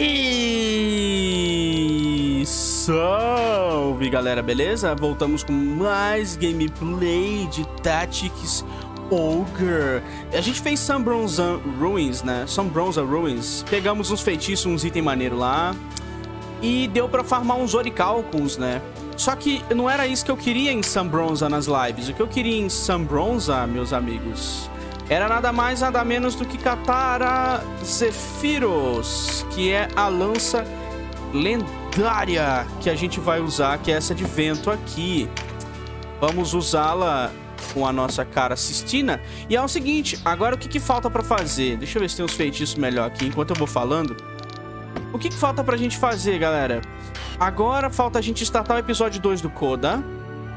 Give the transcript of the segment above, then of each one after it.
E salve, galera, beleza? Voltamos com mais gameplay de Tactics Ogre. A gente fez Sambronsa Ruins, né? Sambronsa Ruins. Pegamos uns feitiços, uns itens maneiros lá. E deu pra farmar uns oricalcons, né? Só que não era isso que eu queria em Sambronsa nas lives. O que eu queria em Sambronsa, meus amigos, era nada mais, nada menos do que catar a Zephyrus, que é a lança lendária que a gente vai usar, que é essa de vento aqui. Vamos usá-la com a nossa cara Cistina. E é o seguinte, agora o que, que falta pra fazer? Deixa eu ver se tem uns feitiços melhor aqui, enquanto eu vou falando. O que, que falta pra gente fazer, galera? Agora falta a gente startar o episódio 2 do CODA.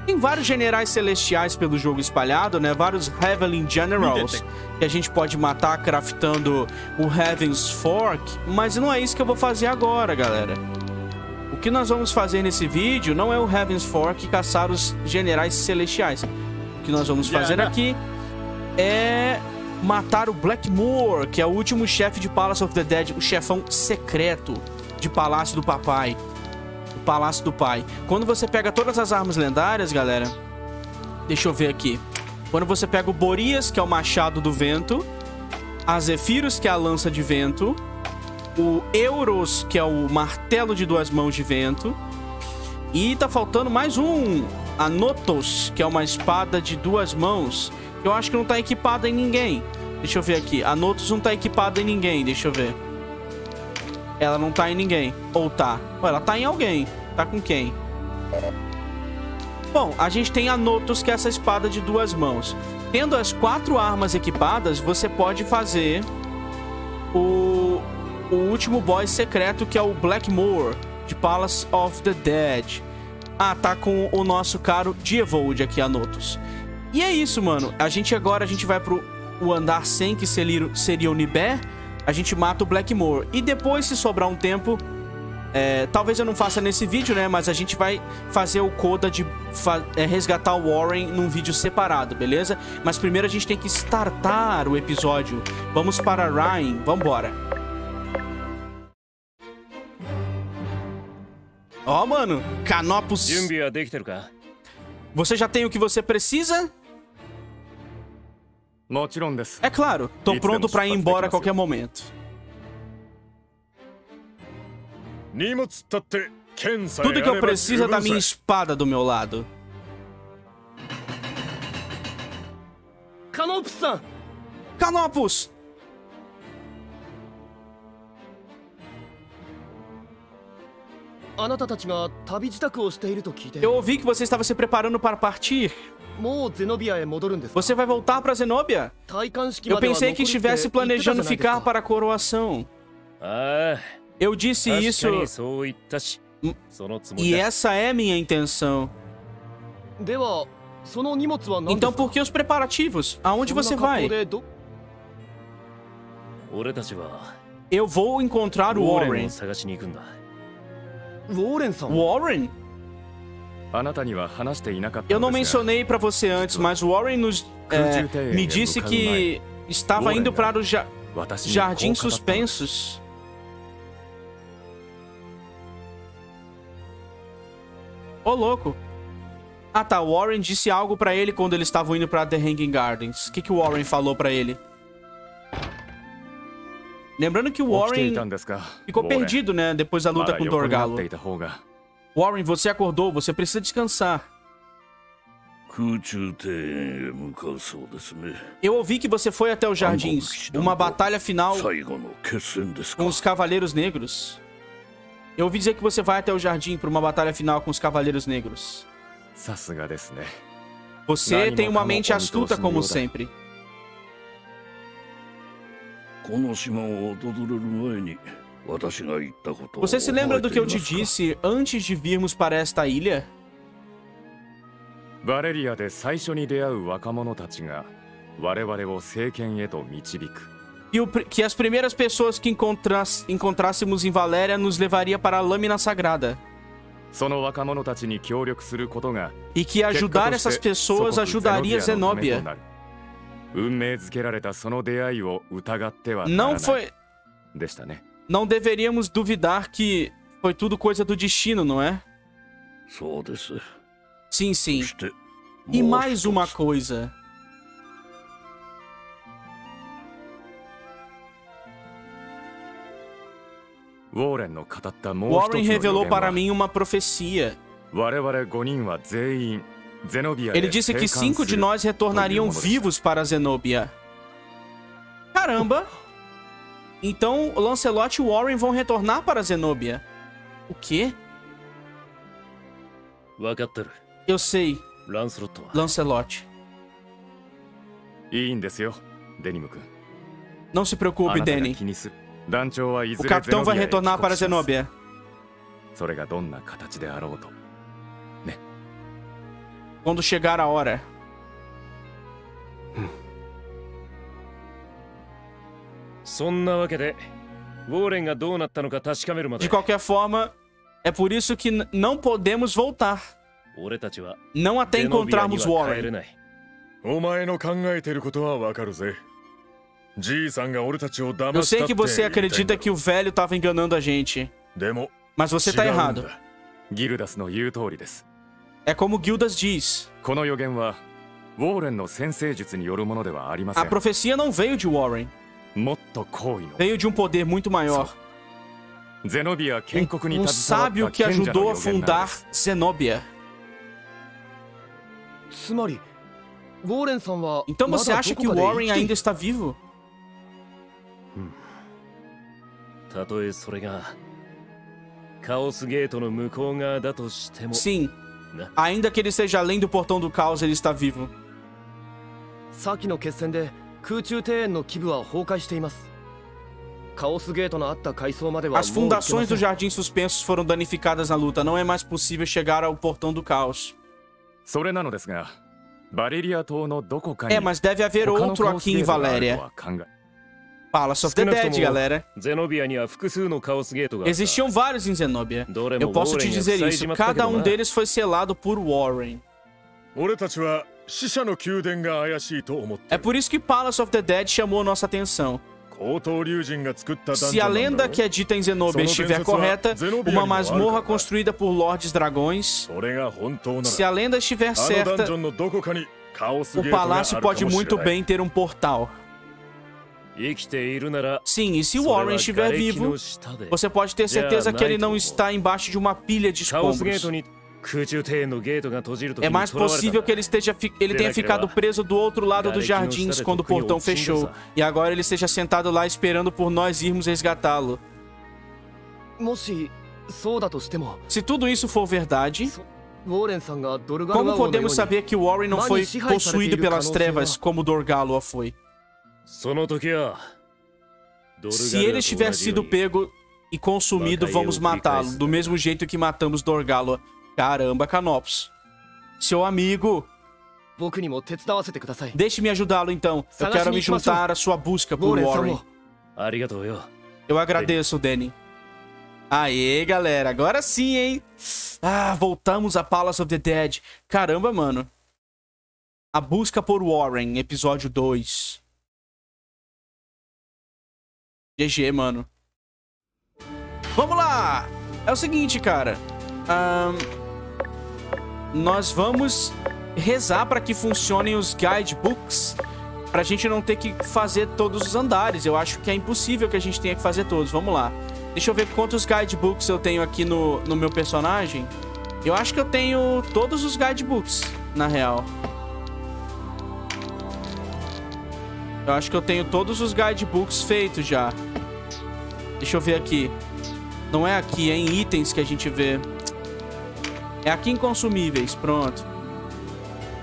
Tem vários generais celestiais pelo jogo espalhado, né? Vários Heavenly Generals que a gente pode matar craftando o Heaven's Fork. Mas não é isso que eu vou fazer agora, galera. O que nós vamos fazer nesse vídeo não é o Heaven's Fork e caçar os generais celestiais. O que nós vamos fazer aqui é matar o Blackmoor, que é o último chefe de Palace of the Dead, o chefão secreto de Palácio do Papai. Palácio do Pai. Quando você pega todas as armas lendárias, galera, deixa eu ver aqui. Quando você pega o Borias, que é o machado do vento, a Zephyrus, que é a lança de vento, o Euros, que é o martelo de duas mãos de vento, e tá faltando mais um, a Notos, que é uma espada de duas mãos, que eu acho que não tá equipada em ninguém. Deixa eu ver aqui. A Notos não tá equipada em ninguém, deixa eu ver. Ela não tá em ninguém. Ou tá? Ou ela tá em alguém. Tá com quem? Bom, a gente tem a Notos, que é essa espada de duas mãos. Tendo as quatro armas equipadas, você pode fazer o último boss secreto, que é o Blackmoor, de Palace of the Dead. Ah, tá com o nosso caro Dievold aqui, a Notos. E é isso, mano. Agora a gente vai pro o andar 100, que seria o Nibé. A gente mata o Blackmoor. E depois, se sobrar um tempo, talvez eu não faça nesse vídeo, né? Mas a gente vai fazer o CODA de resgatar o Warren num vídeo separado, beleza? Mas primeiro a gente tem que startar o episódio. Vamos para Ryan, vambora. Ó, mano, Canopus. Você já tem o que você precisa? É claro, tô pronto pra ir embora a qualquer momento. Tudo que eu preciso é da minha espada do meu lado. Canopus! Eu ouvi que você estava se preparando para partir. Você vai voltar para Zenobia? Eu pensei que estivesse planejando ficar para a coroação. Eu disse isso. E essa é minha intenção. Então por que os preparativos? Aonde você vai? Eu vou encontrar o Warren. Warren? Eu não mencionei pra você antes, mas Warren me disse que estava indo para os Jardins Suspensos. Ô, louco. Ah, tá. Warren disse algo pra ele quando eles estavam indo pra The Hanging Gardens. O que que o Warren falou pra ele? Lembrando que o Warren ficou perdido, né? Depois da luta com o Dorgalo. Warren, você acordou. Você precisa descansar. Eu ouvi que você foi até os jardins. Uma batalha final com os Cavaleiros Negros. Eu ouvi dizer que você vai até o jardim para uma batalha final com os Cavaleiros Negros. Você tem uma mente astuta, como sempre. Você se lembra do que eu te disse antes de virmos para esta ilha? Que as primeiras pessoas que encontrássemos em Valeria nos levaria para a Lâmina Sagrada. E que ajudar essas pessoas ajudaria Zenobia. Não foi... não deveríamos duvidar que foi tudo coisa do destino, não é? Sim, sim. E mais uma coisa. Warren revelou para mim uma profecia. Ele disse que 5 de nós retornariam vivos para Zenobia. Caramba! Então Lancelot e Warren vão retornar para Zenobia. O quê? Eu sei, Lancelot. Não se preocupe, Danny. O capitão vai retornar para Zenobia. Quando chegar a hora. De qualquer forma, é por isso que não podemos voltar. Não até encontrarmos Warren. Eu sei que você acredita que o velho estava enganando a gente. Mas você está errado. É como Gildas diz. A profecia não veio de Warren. Veio de um poder muito maior. Um sábio que ajudou a fundar Zenobia. Então você acha que Warren ainda está vivo? Sim. Ainda que ele seja além do Portão do Caos, ele está vivo. As fundações do Jardim Suspensos foram danificadas na luta. Não é mais possível chegar ao Portão do Caos. É, mas deve haver outro aqui em Valeria. Palace of the Dead, galera. Existiam vários em Zenobia. Eu posso te dizer isso. Cada um deles foi selado por Warren. É por isso que Palace of the Dead chamou nossa atenção. Se a lenda que é dita em Zenobia estiver correta, uma masmorra construída por Lordes Dragões. Se a lenda estiver certa, o palácio pode muito bem ter um portal. Sim, e se Warren estiver vivo, você pode ter certeza que ele não está embaixo de uma pilha de escombros. É mais possível que ele tenha ficado preso do outro lado dos jardins quando o portão fechou, e agora ele esteja sentado lá esperando por nós irmos resgatá-lo. Se tudo isso for verdade, como podemos saber que Warren não foi possuído pelas trevas como Dorgalo foi? Se ele tiver sido pego e consumido, vamos matá-lo, do mesmo jeito que matamos Dorgalo. Caramba, Canopus. Seu amigo. Deixe-me ajudá-lo, então. Eu quero me juntar à sua busca por Warren. Eu agradeço, Danny. Aê, galera. Agora sim, hein? Ah, voltamos a Palace of the Dead. Caramba, mano. A busca por Warren, episódio 2. GG, mano. Vamos lá! É o seguinte, cara. Nós vamos rezar para que funcionem os guidebooks, para a gente não ter que fazer todos os andares. Eu acho que é impossível que a gente tenha que fazer todos. Vamos lá. Deixa eu ver quantos guidebooks eu tenho aqui no meu personagem. Eu acho que eu tenho todos os guidebooks, na real. Eu acho que eu tenho todos os guidebooks feitos já. Deixa eu ver aqui. Não é aqui, é em itens que a gente vê. É aqui em consumíveis, pronto.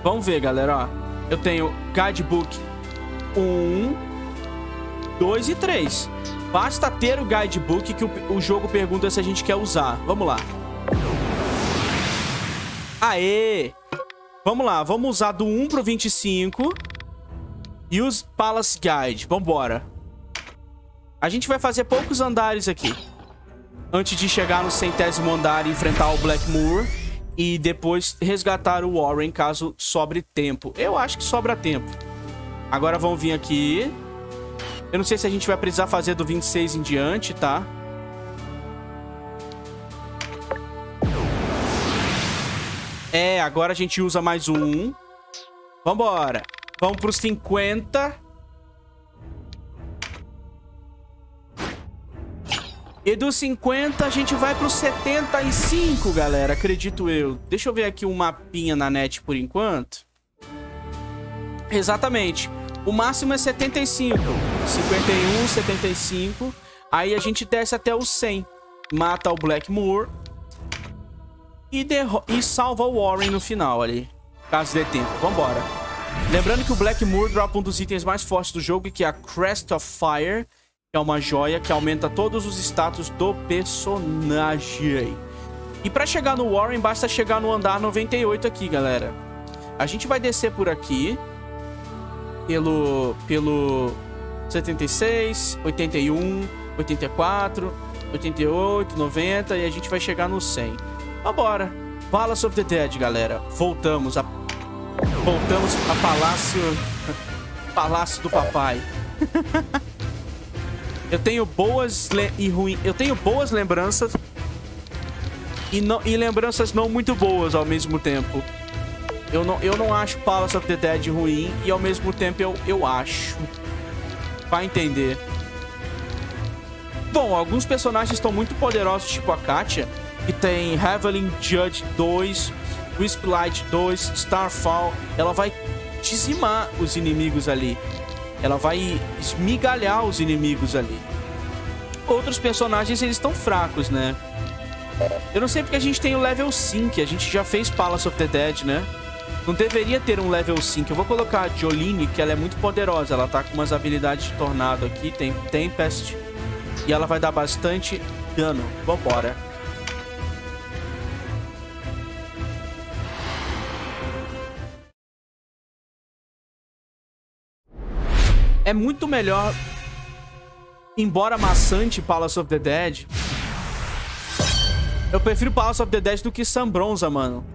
Vamos ver, galera, ó. Eu tenho guidebook 1, 2 e 3. Basta ter o guidebook que o jogo pergunta se a gente quer usar. Vamos lá. Aê! Vamos lá, vamos usar do 1 pro 25. E os Palace Guide, vambora. A gente vai fazer poucos andares aqui antes de chegar no 100º andar e enfrentar o Blackmoor. E depois resgatar o Warren, caso sobre tempo. Eu acho que sobra tempo. Agora vão vir aqui. Eu não sei se a gente vai precisar fazer do 26 em diante, tá? É, agora a gente usa mais um. Vambora. Vamos pros 50. E dos 50 a gente vai pros 75, galera, acredito eu. Deixa eu ver aqui um mapinha na net por enquanto. Exatamente. O máximo é 75. 51, 75. Aí a gente desce até o 100. Mata o Blackmoor. E salva o Warren no final ali. Caso dê tempo. Vambora. Lembrando que o Blackmoor dropa um dos itens mais fortes do jogo, que é a Crest of Fire, que é uma joia que aumenta todos os status do personagem. E pra chegar no Warren, basta chegar no andar 98 aqui, galera. A gente vai descer por aqui. Pelo 76, 81, 84, 88, 90. E a gente vai chegar no 100. Vambora. Palace of the Dead, galera. Voltamos a Palácio... Palácio do Papai. Eu tenho boas lembranças e lembranças não muito boas ao mesmo tempo. Eu não acho Palace of the Dead ruim e ao mesmo tempo eu acho. Vai entender. Bom, alguns personagens estão muito poderosos, tipo a Katia, que tem Heavenly Judge 2, Wisplight 2, Starfall. Ela vai dizimar os inimigos ali. Ela vai esmigalhar os inimigos ali. Outros personagens, eles estão fracos, né? Eu não sei porque a gente tem o level 5. A gente já fez Palace of the Dead, né? Não deveria ter um level 5. Eu vou colocar a Jolene, que ela é muito poderosa. Ela tá com umas habilidades de tornado aqui. Tem Tempest. E ela vai dar bastante dano. Vambora. É muito melhor... Embora maçante Palace of the Dead... Eu prefiro Palace of the Dead do que Sambronsa, mano.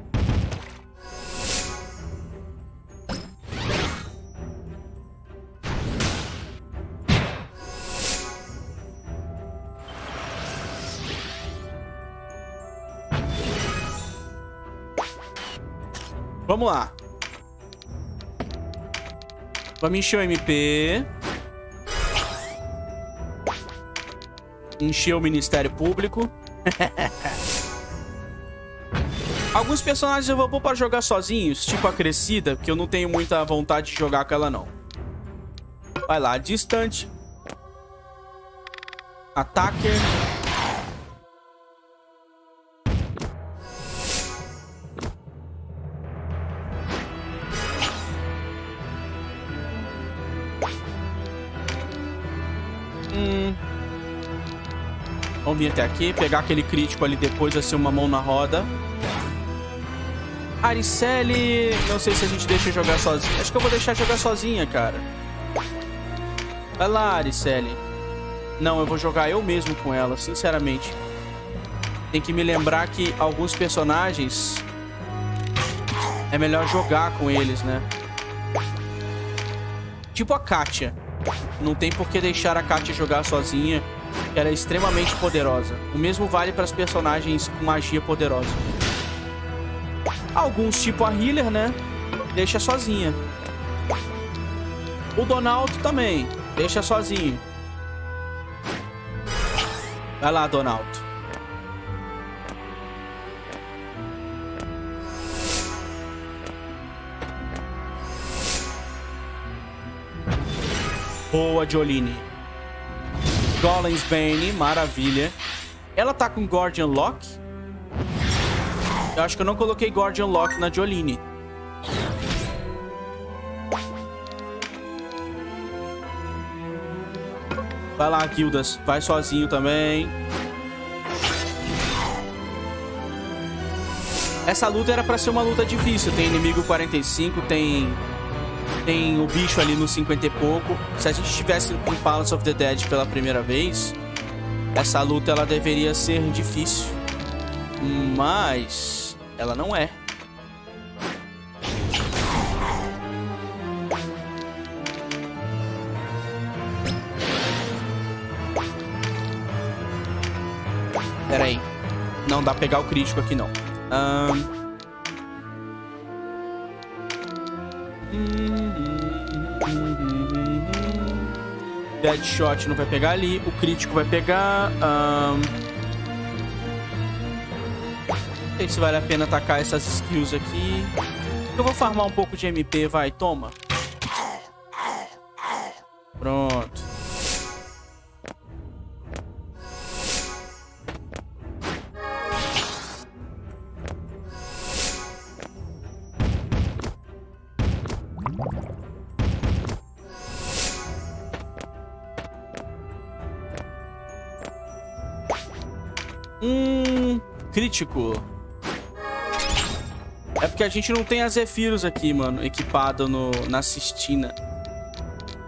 Vamos lá. Vamos encher o MP. Encher o Ministério Público. Alguns personagens eu vou pôr pra jogar sozinhos, tipo a Crescida, porque eu não tenho muita vontade de jogar com ela, não. Vai lá, distante. Ataque. Vamos vir até aqui, pegar aquele crítico ali depois, assim, uma mão na roda. Aricele, não sei se a gente deixa jogar sozinha. Acho que eu vou deixar jogar sozinha, cara. Vai lá, Aricele. Não, eu vou jogar eu mesmo com ela, sinceramente. Tem que me lembrar que alguns personagens é melhor jogar com eles, né? Tipo a Katia. Não tem por que deixar a Katia jogar sozinha. Ela é extremamente poderosa. O mesmo vale para as personagens com magia poderosa. Alguns, tipo a Healer, né? Deixa sozinha. O Donaldo também. Deixa sozinho. Vai lá, Donaldo. Boa, Jolene. Golem's Bane, maravilha. Ela tá com Guardian Lock. Eu acho que eu não coloquei Guardian Lock na Jolene. Vai lá, Gildas. Vai sozinho também. Essa luta era pra ser uma luta difícil. Tem inimigo 45, tem o bicho ali no 50 e pouco. Se a gente estivesse em Palace of the Dead pela primeira vez, essa luta ela deveria ser difícil. Mas ela não é. Pera aí. Não dá pra pegar o crítico aqui, não. Deadshot não vai pegar ali. O crítico vai pegar. Não sei se vale a pena atacar essas skills aqui. Eu vou farmar um pouco de MP, vai, toma. Pronto. Crítico. É porque a gente não tem a Zephyrus aqui, mano, equipada na Sistina.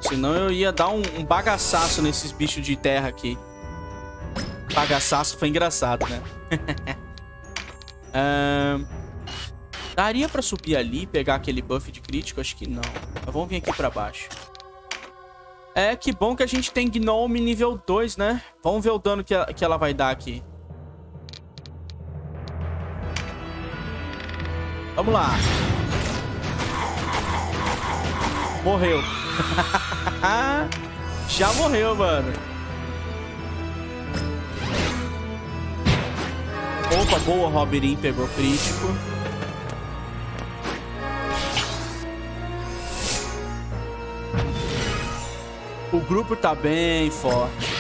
Senão eu ia dar um bagaçaço nesses bichos de terra aqui. Bagaçaço foi engraçado, né? Daria pra subir ali e pegar aquele buff de crítico? Acho que não. Mas vamos vir aqui pra baixo. É, que bom que a gente tem Gnome nível 2, né? Vamos ver o dano que ela vai dar aqui. Vamos lá. Morreu. Já morreu, mano. Opa, boa, Robirin. Pegou crítico. O grupo tá bem forte.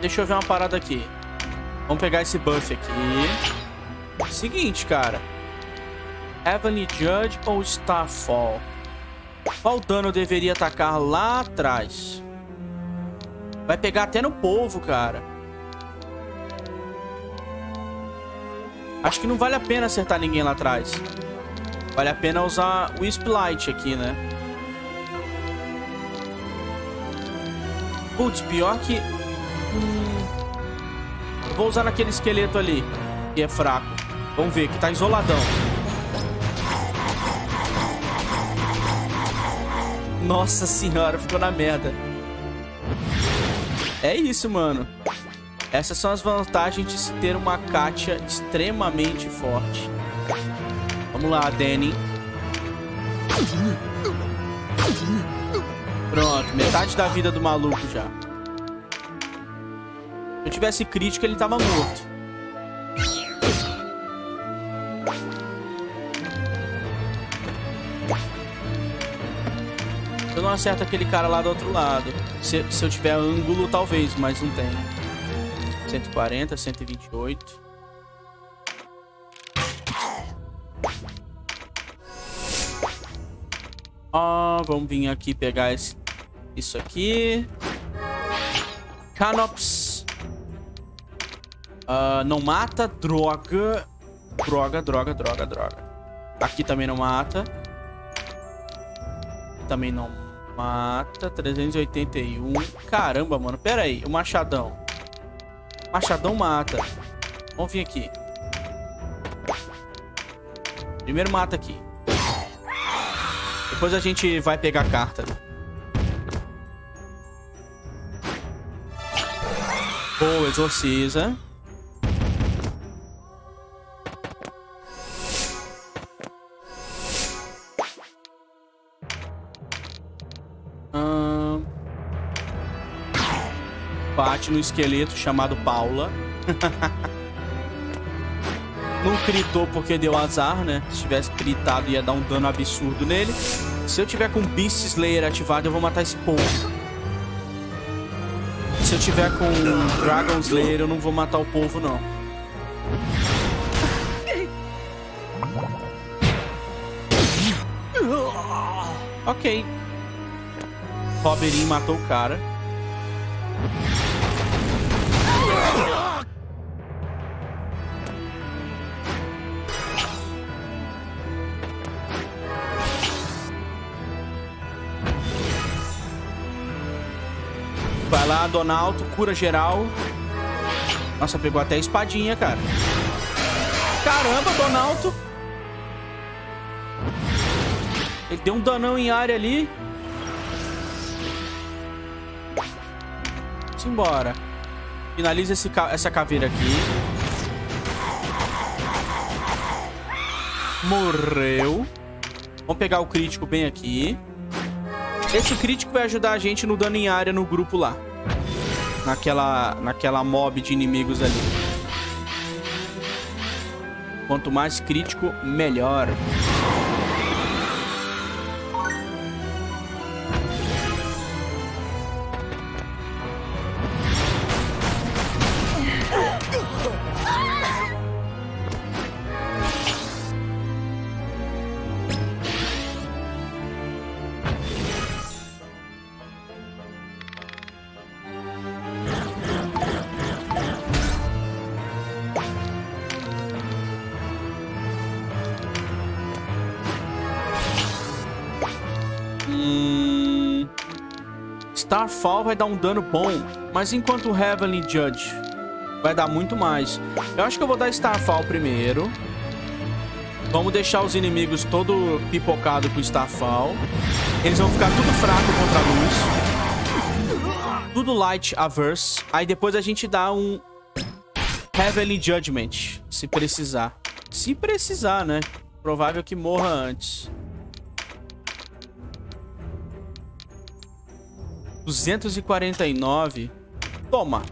Deixa eu ver uma parada aqui. Vamos pegar esse buff aqui. Seguinte, cara. Heavenly Judge ou Starfall? Qual dano eu deveria atacar lá atrás? Vai pegar até no povo, cara. Acho que não vale a pena acertar ninguém lá atrás. Vale a pena usar o Wisp Light aqui, né? Putz, pior que... Vou usar naquele esqueleto ali, que é fraco. Vamos ver, que tá isoladão. Nossa senhora, ficou na merda. É isso, mano. Essas são as vantagens de se ter uma Katia extremamente forte. Vamos lá, Danny. Pronto, metade da vida do maluco já. Se eu tivesse crítico, ele tava morto. Eu não acerto aquele cara lá do outro lado. Se eu tiver ângulo, talvez, mas não tem. 140, 128. Vamos vir aqui pegar isso aqui. Canopus. Não mata, droga. Droga. Aqui também não mata. Aqui também não mata. 381. Caramba, mano. Pera aí. O machadão. Machadão mata. Vamos vir aqui. Primeiro mata aqui. Depois a gente vai pegar a carta. Boa, exorciza. Bate no esqueleto chamado Paula. Não critou porque deu azar, né? Se tivesse critado, ia dar um dano absurdo nele. Se eu tiver com Beast Slayer ativado, eu vou matar esse povo. Se eu tiver com Dragon Slayer, eu não vou matar o povo, não. Ok. Roberinho matou o cara. lá, Donaldo, cura geral. Nossa, pegou até a espadinha, cara. Caramba, Donaldo. Ele deu um danão em área ali. Vamos embora. Finaliza essa caveira aqui. Morreu. Vamos pegar o crítico bem aqui. Esse crítico vai ajudar a gente no dano em área no grupo lá. Naquela mob de inimigos ali. Quanto mais crítico, melhor. Starfall vai dar um dano bom, mas enquanto o Heavenly Judge vai dar muito mais. Eu acho que eu vou dar Starfall primeiro. Vamos deixar os inimigos todo pipocado com Starfall. Eles vão ficar tudo fraco contra a luz. Tudo Light Averse. Aí depois a gente dá um Heavenly Judgment, se precisar. Se precisar, né? Provável que morra antes. 249. Toma.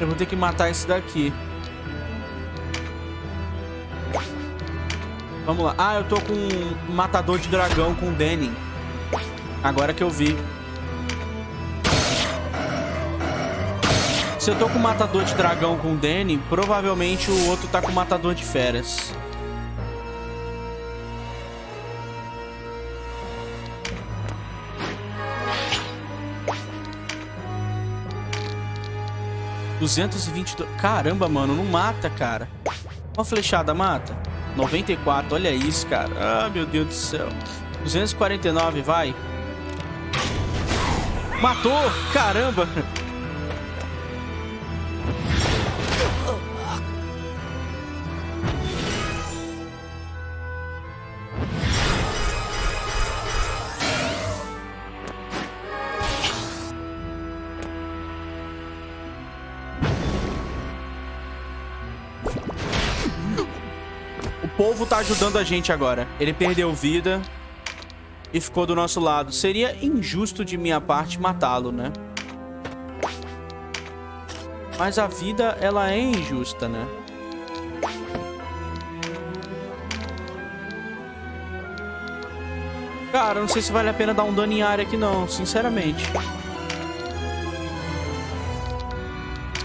Eu vou ter que matar esse daqui. Vamos lá. Ah, eu tô com um matador de dragão com o Denning. Agora que eu vi. Se eu tô com um matador de dragão com o Denning, provavelmente o outro tá com um matador de feras. Caramba, mano, não mata, cara. Uma flechada mata. 94, olha isso, cara. Ah, meu Deus do céu. 249, vai. Matou, caramba. O povo tá ajudando a gente agora. Ele perdeu vida e ficou do nosso lado. Seria injusto de minha parte matá-lo, né? Mas a vida, ela é injusta, né? Cara, não sei se vale a pena dar um dano em área aqui não, sinceramente.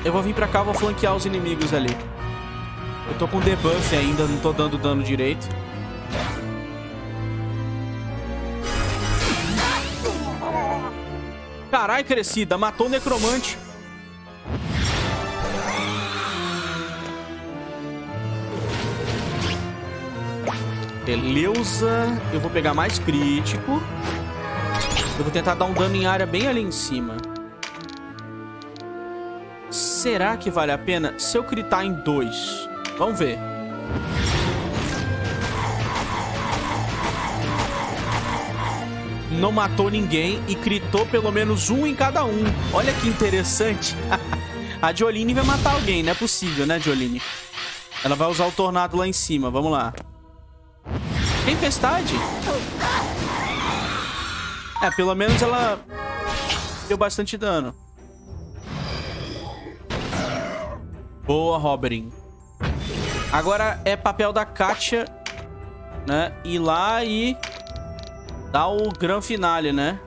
Eu vou vir pra cá, vou flanquear os inimigos ali. Eu tô com debuff ainda, não tô dando dano direito. Carai, crescida, matou o necromante. Beleza. Eu vou pegar mais crítico. Eu vou tentar dar um dano em área bem ali em cima. Será que vale a pena? Se eu critar em 2... Vamos ver. Não matou ninguém e critou pelo menos um em cada um. Olha que interessante. A Jolene vai matar alguém, não é possível, né, Jolene? Ela vai usar o tornado lá em cima, vamos lá. Tempestade? É, pelo menos ela deu bastante dano. Boa, Robin. Agora é papel da Kátia, né? Ir lá e dar o gran finale, né?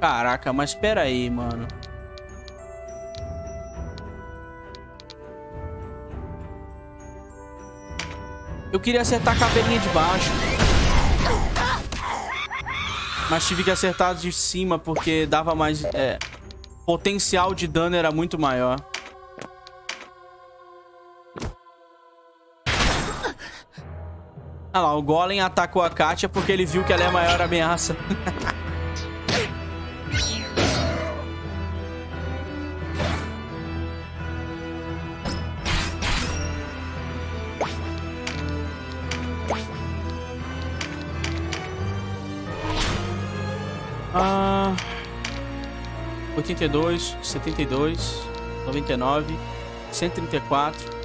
Caraca, mas espera aí, mano. Eu queria acertar a cabelinha de baixo, mas tive que acertar de cima porque dava mais... potencial de dano era muito maior. Ah lá, o Golem atacou a Kátia porque ele viu que ela é a maior ameaça. Ah, 82, 72, 99, 134.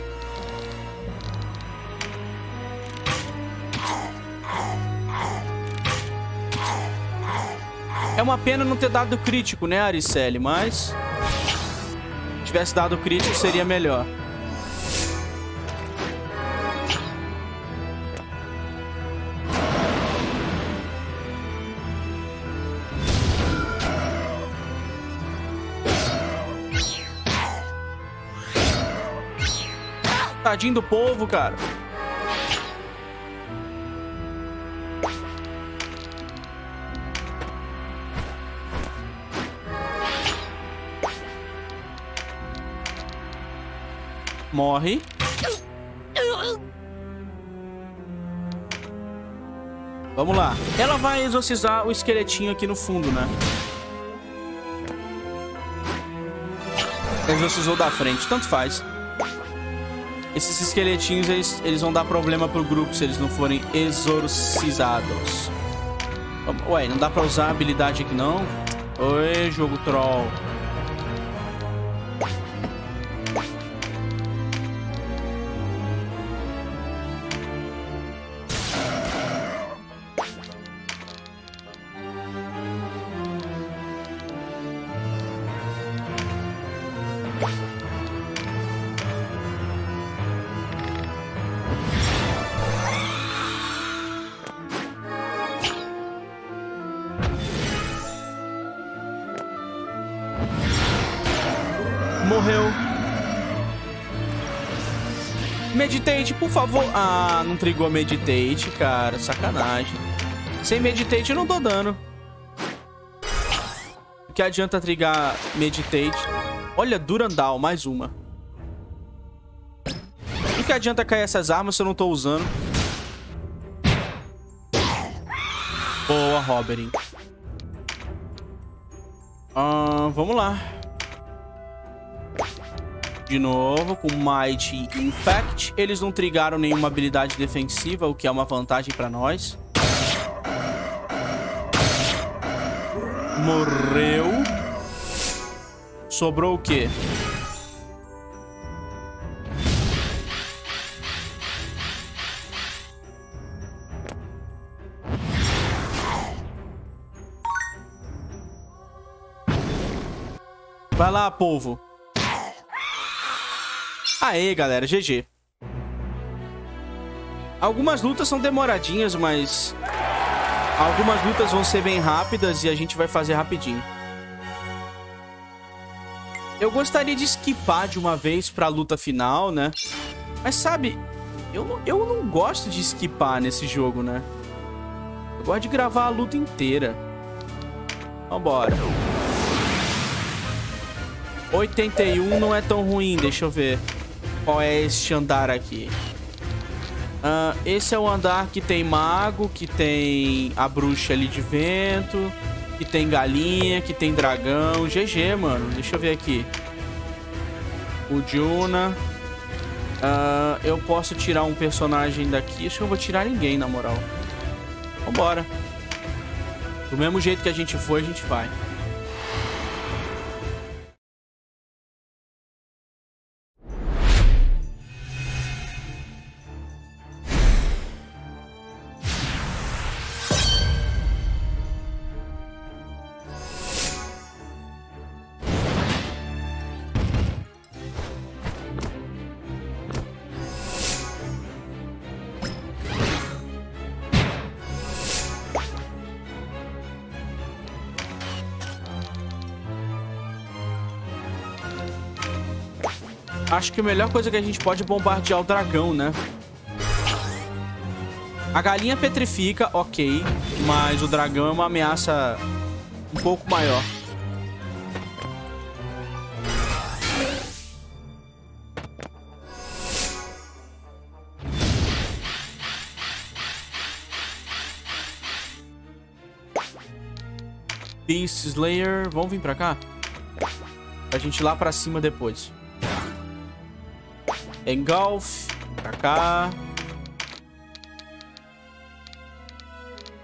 É uma pena não ter dado crítico, né, Ariceli? Mas se tivesse dado crítico seria melhor. Tadinho do povo, cara. Morre. Vamos lá. Ela vai exorcizar o esqueletinho aqui no fundo, né? Exorcizou da frente, tanto faz. Esses esqueletinhos, eles vão dar problema pro grupo se eles não forem exorcizados. Ué, não dá pra usar a habilidade aqui, não? Oi, jogo troll. Meditate, por favor. Ah, não trigou a Meditate, cara. Sacanagem. Sem Meditate eu não dou dano. O que adianta trigar Meditate? Olha, Durandal, mais uma. O que adianta cair essas armas se eu não tô usando? Boa, Robin. Ah, vamos lá. De novo, com Might e Impact. Eles não trigaram nenhuma habilidade defensiva, o que é uma vantagem pra nós. Morreu. Sobrou o quê? Vai lá, povo. Aê, galera, GG. Algumas lutas são demoradinhas, mas algumas lutas vão ser bem rápidas e a gente vai fazer rapidinho. Eu gostaria de skipar de uma vez pra luta final, né? Mas sabe, eu não gosto de skipar nesse jogo, né? Eu gosto de gravar a luta inteira. Vambora. 81 não é tão ruim, deixa eu ver. Qual é este andar aqui? Esse é o andar que tem mago, que tem a bruxa ali de vento, que tem galinha, que tem dragão. GG, mano. Deixa eu ver aqui. O Juna. Eu posso tirar um personagem daqui. Acho que eu não vou tirar ninguém, na moral. Vambora. Do mesmo jeito que a gente foi, a gente vai. Acho que a melhor coisa que a gente pode é bombardear o dragão, né? A galinha petrifica, ok. Mas o dragão é uma ameaça um pouco maior. Beast Slayer, vamos vir pra cá? Pra gente ir lá pra cima depois. Engulf, pra cá.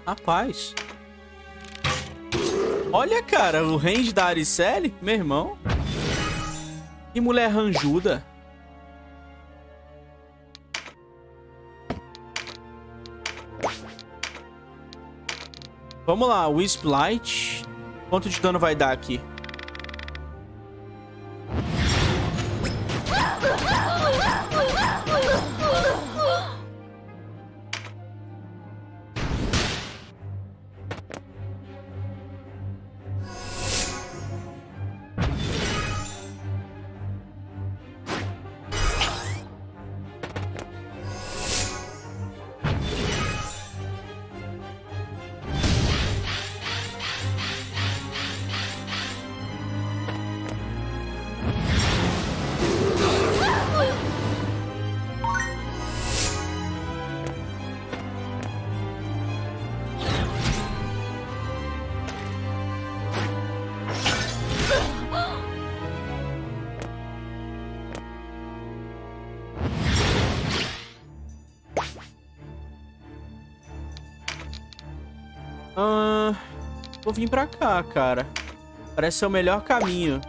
Rapaz. Olha, cara, o range da Aricele, meu irmão. Que mulher ranjuda. Vamos lá, Wisp Light. Quanto de dano vai dar aqui? Vou vir pra cá, cara. Parece ser o melhor caminho.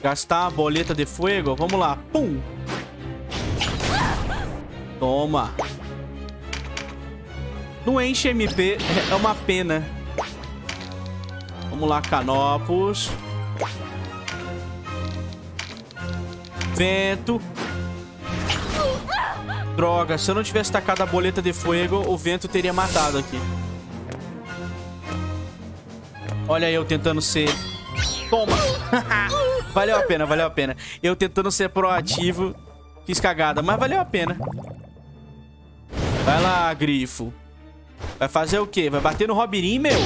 Gastar a boleta de fogo. Vamos lá. Pum! Toma. Não enche MP. É uma pena. Vamos lá, Canopus. Vento. Droga, se eu não tivesse tacado a boleta de fogo, o vento teria matado aqui. Olha eu tentando ser... Toma! Valeu a pena, valeu a pena. Eu tentando ser proativo, fiz cagada, mas valeu a pena. Vai lá, grifo. Vai fazer o quê? Vai bater no Robirim, meu?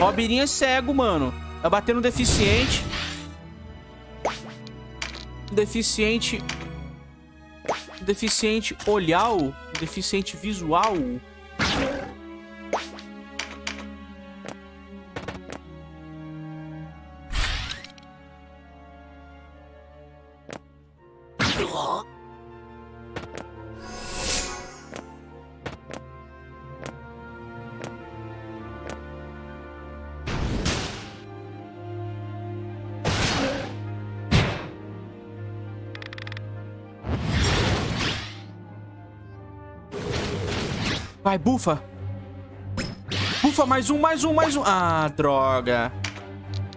Robirim é cego, mano. Vai bater no deficiente. Deficiente... Deficiente olhal? Deficiente visual? Vai, bufa. Bufa, mais um, mais um, mais um. Ah, droga.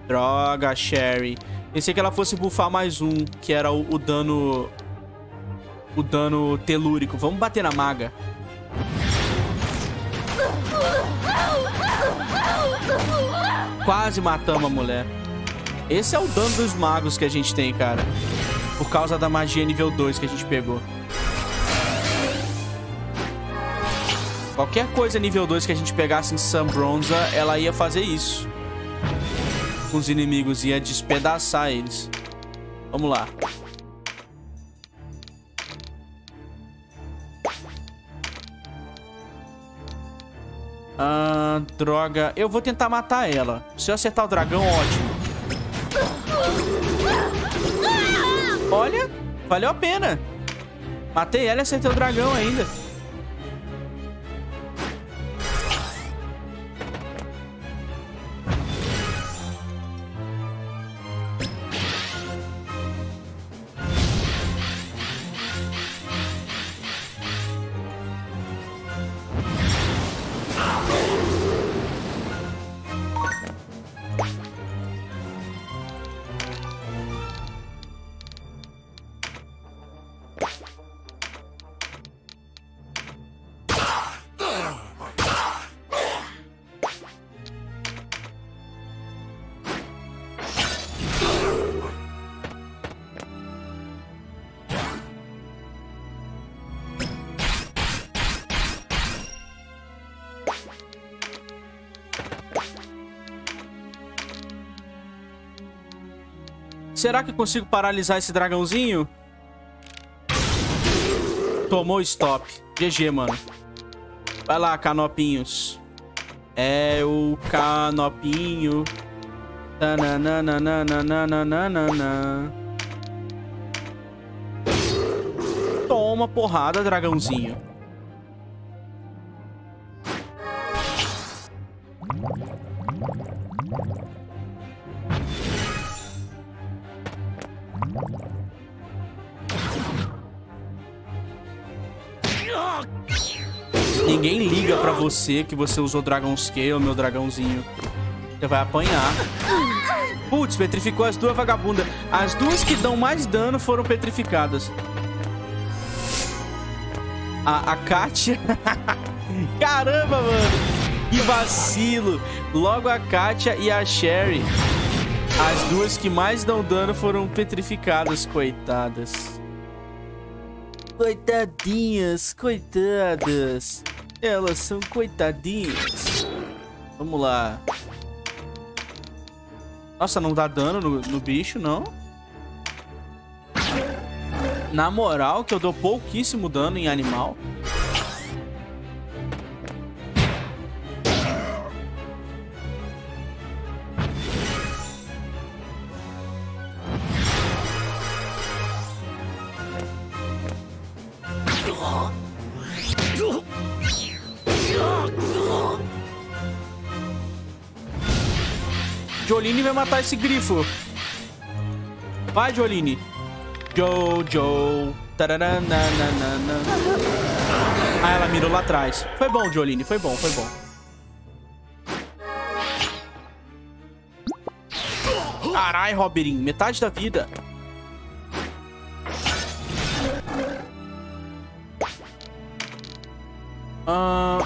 Droga, Sherry. Pensei que ela fosse bufar mais um, que era o dano... O dano telúrico. Vamos bater na maga. Quase matamos a mulher. Esse é o dano dos magos que a gente tem, cara. Por causa da magia nível 2 que a gente pegou. Qualquer coisa nível 2 que a gente pegasse em Sambronsa, ela ia fazer isso. Com os inimigos, ia despedaçar eles. Vamos lá. Ah, droga. Eu vou tentar matar ela. Se eu acertar o dragão, ótimo. Olha, valeu a pena. Matei ela e acertei o dragão ainda. Será que eu consigo paralisar esse dragãozinho? Tomou stop. GG, mano. Vai lá, canopinhos. É o canopinho. Tananana. Toma porrada, dragãozinho. Ninguém liga pra você que você usou Dragon Scale, meu dragãozinho. Você vai apanhar. Putz, petrificou as duas vagabundas. As duas que dão mais dano foram petrificadas. A Kátia. Caramba, mano. Que vacilo. Logo a Kátia e a Sherry. As duas que mais dão dano foram petrificadas, coitadas. Coitadinhas, coitadas. Elas são coitadinhas. Vamos lá. Nossa, não dá dano no bicho, não? Na moral, que eu dou pouquíssimo dano em animal. Jolene vai matar esse grifo. Vai, Jolene. Jojo. Ah, ela mirou lá atrás. Foi bom, Jolene. Foi bom, foi bom. Carai, Robirin. Metade da vida.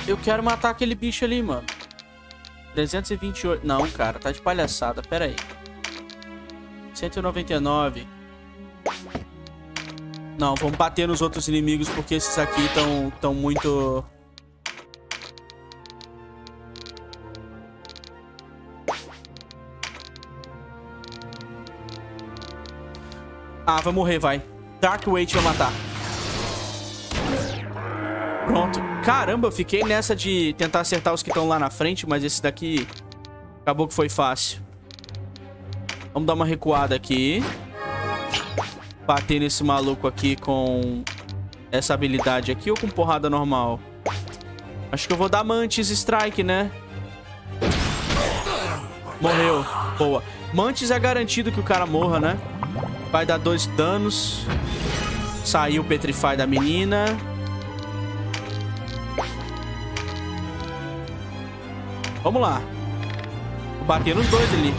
Eu quero matar aquele bicho ali, mano. 328. Não, cara. Tá de palhaçada. Pera aí. 199. Não, vamos bater nos outros inimigos, porque esses aqui estão muito... Ah, vai morrer, vai. Dark Wait vai matar. Pronto. Caramba, eu fiquei nessa de tentar acertar os que estão lá na frente, mas esse daqui acabou que foi fácil. Vamos dar uma recuada aqui. Bater nesse maluco aqui com essa habilidade aqui ou com porrada normal? Acho que eu vou dar Mantis Strike, né? Morreu. Boa. Mantis é garantido que o cara morra, né? Vai dar 2 danos. Saiu o Petrify da menina. Vamos lá. Vou bater nos dois ali.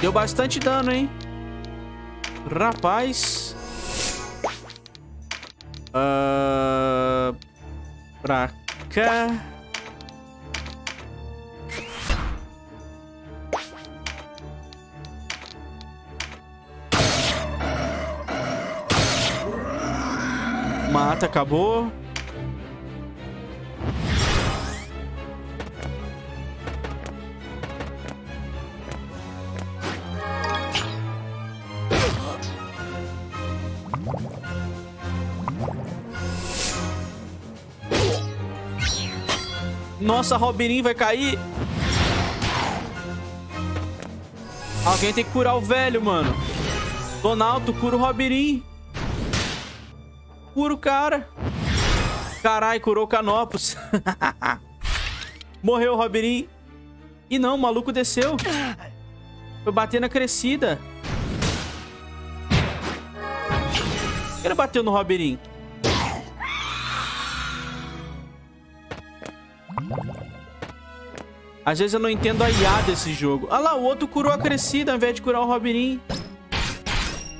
Deu bastante dano, hein? Rapaz. Pra cá. Mata, acabou. Nossa, Robirin vai cair. Alguém tem que curar o velho, mano. Donaldo, cura o Robirin. Cura o cara. Carai, curou o Canopus. Morreu o Robirin. Ih, não, o maluco desceu. Foi bater na crescida. Ele bateu no Robirin. Às vezes eu não entendo a IA desse jogo. Ah lá, o outro curou a crescida ao invés de curar o Robirin.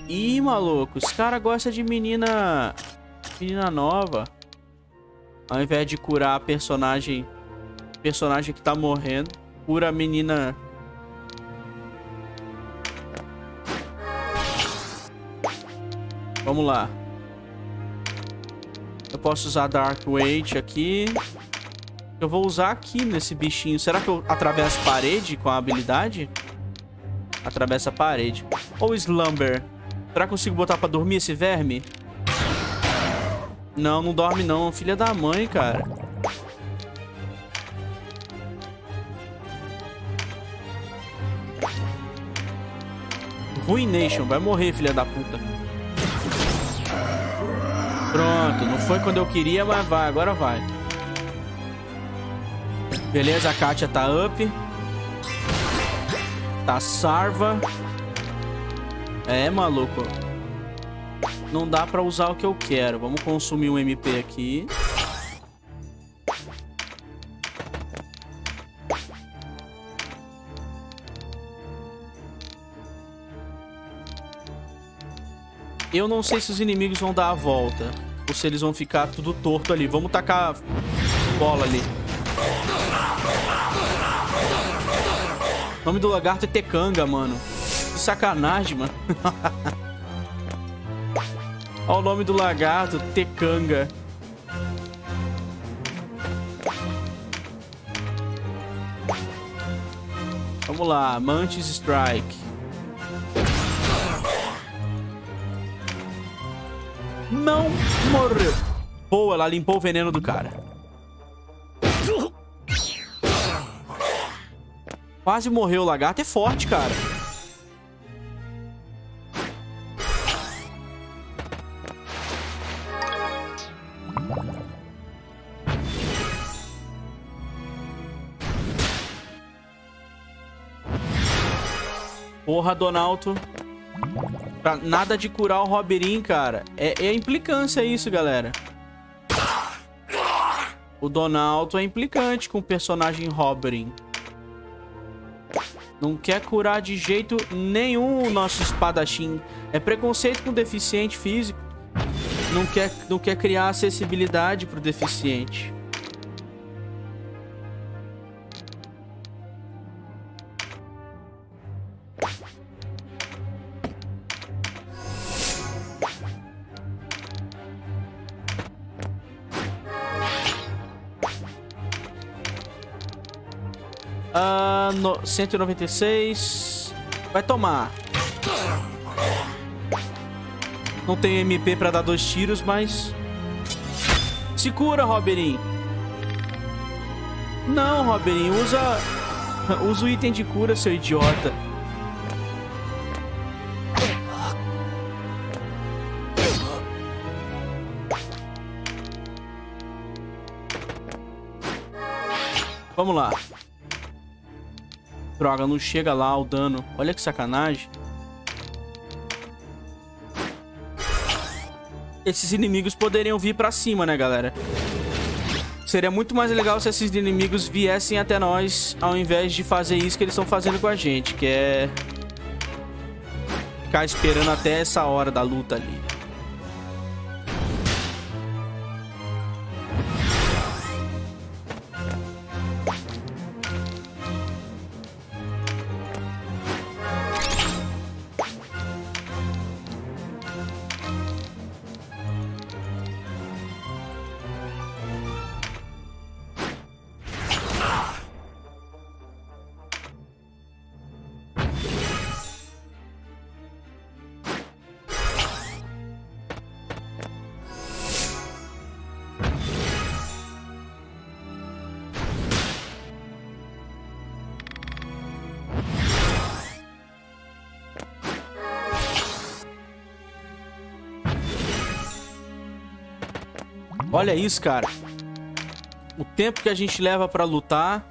Ih, maluco. Os caras gostam de menina... Menina nova. Ao invés de curar a personagem... Personagem que tá morrendo. Cura a menina... Vamos lá. Eu posso usar Dark Wait aqui. Eu vou usar aqui nesse bichinho. Será que eu atravesso a parede com a habilidade? Atravessa a parede. Ou Slumber. Será que eu consigo botar pra dormir esse verme? Não, não dorme não. Filha da mãe, cara. Ruination. Vai morrer, filha da puta. Pronto. Não foi quando eu queria, mas vai. Agora vai. Beleza, a Katia tá up. Tá sarva. É, maluco. Não dá pra usar o que eu quero. Vamos consumir um MP aqui. Eu não sei se os inimigos vão dar a volta ou se eles vão ficar tudo torto ali. Vamos tacar a bola ali. O nome do lagarto é Tecanga, mano. Que sacanagem, mano. Olha o nome do lagarto, Tecanga. Vamos lá, Mantis Strike. Não morreu. Boa, ela limpou o veneno do cara. Quase morreu, o lagarto é forte, cara. Porra, Donalto. Pra nada de curar o Robeirinho, cara. É implicância isso, galera. O Donalto é implicante com o personagem Robeirinho. Não quer curar de jeito nenhum o nosso espadachim. É preconceito com o deficiente físico. Não quer criar acessibilidade pro deficiente. No 196. Vai tomar. Não tem MP pra dar 2 tiros, mas se cura, Robeirinho. Não, Robeirinho, usa o item de cura, seu idiota. Vamos lá. Droga, não chega lá o dano. Olha que sacanagem. Esses inimigos poderiam vir pra cima, né, galera? Seria muito mais legal se esses inimigos viessem até nós, ao invés de fazer isso que eles estão fazendo com a gente, que é ficar esperando até essa hora da luta ali. Olha isso, cara. O tempo que a gente leva pra lutar.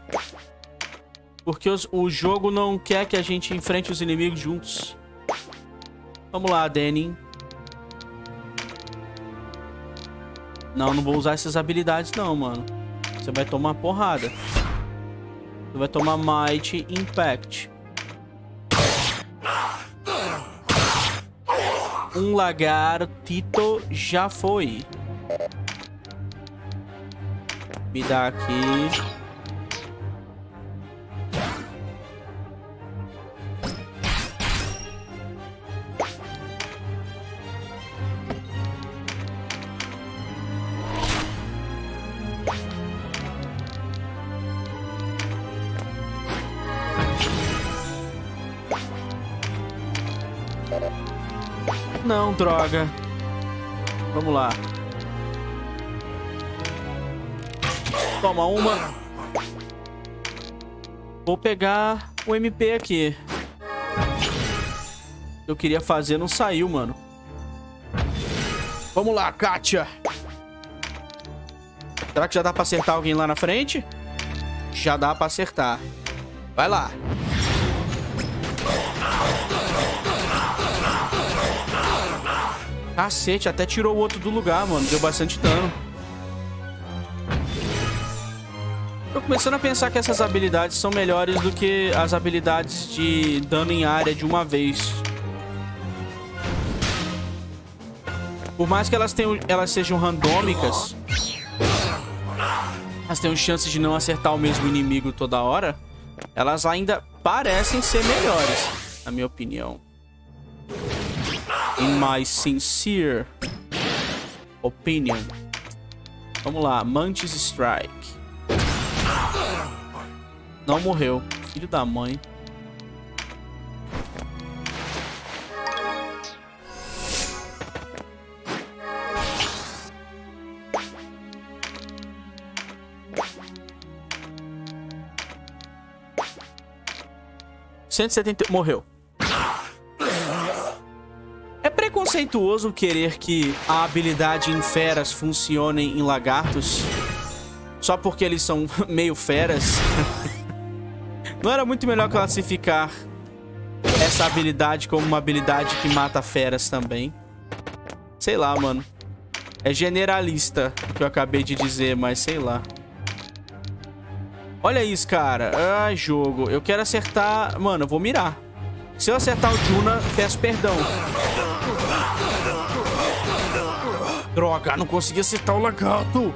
Porque o jogo não quer que a gente enfrente os inimigos juntos. Vamos lá, Denin. Não, não vou usar essas habilidades não, mano. Você vai tomar porrada. Você vai tomar Might Impact. Um lagartito já foi. Me dá aqui. Não, droga. Vamos lá. Toma uma. Vou pegar o MP aqui. Eu queria fazer, não saiu, mano. Vamos lá, Kátia. Será que já dá pra acertar alguém lá na frente? Já dá pra acertar. Vai lá. Cacete, até tirou o outro do lugar, mano. Deu bastante dano. Tô começando a pensar que essas habilidades são melhores do que as habilidades de dano em área de uma vez. Por mais que elas sejam randômicas, elas têm chances de não acertar o mesmo inimigo toda hora. Elas ainda parecem ser melhores, na minha opinião. In my sincere opinion. Vamos lá, Mantis Strike. Não morreu, filho da mãe. Morreu. É preconceituoso querer que a habilidade em feras funcione em lagartos só porque eles são meio feras. Não era muito melhor classificar essa habilidade como uma habilidade que mata feras também? Sei lá, mano. É generalista o que eu acabei de dizer, mas sei lá. Olha isso, cara. Ai, jogo. Eu quero acertar... Mano, eu vou mirar. Se eu acertar o Juna, peço perdão. Droga, não consegui acertar o lagarto.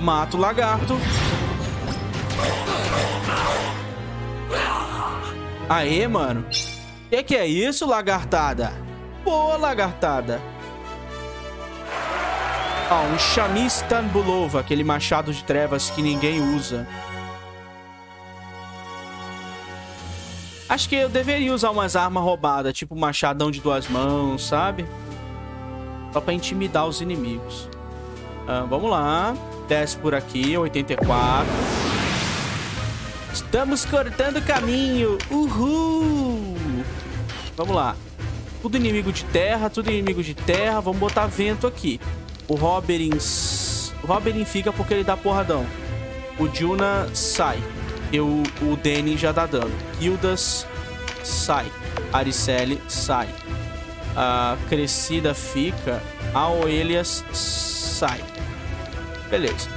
Mato o lagarto. Aê, mano. Que é isso, lagartada? Pô, lagartada. Ó, um Shamistan Bulova, aquele machado de trevas que ninguém usa. Acho que eu deveria usar umas armas roubadas, tipo um machadão de duas mãos, sabe? Só pra intimidar os inimigos. Ah, vamos lá. Desce por aqui, 84. Estamos cortando o caminho. Uhul. Vamos lá. Tudo inimigo de terra, tudo inimigo de terra. Vamos botar vento aqui. O Roberin fica porque ele dá porradão. O Juna sai. O Denin já dá dano. Gildas sai. Aricele sai. A Crescida fica. A Oelias sai. Beleza.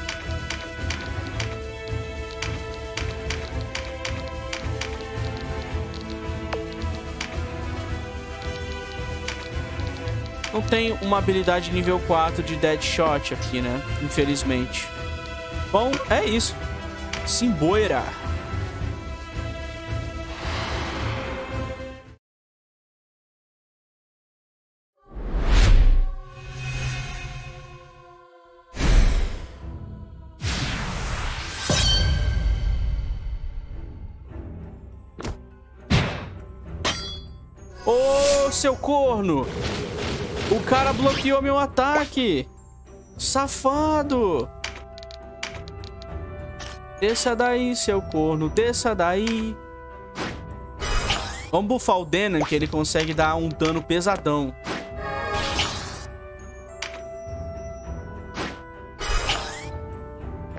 Não tem uma habilidade nível 4 de Deadshot aqui, né? Infelizmente. Bom, é isso. Simboira. Ô, seu corno! O cara bloqueou meu ataque. Safado. Desça daí, seu corno. Desça daí. Vamos bufar o Denan, que ele consegue dar um dano pesadão.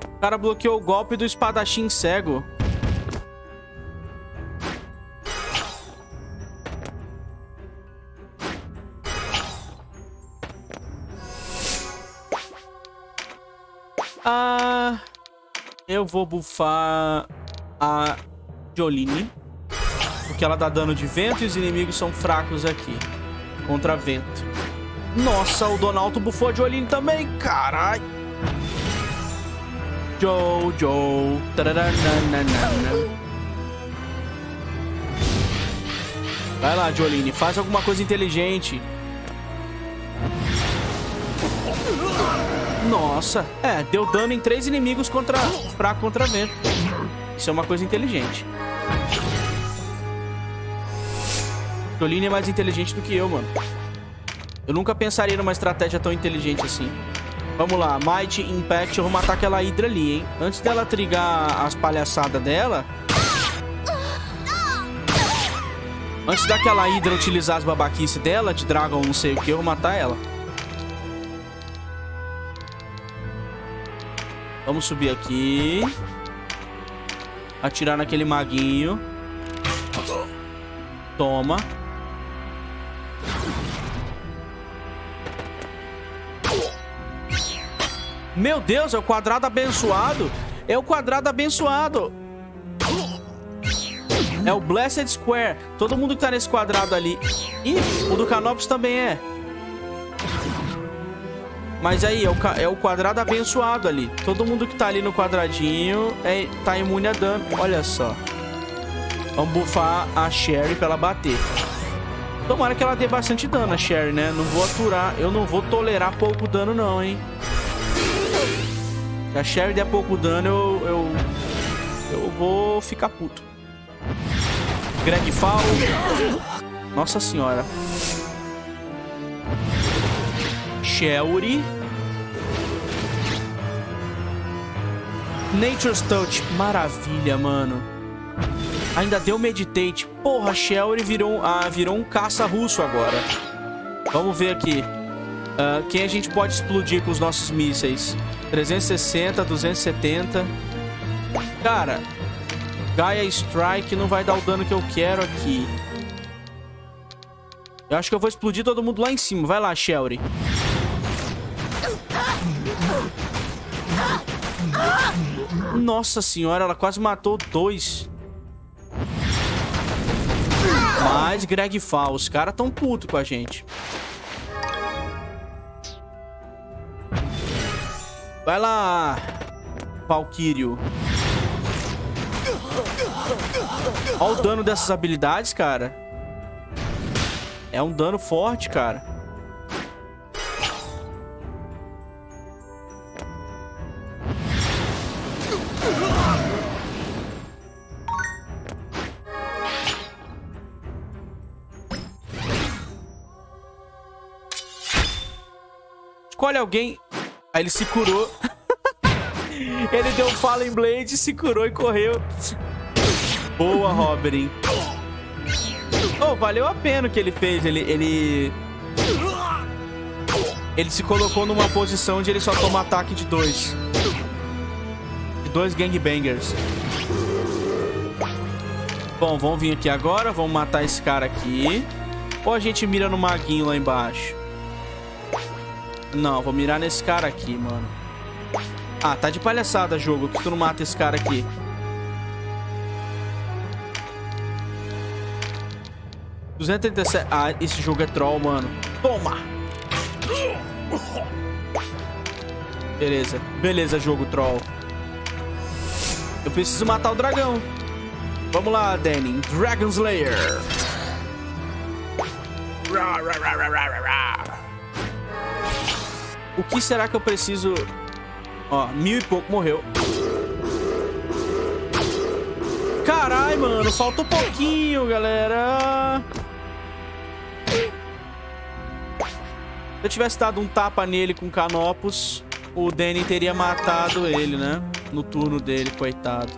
O cara bloqueou o golpe do espadachim cego. Eu vou bufar a Jolene, porque ela dá dano de vento e os inimigos são fracos aqui contra vento. Nossa, o Donaldo bufou a Jolene também, carai. Jojo. Vai lá, Jolene, faz alguma coisa inteligente. Nossa, é, deu dano em 3 inimigos contra fraco contra vento. Isso é uma coisa inteligente. Tolini é mais inteligente do que eu, mano. Eu nunca pensaria numa estratégia tão inteligente assim. Vamos lá, Might, Impact, eu vou matar aquela Hydra ali, hein. Antes dela trigar as palhaçadas dela... Antes daquela Hydra utilizar as babaquices dela, de Dragon não sei o que, eu vou matar ela. Vamos subir aqui. Atirar naquele maguinho. Toma. Meu Deus, é o quadrado abençoado. É o quadrado abençoado. É o Blessed Square. Todo mundo que tá nesse quadrado ali. Ih, o do Canopus também é. Mas aí, é o quadrado abençoado ali. Todo mundo que tá ali no quadradinho tá imune a dano. Olha só. Vamos bufar a Sherry pra ela bater. Tomara que ela dê bastante dano, a Sherry, né? Não vou aturar. Eu não vou tolerar pouco dano, não, hein? Se a Sherry der pouco dano, eu vou ficar puto. Greg Fall. Nossa senhora. Sherry. Nature's Touch. Maravilha, mano. Ainda deu Meditate. Porra, Sherry virou um caça russo agora. Vamos ver aqui. Quem a gente pode explodir com os nossos mísseis? 360, 270. Cara, Gaia Strike não vai dar o dano que eu quero aqui. Eu acho que eu vou explodir todo mundo lá em cima. Vai lá, Sherry. Nossa senhora, ela quase matou 2. Mas Greg Fall, os caras tão putos com a gente. Vai lá, Valkyrio. Olha o dano dessas habilidades, cara. É um dano forte, cara. Escolhe alguém... Aí ele se curou. Ele deu um Fallen Blade, se curou e correu. Boa, Robin. Oh, valeu a pena o que ele fez. Ele se colocou numa posição onde ele só toma ataque de 2. De 2 gangbangers. Bom, vamos vir aqui agora. Vamos matar esse cara aqui. Ou a gente mira no maguinho lá embaixo. Não, vou mirar nesse cara aqui, mano. Ah, tá de palhaçada, jogo, que tu não mata esse cara aqui. R$237. Ah, esse jogo é troll, mano. Toma! Beleza. Beleza, jogo troll. Eu preciso matar o dragão. Vamos lá, Danny. Dragon Slayer. Rá, rá, rá, rá, rá, rá. O que será que eu preciso... Ó, 1000 e pouco, morreu. Carai, mano, faltou pouquinho, galera. Se eu tivesse dado um tapa nele com Canopus, o Danny teria matado ele, né? No turno dele, coitado.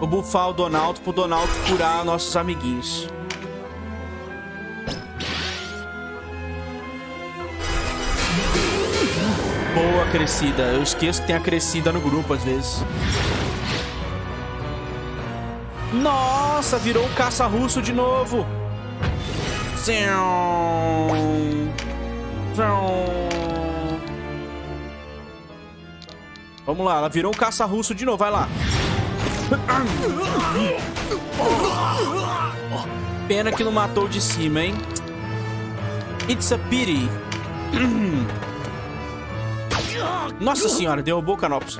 Vou bufar o Donaldo pro Donaldo curar nossos amiguinhos. Boa, Crescida. Eu esqueço que tem a Crescida no grupo, às vezes. Nossa, virou o caça-russo de novo. Vamos lá, ela virou um caça-russo de novo, vai lá. Pena que não matou de cima, hein? It's a pity. Nossa senhora, derrubou o Canopus.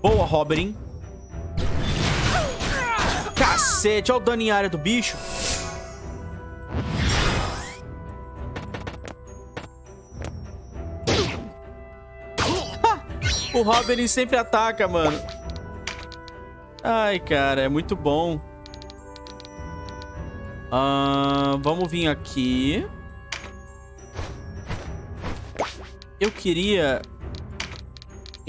Boa, Robin. Cacete, olha o dano em área do bicho. O Robin sempre ataca, mano. Ai, cara, é muito bom. Vamos vir aqui. Eu queria...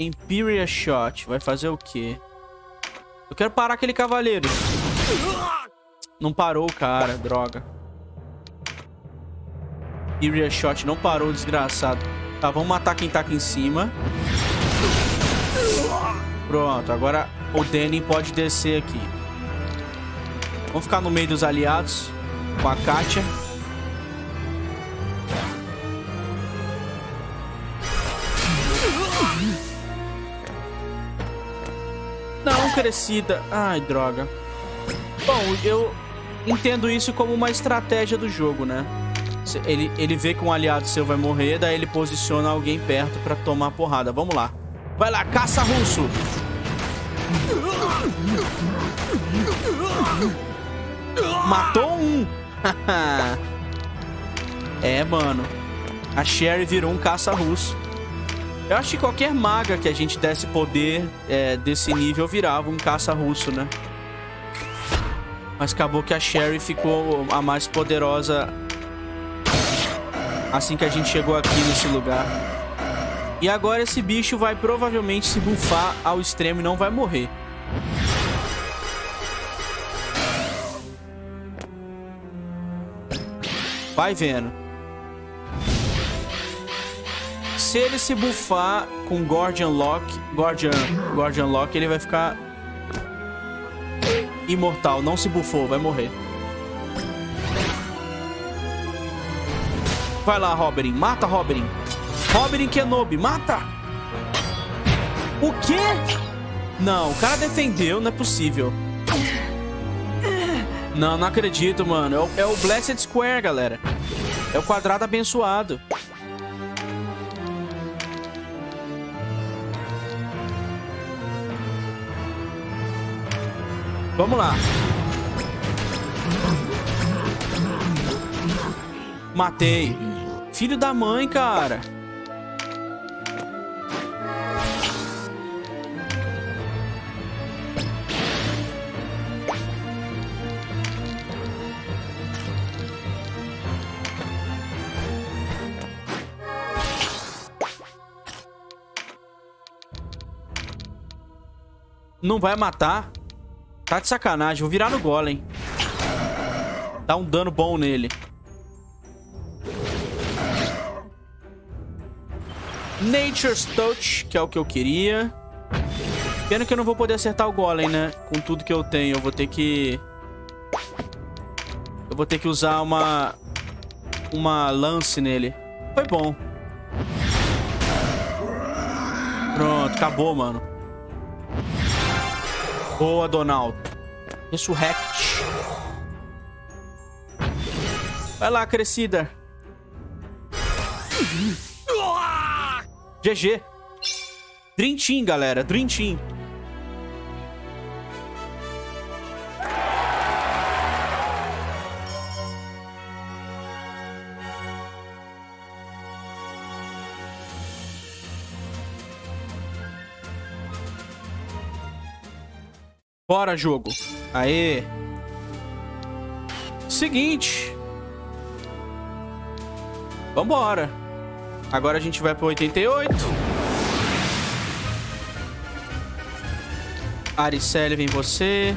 Imperial Shot. Vai fazer o quê? Eu quero parar aquele cavaleiro. Não parou, cara. Droga. Imperial Shot não parou, desgraçado. Tá, vamos matar quem tá aqui em cima. Pronto, agora o Denim pode descer aqui. Vamos ficar no meio dos aliados com a Katia. Não, crescida. Ai, droga. Bom, eu entendo isso como uma estratégia do jogo, né? Ele vê que um aliado seu vai morrer, daí ele posiciona alguém perto pra tomar porrada. Vamos lá. Vai lá, caça russo. Matou um. É, mano. A Sherry virou um caça russo. Eu acho que qualquer maga que a gente desse poder desse nível virava um caça russo, né? Mas acabou que a Sherry ficou a mais poderosa assim que a gente chegou aqui nesse lugar. E agora esse bicho vai provavelmente se bufar ao extremo e não vai morrer. Vai vendo. Se ele se bufar com Guardian Lock, ele vai ficar imortal. Não se bufou, vai morrer. Vai lá, Robin. Mata, Robin. Robin Kenobi, mata! O quê? Não, o cara defendeu, não é possível. Não, não acredito, mano. É o Blessed Square, galera. É o quadrado abençoado. Vamos lá. Matei. Filho da mãe, cara. Não vai matar? Tá de sacanagem. Vou virar no golem. Dá um dano bom nele. Nature's Touch, que é o que eu queria. Pena que eu não vou poder acertar o golem, né? Com tudo que eu tenho. Eu vou ter que... Eu vou ter que usar uma lance nele. Foi bom. Pronto, acabou, mano. Boa, Donald. Resurrect. Vai lá, crescida. GG. Dream Team, galera. Dream Team. Bora, jogo. Aê. Seguinte. Vambora. Agora a gente vai pro 88. Aricele, vem você.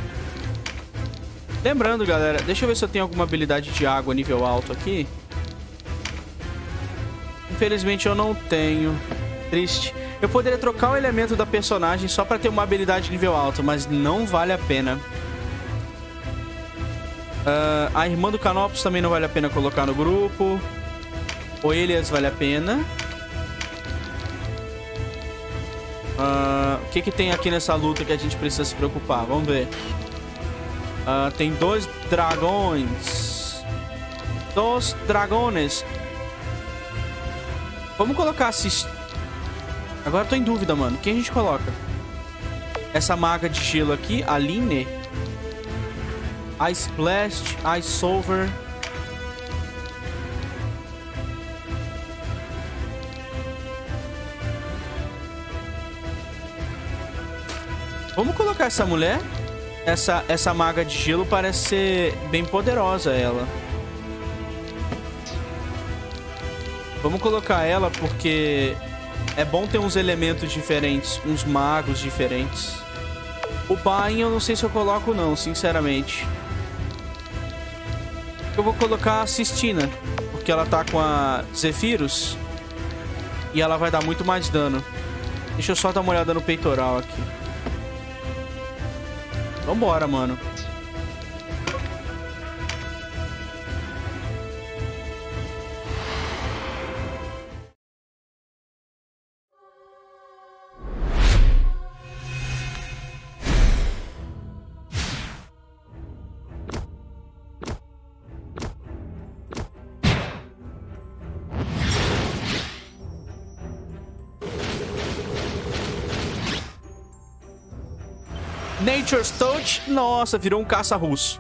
Lembrando, galera. Deixa eu ver se eu tenho alguma habilidade de água nível alto aqui. Infelizmente eu não tenho. Triste. Eu poderia trocar o elemento da personagem só pra ter uma habilidade de nível alto, mas não vale a pena. A irmã do Canopus também não vale a pena colocar no grupo. Oelhas vale a pena. O que que tem aqui nessa luta que a gente precisa se preocupar? Vamos ver. Tem dois dragões. Dos dragones. Vamos colocar Agora eu tô em dúvida, mano. Quem a gente coloca? Essa maga de gelo aqui, a Line. Ice Blast, Ice Solver. Vamos colocar essa mulher. Essa maga de gelo parece ser bem poderosa, ela. Vamos colocar ela porque é bom ter uns elementos diferentes, uns magos diferentes. O Bain eu não sei se eu coloco não, sinceramente. Eu vou colocar a Sistina, porque ela tá com a Zephyrus e ela vai dar muito mais dano. Deixa eu só dar uma olhada no peitoral aqui. Vambora, mano. Nature's Touch. Nossa, virou um caça russo.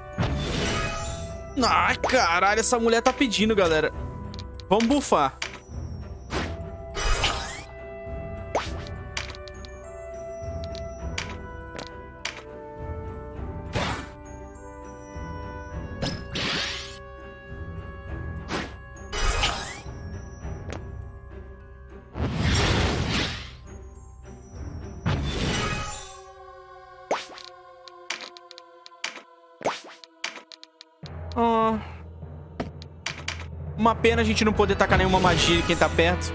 Ai, caralho, essa mulher tá pedindo, galera. Vamos bufar. Uma pena a gente não poder tacar nenhuma magia em quem tá perto.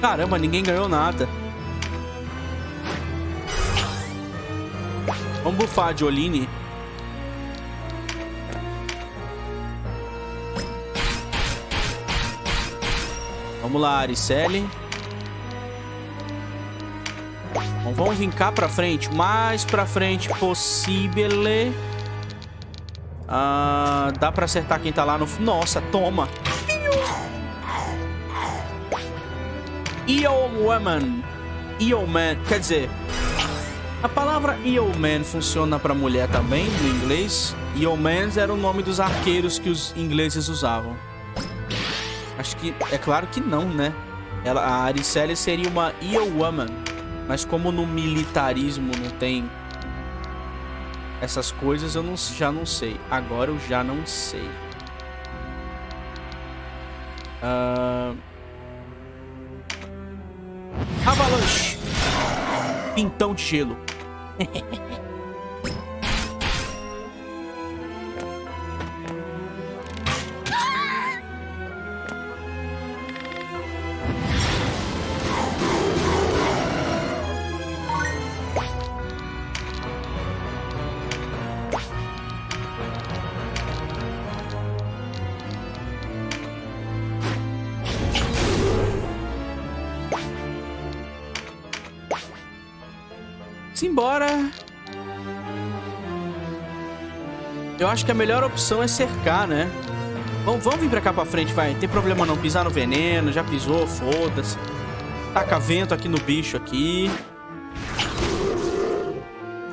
Caramba, ninguém ganhou nada. Vamos bufar a Jolene. Vamos lá, Aricele. Vamos vir cá pra frente. Mais pra frente possível. Ah, dá pra acertar quem tá lá no... Nossa, toma. Eowman. Eowman. Quer dizer, a palavra Eowman funciona pra mulher também, no inglês. Eowmans era o nome dos arqueiros que os ingleses usavam. Acho que... É claro que não, né? A Aricele seria uma Eowman. Mas como no militarismo não tem essas coisas, eu já não sei. Agora eu já não sei. Avalanche. Pintão de gelo. Embora, eu acho que a melhor opção é cercar, né? Vamos vir pra cá pra frente, vai. Não tem problema não, pisar no veneno. Já pisou, foda-se. Taca vento aqui no bicho aqui.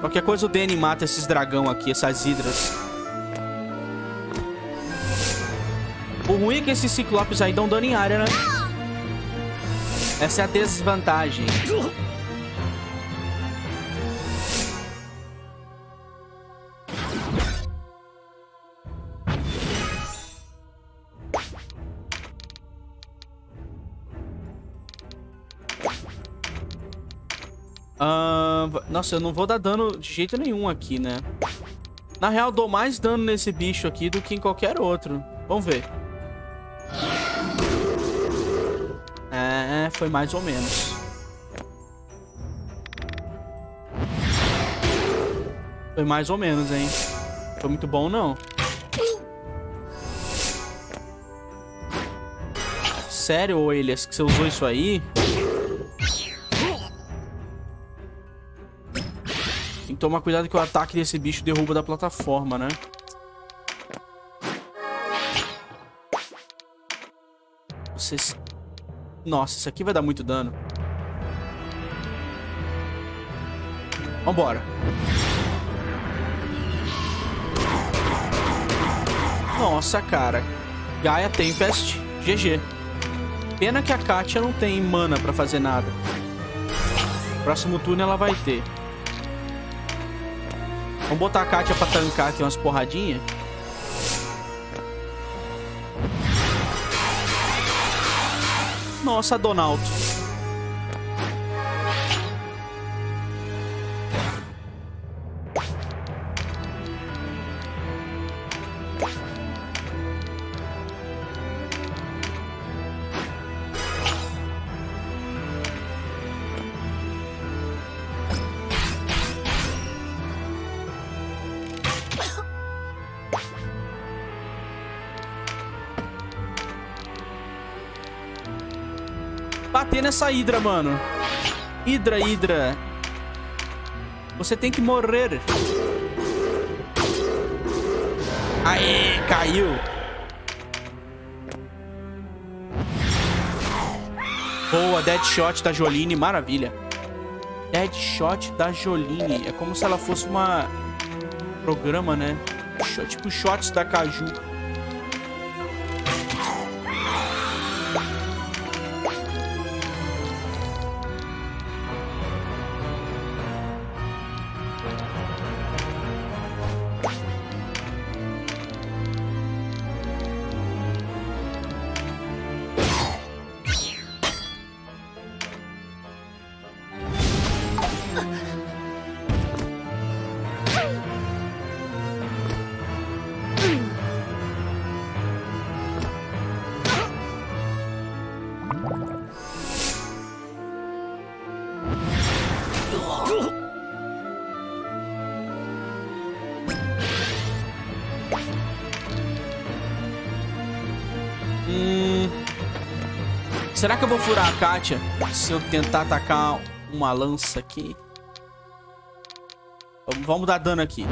Qualquer coisa o Danny mata esses dragão aqui, essas hidras. O ruim é que esses ciclopes aí dão dano em área, né? Essa é a desvantagem. Nossa, eu não vou dar dano de jeito nenhum aqui, né? Na real, dou mais dano nesse bicho aqui do que em qualquer outro. Vamos ver. É, foi mais ou menos. Foi mais ou menos, hein? Foi muito bom, não. Sério, Oelhas, que você usou isso aí? Toma cuidado que o ataque desse bicho derruba da plataforma, né? Nossa, esse... Nossa, isso aqui vai dar muito dano. Vambora. Nossa, cara. Gaia Tempest. GG. Pena que a Katia não tem mana pra fazer nada. Próximo turno ela vai ter. Vamos botar a Katia pra tancar aqui umas porradinhas. Nossa, Donaldo. Bater nessa hidra, mano. Hidra, hidra. Você tem que morrer. Aê, caiu. Boa, Deadshot da Jolene, maravilha. Deadshot da Jolene. É como se ela fosse uma... Programa, né? Tipo shots da Caju. Será que eu vou furar a Katia se eu tentar atacar uma lança aqui? Vamos dar dano aqui.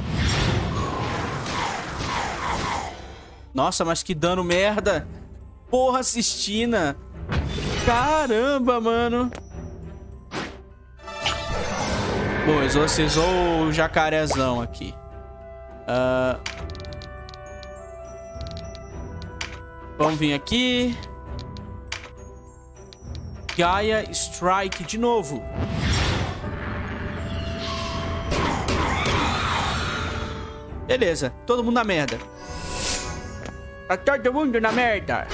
Nossa, mas que dano merda. Porra, Sistina. Caramba, mano. Bom, exorcizou o jacarezão aqui. Vamos vir aqui. Gaia Strike de novo. Beleza, todo mundo na merda. Tá todo mundo na merda.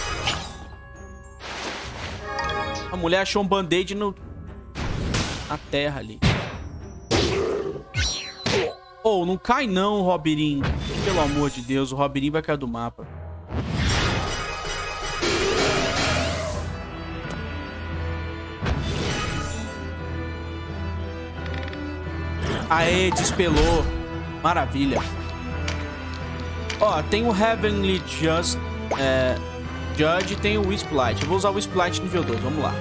A mulher achou um band-aid no... na terra ali. Oh, não cai não, Robirim. Pelo amor de Deus, o Robirim vai cair do mapa. Aê, despelou. Maravilha. Ó, tem o Heavenly Judge e tem o Wisplight. Eu vou usar o Wisplight nível 2, vamos lá.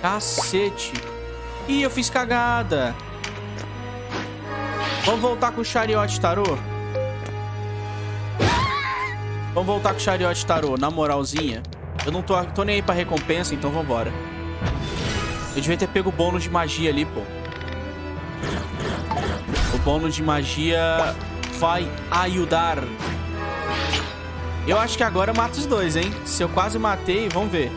Cacete. Ih, eu fiz cagada. Vamos voltar com o Chariot Tarô? Vamos voltar com o Chariot Tarô, na moralzinha. Eu não tô nem aí pra recompensa, então vambora. Eu devia ter pego o bônus de magia ali, pô. O bônus de magia vai ajudar. Eu acho que agora eu mato os dois, hein? Se eu quase matei, vamos ver.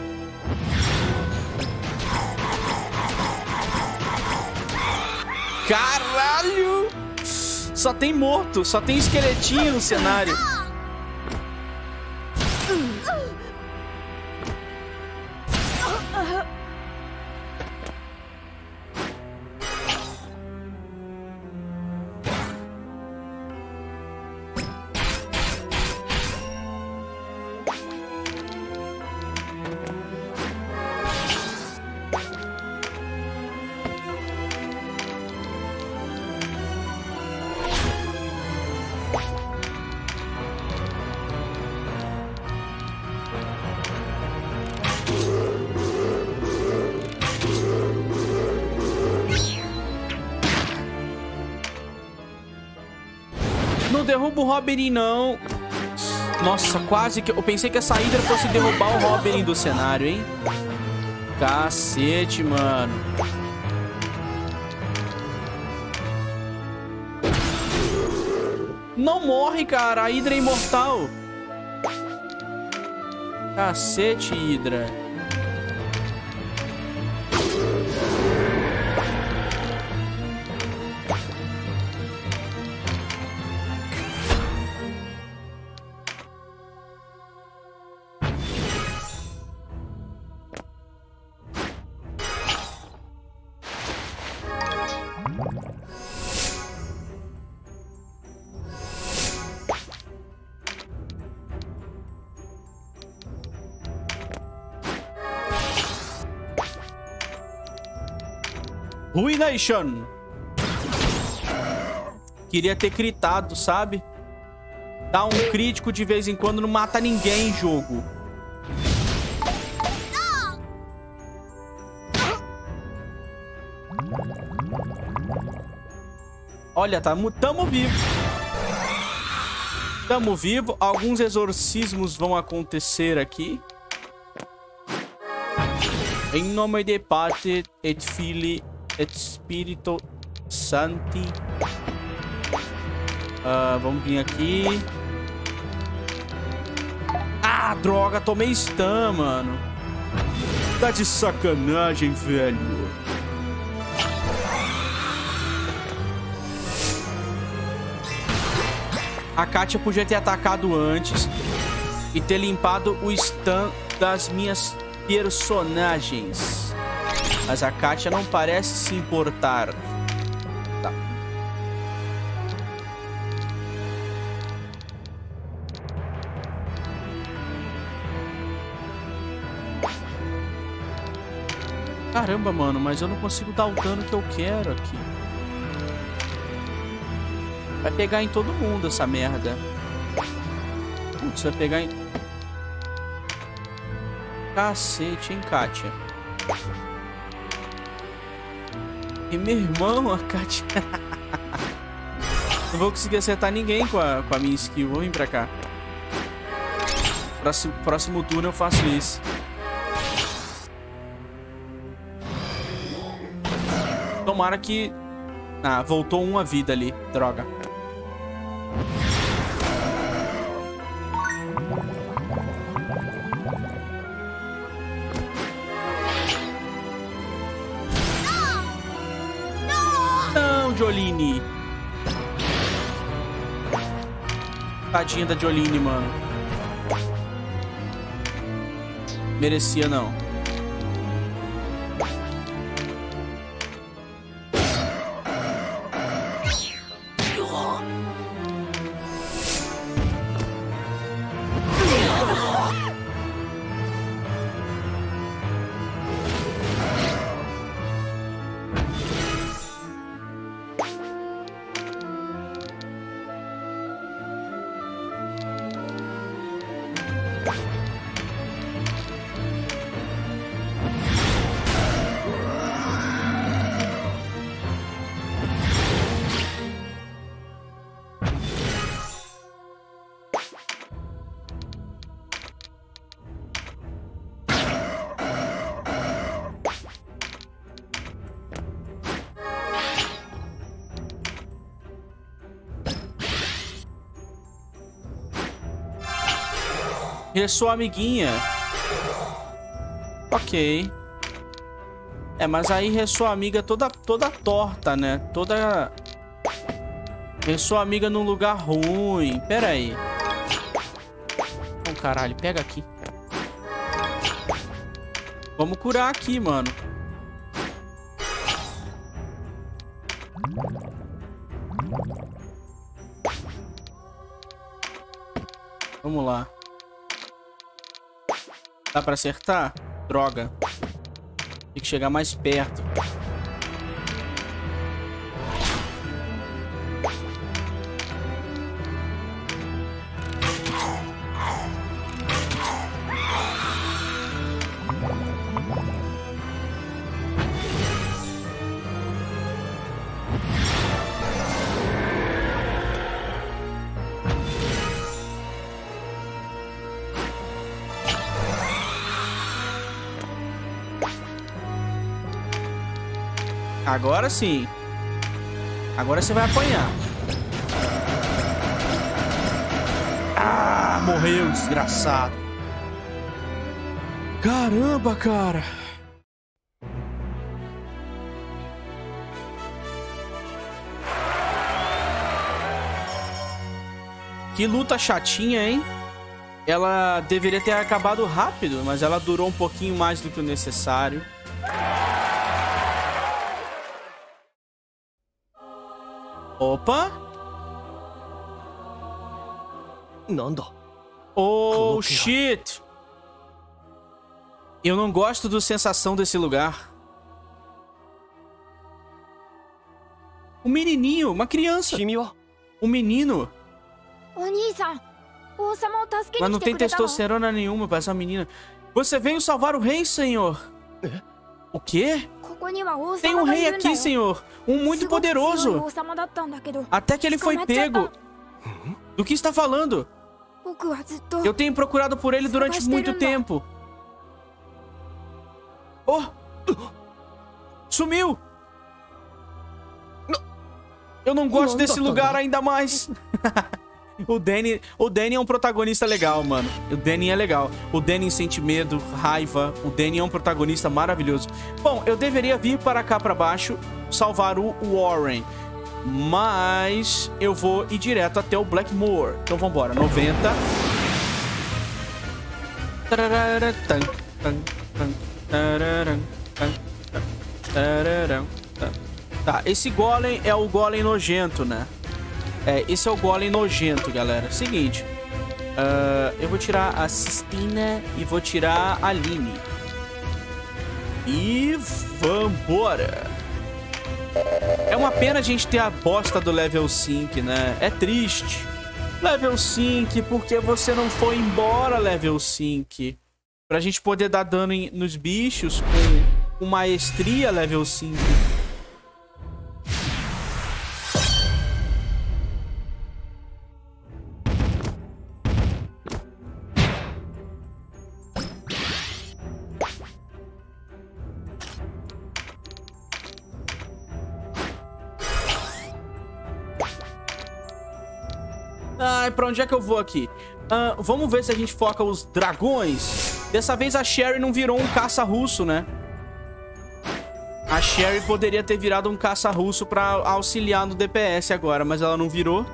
Caralho! Só tem morto, só tem esqueletinho no cenário. derruba o Robin, não. Nossa, quase que... Eu pensei que essa Hydra fosse derrubar o Robin do cenário, hein? Cacete, mano. Não morre, cara. A Hydra é imortal. Cacete, Hydra. Ruination. Queria ter critado, sabe? Dá um crítico de vez em quando, não mata ninguém, jogo. Olha, tá, tamo vivo. Tamo vivo. Alguns exorcismos vão acontecer aqui. Em nome de Pátria et Filii Espírito Santi. Vamos vir aqui. Ah, droga, tomei stun, mano. Tá de sacanagem, velho. A Katia podia ter atacado antes e ter limpado o stun das minhas personagens. Mas a Katia não parece se importar. Tá. Caramba, mano, mas eu não consigo dar o dano que eu quero aqui. Vai pegar em todo mundo essa merda. Putz, vai pegar em... Cacete, hein, Katia. E meu irmão, a Katia... Não vou conseguir acertar ninguém com a minha skill. Vou vir pra cá. Próximo turno eu faço isso. Tomara que... Ah, voltou uma vida ali. Droga. Jolene. Tadinha da Jolene, mano. Merecia, não. É sua amiguinha. Ok. É, mas aí ressua amiga toda torta, né? Toda... Ressua amiga num lugar ruim. Pera aí. Oh, caralho. Pega aqui. Vamos curar aqui, mano. Vamos lá. Dá pra acertar? Droga. Tem que chegar mais perto. Agora sim. Agora você vai apanhar. Ah, morreu, desgraçado. Caramba, cara. Que luta chatinha, hein? Ela deveria ter acabado rápido, mas ela durou um pouquinho mais do que o necessário. Opa! Oh, shit! Eu não gosto da sensação desse lugar. Um menininho, uma criança. Um menino. Mas não tem testosterona nenhuma pra essa menina. Você veio salvar o rei, senhor. O quê? Tem um rei aqui, senhor. Um muito poderoso. Até que ele foi pego. Do que está falando? Eu tenho procurado por ele durante muito tempo. Oh! Sumiu! Eu não gosto desse lugar ainda mais. O Danny é um protagonista legal, mano. O Danny é legal. O Danny sente medo, raiva. O Danny é um protagonista maravilhoso. Bom, eu deveria vir para cá para baixo, salvar o Warren. Mas eu vou ir direto até o Blackmoor. Então vambora, 90. Tá, esse golem é o golem nojento, né? É, esse é o golem nojento, galera. Seguinte, eu vou tirar a Sistina e vou tirar a Aline. E vambora. É uma pena a gente ter a bosta do level 5, né? É triste. Level 5, porque você não foi embora, level 5. Pra gente poder dar dano nos bichos com maestria, level 5. Pra onde é que eu vou aqui? Vamos ver se a gente foca os dragões. Dessa vez a Sherry não virou um caça-russo, né? A Sherry poderia ter virado um caça-russo pra auxiliar no DPS agora, mas ela não virou.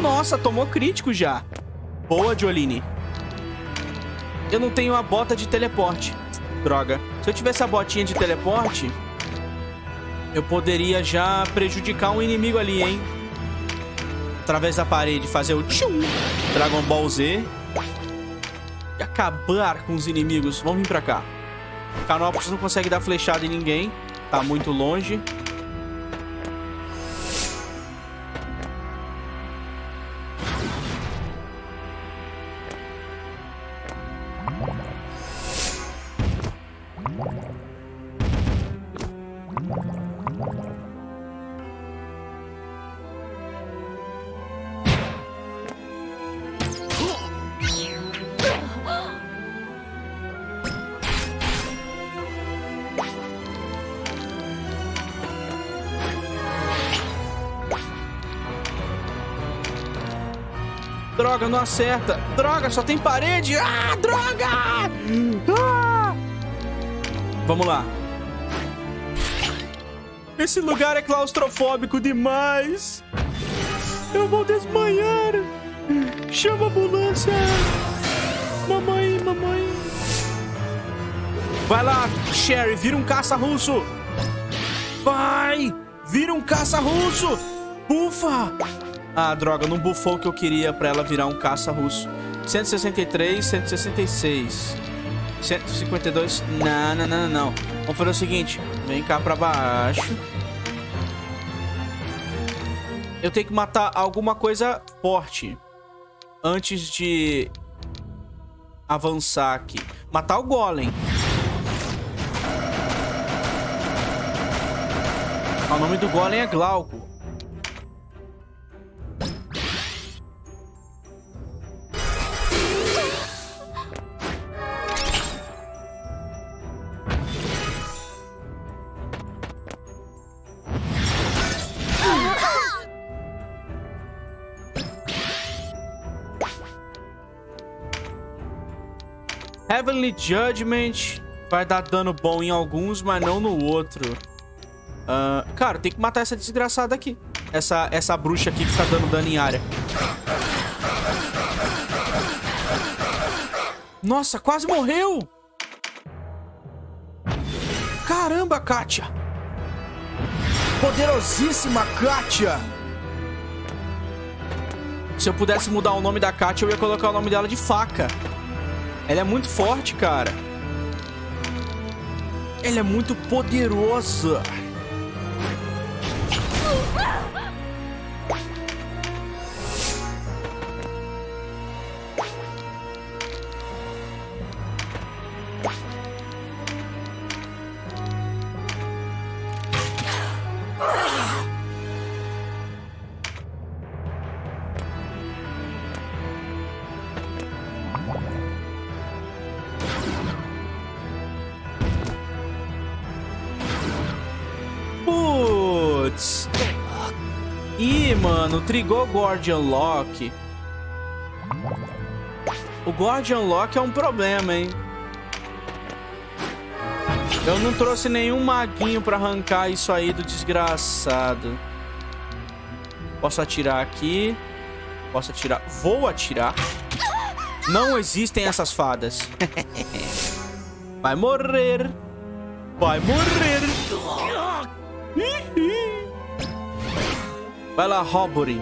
Nossa, tomou crítico já. Boa, Jolene. Eu não tenho a bota de teleporte. Droga. Se eu tivesse a botinha de teleporte, eu poderia já prejudicar um inimigo ali, hein? Através da parede, fazer o tchum. Dragon Ball Z. E acabar com os inimigos. Vamos vir pra cá. Canopus não consegue dar flechada em ninguém. Tá muito longe. Droga, não acerta. Droga, só tem parede. Ah, droga! Ah! Vamos lá. Esse lugar é claustrofóbico demais. Eu vou desmaiar. Chama a ambulância. Mamãe, mamãe. Vai lá, Sherry, vira um caça-russo. Vai! Vira um caça-russo! Bufa! Ah, droga, não bufou o que eu queria pra ela virar um caça-russo. 163, 166. 152. Não, não, não, não. Vamos fazer o seguinte. Vem cá pra baixo. Eu tenho que matar alguma coisa forte antes de avançar aqui. Matar o golem. O nome do golem é Glauco. Heavenly Judgment vai dar dano bom em alguns, mas não no outro. Cara, tem que matar essa desgraçada aqui. Essa bruxa aqui que está dando dano em área. Nossa, quase morreu! Caramba, Kátia! Poderosíssima Kátia! Se eu pudesse mudar o nome da Kátia, eu ia colocar o nome dela de faca. Ela é muito forte, cara. Ela é muito poderosa. Trigou o Guardian Lock. O Guardian Lock é um problema, hein? Eu não trouxe nenhum maguinho pra arrancar isso aí do desgraçado. Posso atirar aqui. Posso atirar. Vou atirar. Não existem essas fadas. Vai morrer. Vai morrer. Vai lá, Robbery.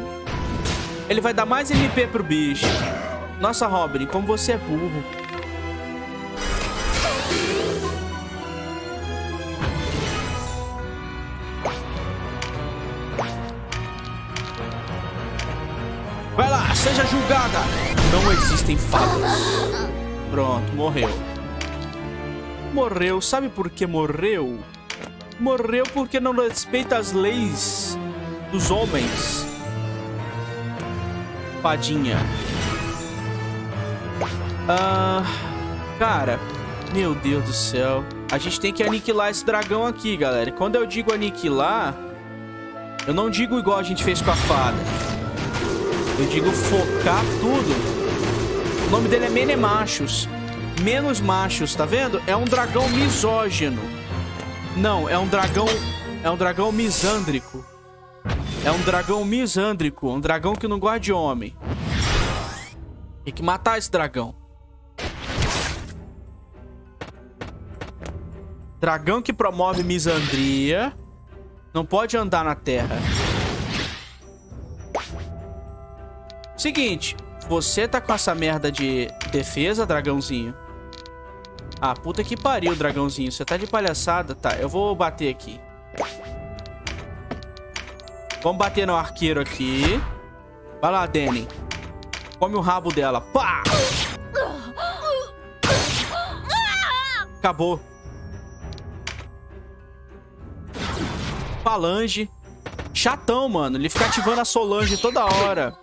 Ele vai dar mais MP pro bicho. Nossa, Robbery, como você é burro. Vai lá, seja julgada. Não existem fadas. Pronto, morreu. Morreu, sabe por que morreu? Morreu porque não respeita as leis dos homens. Padinha. Cara, meu Deus do céu. A gente tem que aniquilar esse dragão aqui, galera. Quando eu digo aniquilar, eu não digo igual a gente fez com a fada. Eu digo focar tudo. O nome dele é Menemachos. Menos machos, tá vendo? É um dragão misógino. Não, é um dragão misândrico. É um dragão misândrico, um dragão que não gosta de homem. Tem que matar esse dragão. Dragão que promove misandria não pode andar na terra. Seguinte, você tá com essa merda de defesa, dragãozinho? Ah, puta que pariu, dragãozinho. Você tá de palhaçada? Tá, eu vou bater aqui. Vamos bater no arqueiro aqui. Vai lá, Danny. Come o rabo dela. Pá! Acabou. Falange. Chatão, mano. Ele fica ativando a Solange toda hora.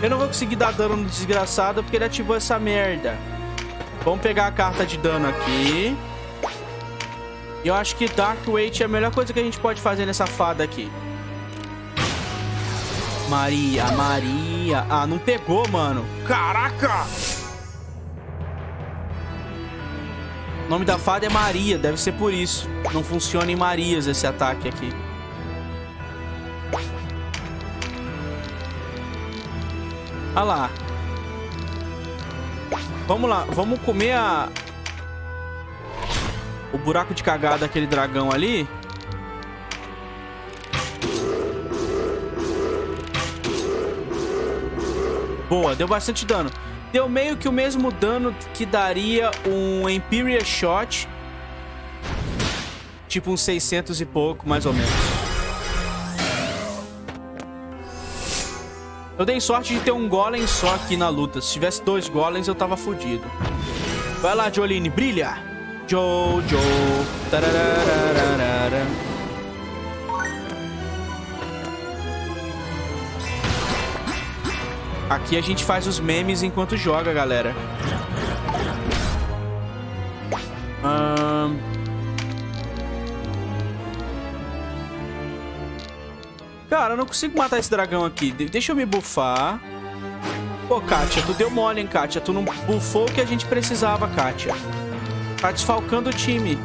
Eu não vou conseguir dar dano no desgraçado porque ele ativou essa merda. Vamos pegar a carta de dano aqui. Eu acho que Dark Weight é a melhor coisa que a gente pode fazer nessa fada aqui. Maria. Ah, não pegou, mano. Caraca! O nome da fada é Maria, deve ser por isso. Não funciona em Marias esse ataque aqui. Ah lá. Vamos lá, vamos comer a... o buraco de cagada daquele dragão ali. Boa, deu bastante dano. Deu meio que o mesmo dano que daria um Imperial Shot. Tipo uns 600 e pouco, mais ou menos. Eu dei sorte de ter um golem só aqui na luta. Se tivesse dois golems, eu tava fodido. Vai lá, Jolene, brilha! Jojo. Tarararararara. Aqui a gente faz os memes enquanto joga, galera. Cara, eu não consigo matar esse dragão aqui. Deixa eu me buffar. Pô, Kátia, tu deu mole, hein, Kátia. Tu não buffou o que a gente precisava, Kátia. Tá desfalcando o time.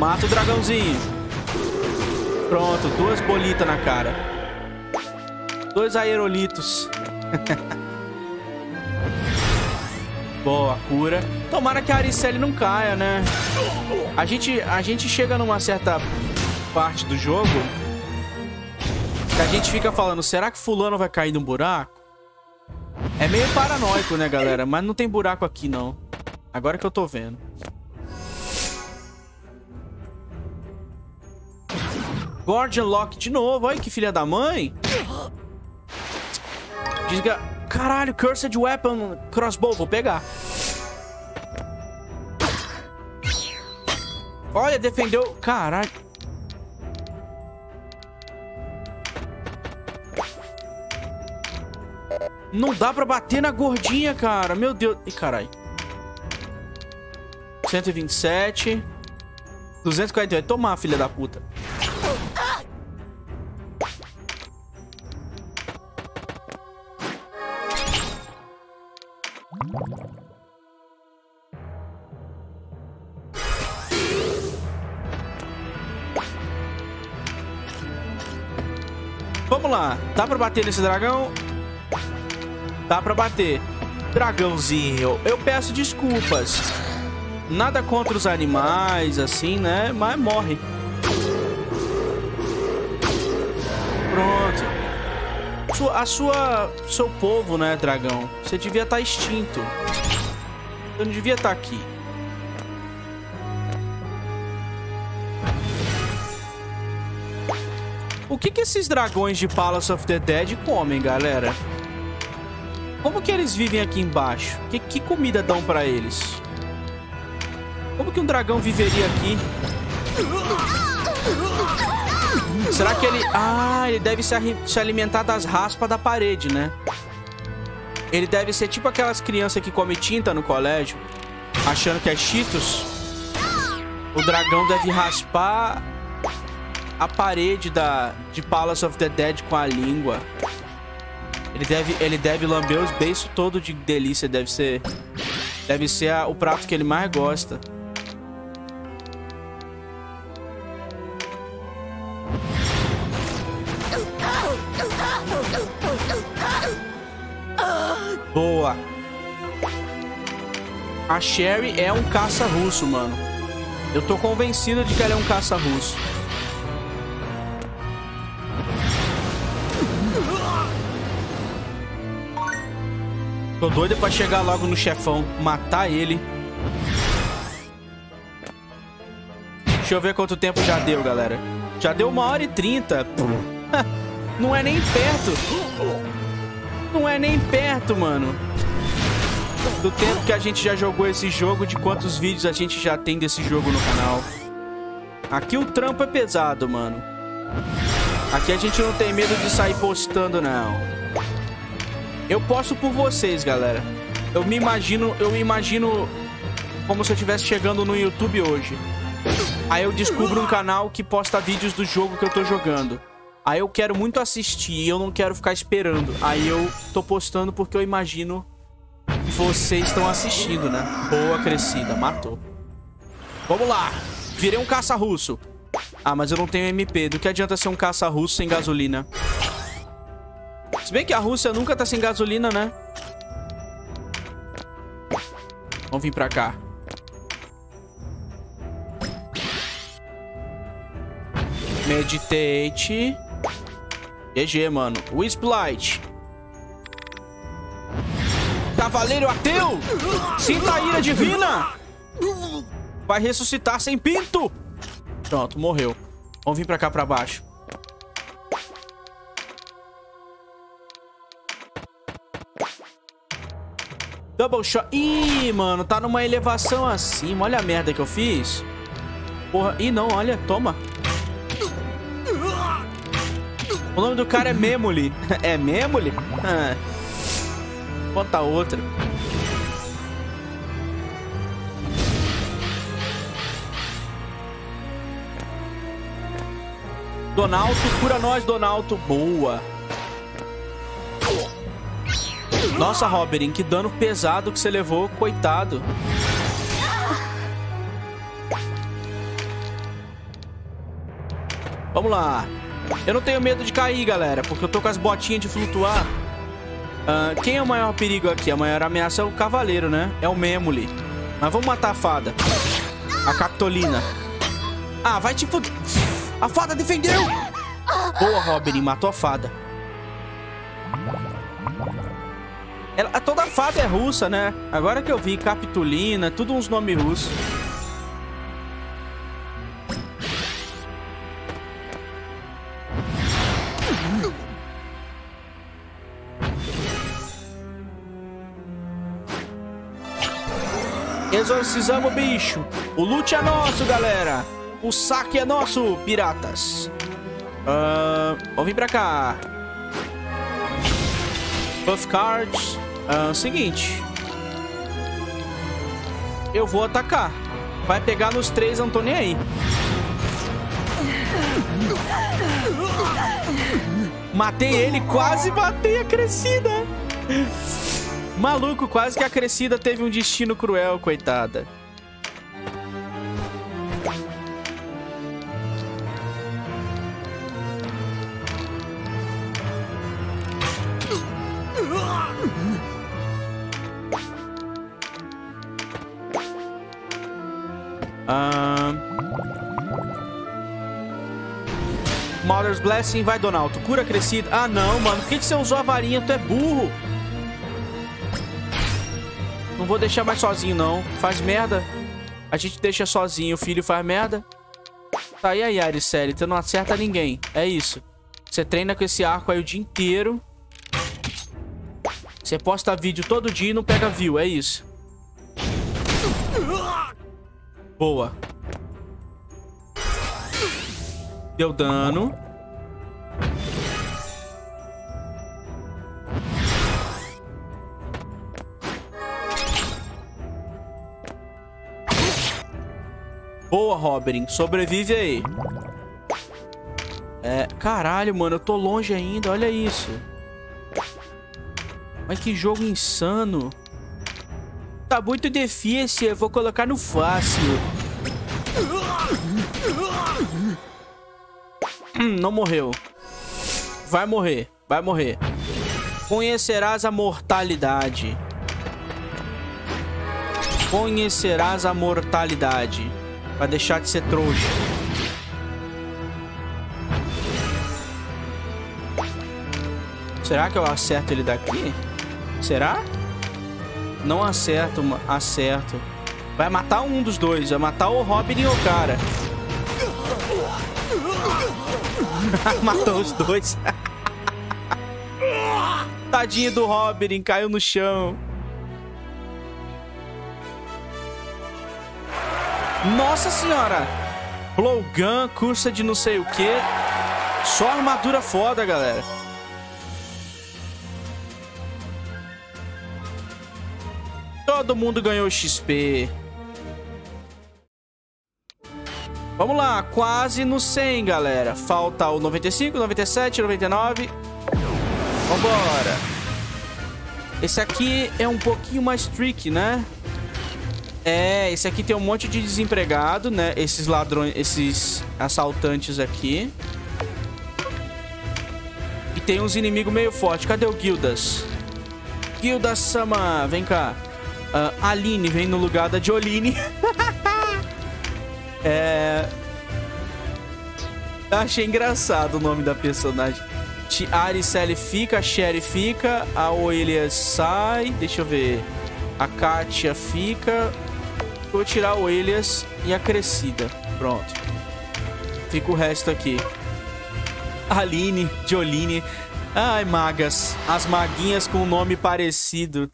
Mata o dragãozinho. Pronto, duas bolitas na cara. Dois aerolitos. Boa, cura. Tomara que a Aricele não caia, né? A gente chega numa certa parte do jogo que a gente fica falando, será que fulano vai cair num buraco? É meio paranoico, né, galera? Mas não tem buraco aqui, não. Agora que eu tô vendo. Guardian Lock de novo. Olha que filha da mãe. Desga... Caralho, Cursed Weapon Crossbow. Vou pegar. Olha, defendeu... Caralho. Não dá pra bater na gordinha, cara. Meu Deus. Ih, caralho. 127. 248. Toma, filha da puta. Vamos lá. Dá pra bater nesse dragão? Dá pra bater. Dragãozinho, eu peço desculpas. Nada contra os animais, assim, né? Mas morre. Pronto. Seu povo, né, dragão? Você devia estar extinto. Eu não devia estar aqui. O que que esses dragões de Palace of the Dead comem, galera? Como que eles vivem aqui embaixo? Que comida dão pra eles? Como que um dragão viveria aqui? Será que ele... Ah, ele deve se alimentar das raspas da parede, né? Ele deve ser tipo aquelas crianças que comem tinta no colégio, achando que é Cheetos. O dragão deve raspar a parede de Palace of the Dead com a língua. Ele deve lamber os beiços todo de delícia. Deve ser o prato que ele mais gosta. Boa. A Sherry é um caça-russo, mano. Eu tô convencido de que ela é um caça-russo. Tô doido pra chegar logo no chefão, matar ele. Deixa eu ver quanto tempo já deu, galera. Já deu 1h30. Não é nem perto. Não é nem perto, mano, do tempo que a gente já jogou esse jogo, de quantos vídeos a gente já tem desse jogo no canal. Aqui o trampo é pesado, mano. Aqui a gente não tem medo de sair postando, não. Eu posso por vocês, galera. Eu me imagino como se eu estivesse chegando no YouTube hoje. Aí eu descubro um canal que posta vídeos do jogo que eu tô jogando. Aí eu quero muito assistir e eu não quero ficar esperando. Aí eu tô postando porque eu imagino que vocês estão assistindo, né? Boa crescida, matou. Vamos lá. Virei um caça-russo. Ah, mas eu não tenho MP. Do que adianta ser um caça-russo sem gasolina? Se bem que a Rússia nunca tá sem gasolina, né? Vamos vir pra cá. Meditate. GG, mano. Wisplight. Cavaleiro ateu. Sinta a ira divina. Vai ressuscitar sem pinto. Pronto, morreu. Vamos vir pra cá, pra baixo. Double shot. Ih, mano, tá numa elevação acima. Olha a merda que eu fiz. Porra. Ih, não, olha. Toma. O nome do cara é Memoli. É Memoli? Ah. Bota outra. Donalto, cura nós, Donalto. Boa. Nossa, Robin, que dano pesado que você levou. Coitado. Vamos lá. Eu não tenho medo de cair, galera, porque eu tô com as botinhas de flutuar. Quem é o maior perigo aqui? A maior ameaça é o cavaleiro, né? É o Memoli. Mas vamos matar a fada. A Capitolina. Ah, vai tipo... A fada defendeu! Boa, Robin, matou a fada. Ela... Toda fada é russa, né? Agora que eu vi, Capitolina, tudo uns nomes russos. Exorcizamos o bicho. O loot é nosso, galera. O saque é nosso, piratas. Vamos vir pra cá. Buff cards. Seguinte. Eu vou atacar. Vai pegar nos três, não tô nem aí. Matei ele, quase matei a crescida. Maluco, quase que a crescida teve um destino cruel, coitada. Mother's Blessing, vai, Donaldo. Cura a crescida. Ah, não, mano. Por que você usou a varinha? Tu é burro. Não vou deixar mais sozinho, não. Faz merda. A gente deixa sozinho. O filho faz merda. Tá aí, Yari, sério. Você não acerta ninguém. É isso. Você treina com esse arco aí o dia inteiro. Você posta vídeo todo dia e não pega view. É isso. Boa. Deu dano. Boa, Robin. Sobrevive aí. É, caralho, mano. Eu tô longe ainda. Olha isso. Mas que jogo insano. Tá muito difícil. Eu vou colocar no fácil. Não morreu. Vai morrer. Vai morrer. Conhecerás a mortalidade. Conhecerás a mortalidade. Pra deixar de ser trouxa. Será que eu acerto ele daqui? Será? Não acerto, acerto. Vai matar um dos dois. Vai matar o Robin e o cara. Matou os dois. Tadinho do Robin. Caiu no chão. Nossa senhora! Blowgun, cursa de não sei o que. Só armadura foda, galera. Todo mundo ganhou XP. Vamos lá, quase no 100, galera. Falta o 95, 97, 99. Vambora. Esse aqui é um pouquinho mais tricky, né? É, esse aqui tem um monte de desempregado, né? Esses ladrões, esses assaltantes aqui. E tem uns inimigos meio fortes. Cadê o Gildas? Gildas-sama, vem cá. Aline vem no lugar da Jolene. É... achei engraçado o nome da personagem. A Aricele fica, a Sherry fica, a Oelia sai. Deixa eu ver. A Kátia fica. Vou tirar a Oelias e a Crescida. Pronto. Fica o resto aqui. Aline, Jolene. Ai, magas. As maguinhas com nome parecido.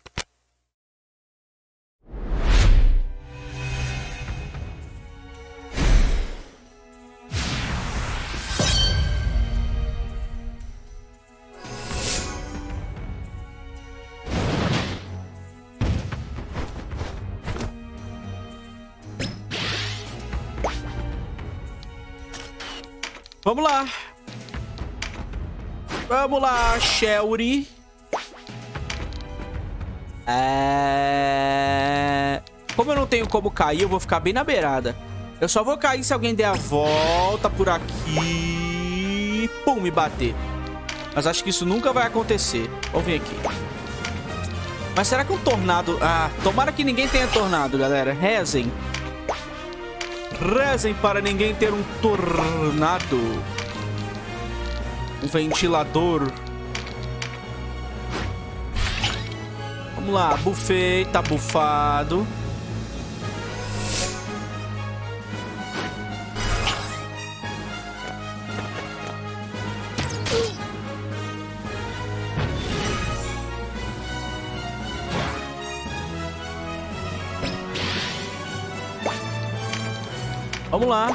Vamos lá. Vamos lá, Shelly. Como eu não tenho como cair, eu vou ficar bem na beirada. Eu só vou cair se alguém der a volta por aqui. Pum, me bater. Mas acho que isso nunca vai acontecer. Vamos vir aqui. Mas será que um tornado... ah, tomara que ninguém tenha tornado, galera. Rezem. Rezem para ninguém ter um tornado. Um ventilador. Vamos lá, bufei, tá bufado. Vamos lá.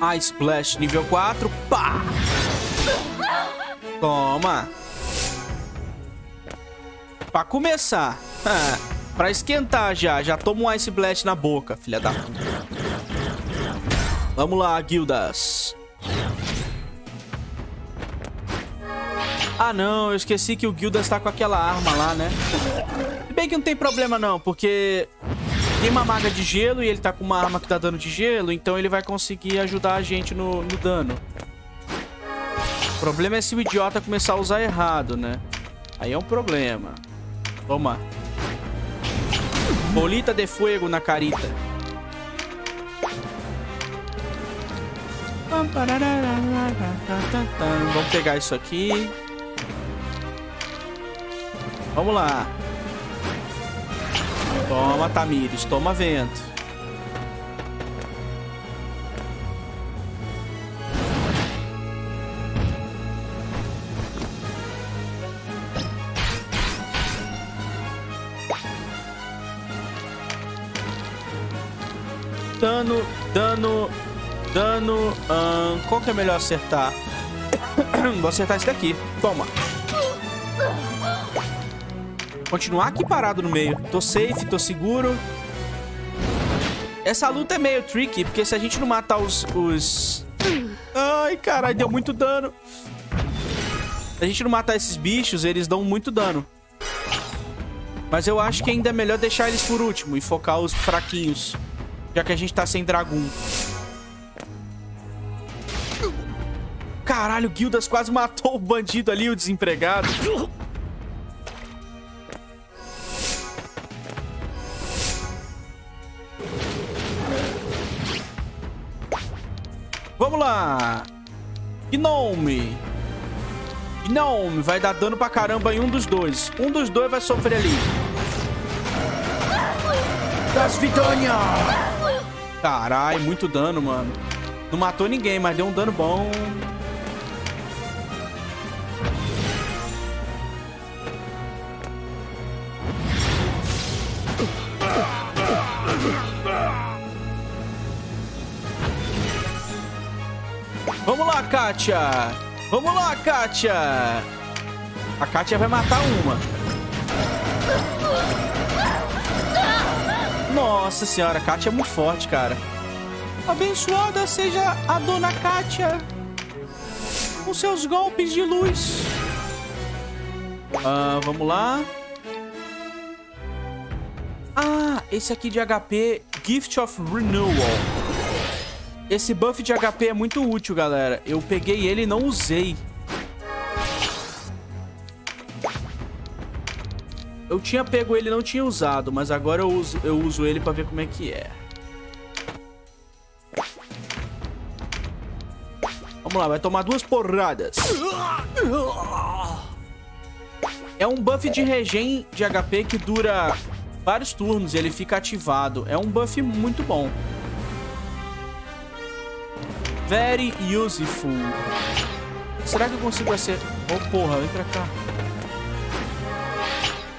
A Splash nível 4. Pá! Toma. Pra começar. Pra esquentar já. Já toma um Ice Blast na boca, filha da... Vamos lá, Gildas. Ah, não. Eu esqueci que o Gildas tá com aquela arma lá, né? Se bem que não tem problema, não. Porque... tem uma maga de gelo e ele tá com uma arma que dá dano de gelo, então ele vai conseguir ajudar a gente no dano. O problema é se o idiota começar a usar errado, né? Aí é um problema. Toma. Bolita de fuego na carita. Vamos pegar isso aqui. Vamos lá. Toma, Tamires, toma vento. Dano, dano, dano. Qual que é melhor acertar? Vou acertar esse daqui. Toma. Continuar aqui parado no meio. Tô safe, tô seguro. Essa luta é meio tricky, porque se a gente não matar os... ai, caralho, deu muito dano. Se a gente não matar esses bichos, eles dão muito dano. Mas eu acho que ainda é melhor deixar eles por último e focar os fraquinhos, já que a gente tá sem dragão. Caralho, o Gildas quase matou o bandido ali, o desempregado. Vamos lá. Gnome. Gnome vai dar dano pra caramba em um dos dois. Um dos dois vai sofrer ali. Das vidonha. Caralho, muito dano, mano. Não matou ninguém, mas deu um dano bom. Vamos lá, Kátia! Vamos lá, Kátia! A Kátia vai matar uma. Nossa senhora, a Kátia é muito forte, cara. Abençoada seja a Dona Kátia com seus golpes de luz. Vamos lá. Ah, esse aqui de HP, Gift of Renewal. Esse buff de HP é muito útil, galera. Eu peguei ele e não usei. Eu tinha pego ele e não tinha usado, mas agora eu uso ele pra ver como é que é. Vamos lá, vai tomar duas porradas. É um buff de regen de HP que dura vários turnos e ele fica ativado. É um buff muito bom. Very useful. Será que eu consigo acertar? Oh, porra, vem pra cá.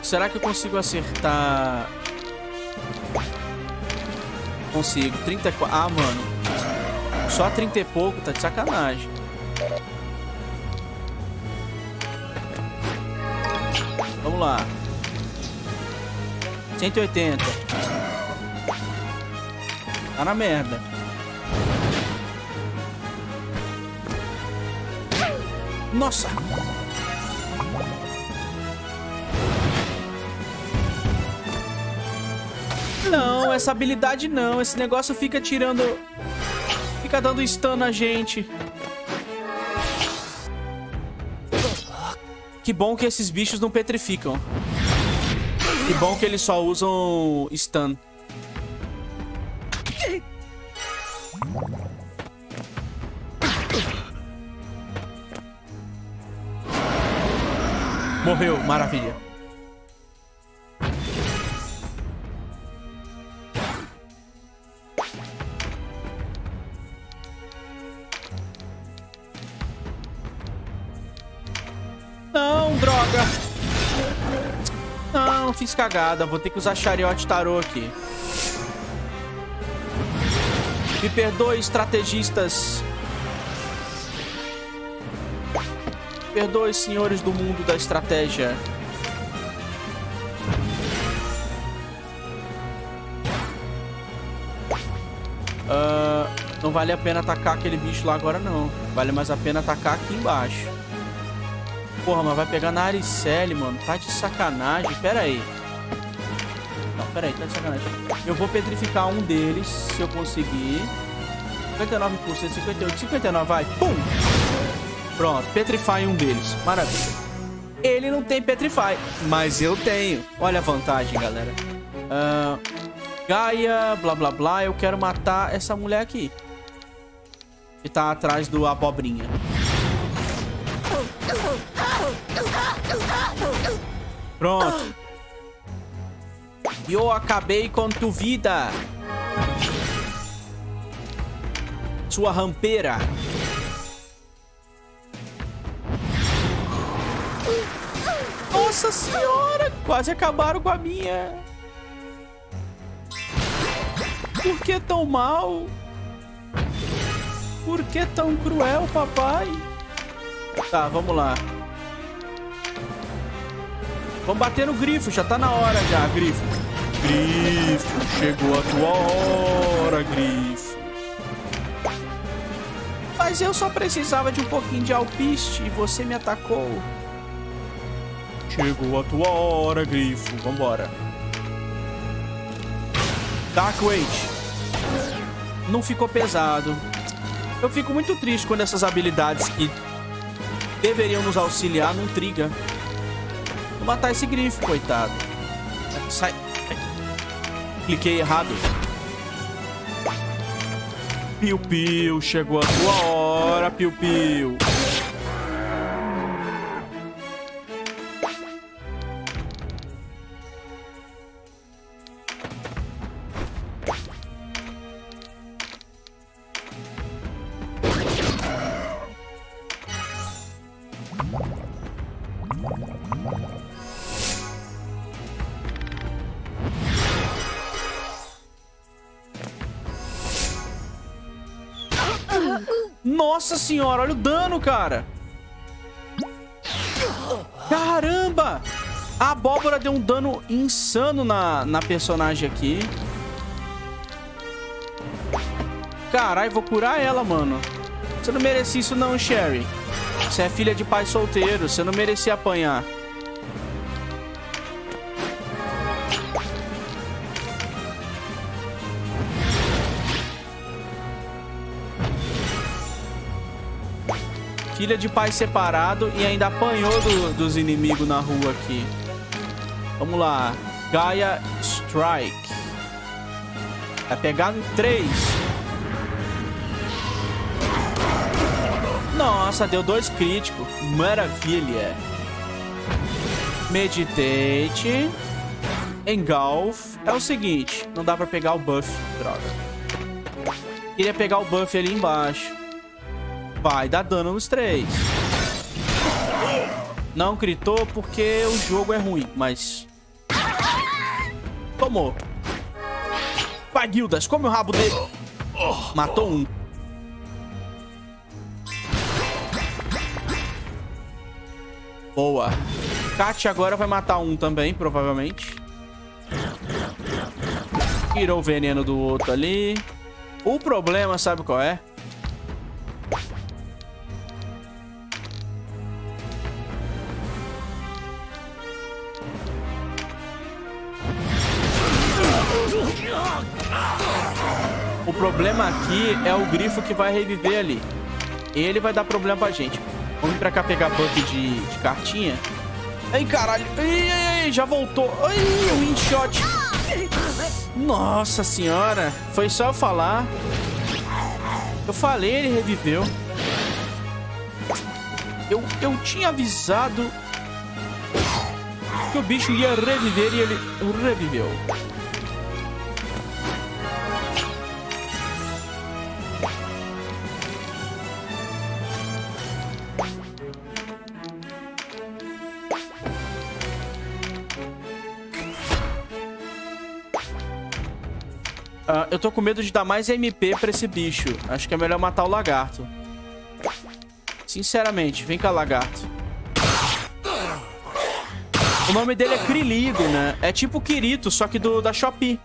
Será que eu consigo acertar? Consigo. 34. Ah, mano. Só 30 e pouco, tá de sacanagem. Vamos lá. 180. Tá na merda. Nossa. Não, essa habilidade não. Esse negócio fica tirando... Fica dando stun na gente. Que bom que esses bichos não petrificam. Que bom que eles só usam stun. Morreu, maravilha. Fiz cagada, vou ter que usar Chariote Tarô aqui. Me perdoe, estrategistas. Me perdoe, senhores do mundo da estratégia. Não vale a pena atacar aquele bicho lá agora, não. Vale mais a pena atacar aqui embaixo. Porra, mas vai pegar na Aricele, mano. Tá de sacanagem. Pera aí. Não, pera aí. Tá de sacanagem. Eu vou petrificar um deles, se eu conseguir. 59%, 58%, 59%. Vai. Pum! Pronto. Petrify um deles. Maravilha. Ele não tem Petrify, mas eu tenho. Olha a vantagem, galera. Gaia, blá, blá, blá. Eu quero matar essa mulher aqui. Que tá atrás do abobrinha. Pronto. Eu acabei com tua vida, sua rampeira. Nossa senhora, quase acabaram com a minha. Por que tão mal? Por que tão cruel, papai? Tá, vamos lá. Vamos bater no grifo, já tá na hora já, grifo. Grifo, chegou a tua hora, grifo. Mas eu só precisava de um pouquinho de alpiste e você me atacou. Chegou a tua hora, grifo. Vambora. Dark Weight. Não ficou pesado. Eu fico muito triste quando essas habilidades que deveriam nos auxiliar não trigam. Vou matar esse grifo, coitado. Sai. Cliquei errado. Piu piu, chegou a tua hora, piu piu. Nossa senhora, olha o dano, cara. Caramba! A abóbora deu um dano insano na personagem aqui. Caralho, vou curar ela, mano. Você não merecia isso não, Sherry. Você é filha de pai solteiro. Você não merecia apanhar. Filha de pai separado e ainda apanhou dos inimigos na rua aqui. Vamos lá. Gaia Strike. Vai pegar em 3. Nossa, deu 2 críticos. Maravilha. Meditate. Engulf. É o seguinte. Não dá pra pegar o buff. Droga. Queria pegar o buff ali embaixo. Vai dar dano nos 3. Não gritou porque o jogo é ruim, mas... Tomou. Vai, Gildas, come o rabo dele. Matou um. Boa. Katia agora vai matar um também, provavelmente. Tirou o veneno do outro ali. O problema, sabe qual é? O problema aqui é o grifo que vai reviver ali. Ele vai dar problema pra gente. Vamos pra cá pegar buff de cartinha. Ai, caralho. Ai, já voltou. Ai, o windshot. Nossa senhora. Foi só eu falar. Eu falei, ele reviveu. Eu tinha avisado que o bicho ia reviver e ele reviveu. Eu tô com medo de dar mais MP pra esse bicho. Acho que é melhor matar o lagarto. Sinceramente, vem cá, lagarto. O nome dele é Criligo, né? É tipo Kirito, só que da Shopee.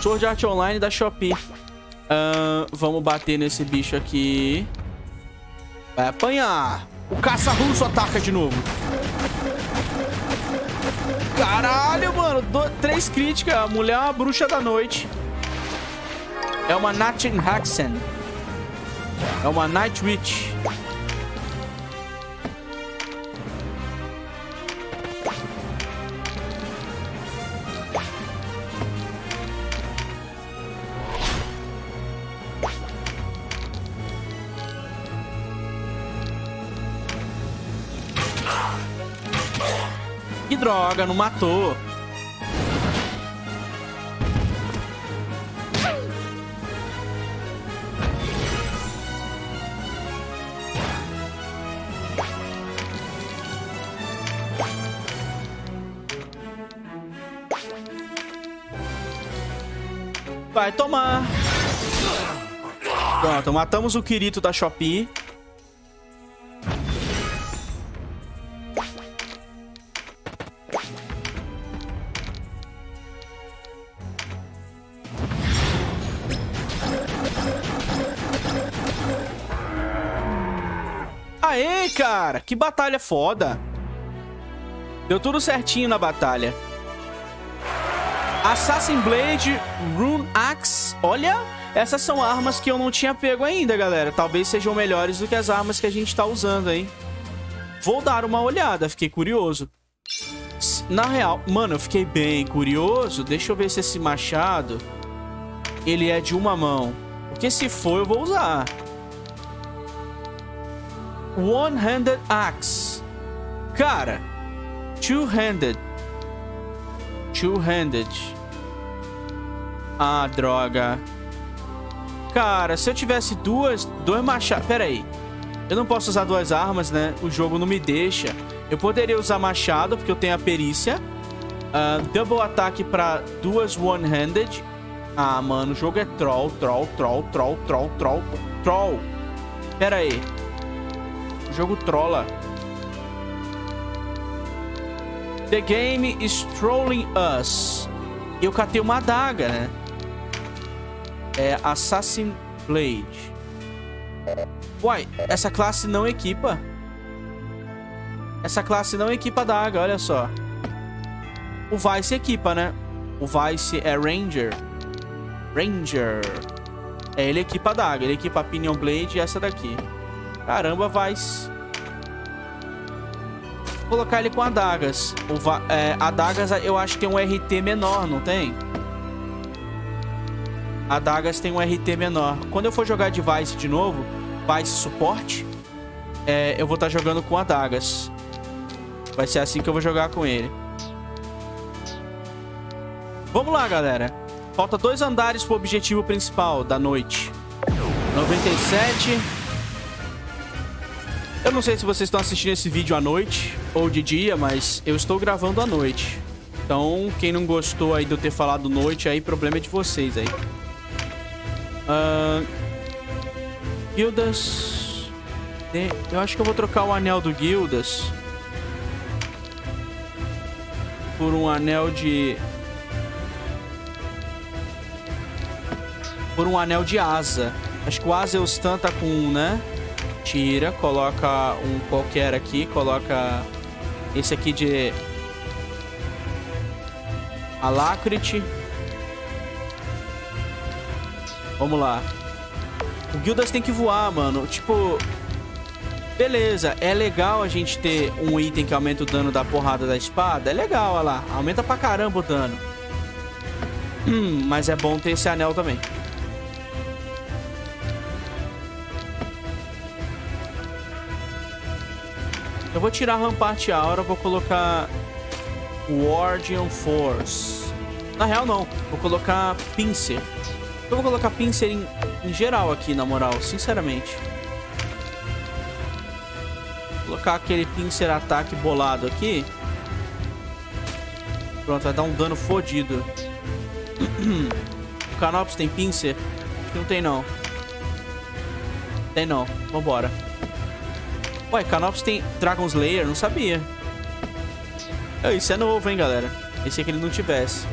Sword Art Online da Shopee. Vamos bater nesse bicho aqui. Vai apanhar. O caça-russo ataca de novo. Caralho, mano. 3 críticas. A mulher é uma bruxa da noite. É uma Nathan Haxen. É uma Night Witch. Droga, não matou. Vai tomar. Pronto, matamos o Kirito da Shopee. Cara, que batalha foda. Deu tudo certinho na batalha. Assassin Blade, Rune Axe. Olha, essas são armas que eu não tinha pego ainda, galera. Talvez sejam melhores do que as armas que a gente tá usando, hein. Vou dar uma olhada, fiquei curioso. Na real, mano, eu fiquei bem curioso. Deixa eu ver se esse machado, ele é de uma mão. Porque se for, eu vou usar. One-handed axe. Cara, two-handed. Two-handed. Ah, droga. Cara, se eu tivesse dois machados... Pera aí. Eu não posso usar duas armas, né? O jogo não me deixa. Eu poderia usar machado, porque eu tenho a perícia. Double ataque pra duas one-handed. Ah, mano, o jogo é troll, troll, troll, troll, troll, troll, troll. Pera aí. O jogo trola. The game is trolling us. Eu catei uma adaga, né? É Assassin Blade. Uai, essa classe não equipa. Essa classe não equipa adaga, olha só. O Vice equipa, né? O Vice é Ranger. Ranger. É, ele equipa adaga. Ele equipa a Pinion Blade e essa daqui. Caramba, Vice. Vou colocar ele com adagas. Adagas eu acho que tem um RT menor, não tem? Adagas tem um RT menor. Quando eu for jogar de Vice de novo, Vice suporte, eu vou estar jogando com adagas. Vai ser assim que eu vou jogar com ele. Vamos lá, galera. Falta 2 andares pro objetivo principal da noite. 97. Eu não sei se vocês estão assistindo esse vídeo à noite ou de dia, mas eu estou gravando à noite. Então, quem não gostou aí de eu ter falado noite, aí problema é de vocês aí. Gildas. Eu acho que eu vou trocar o anel do Gildas por um anel de... por um anel de asa. Acho que o asa Eustan tá com um, né? Tira, coloca um qualquer aqui. Coloca esse aqui de Alacrity. Vamos lá. O Gildas tem que voar, mano. Tipo... beleza, é legal a gente ter um item que aumenta o dano da porrada da espada. É legal, olha lá. Aumenta pra caramba o dano. Mas é bom ter esse anel também. Eu vou tirar a Rampart Aura, vou colocar Wardian Force. Na real, não. Vou colocar Pincer. Eu vou colocar Pincer em geral aqui, na moral, sinceramente. Vou colocar aquele Pincer ataque bolado aqui. Pronto, vai dar um dano fodido. O Canopus tem Pincer? Não tem, não. Tem, não. Vambora. Ué, Canopus tem Dragon Slayer? Não sabia. Isso é novo, hein, galera. Pensei que ele não tivesse.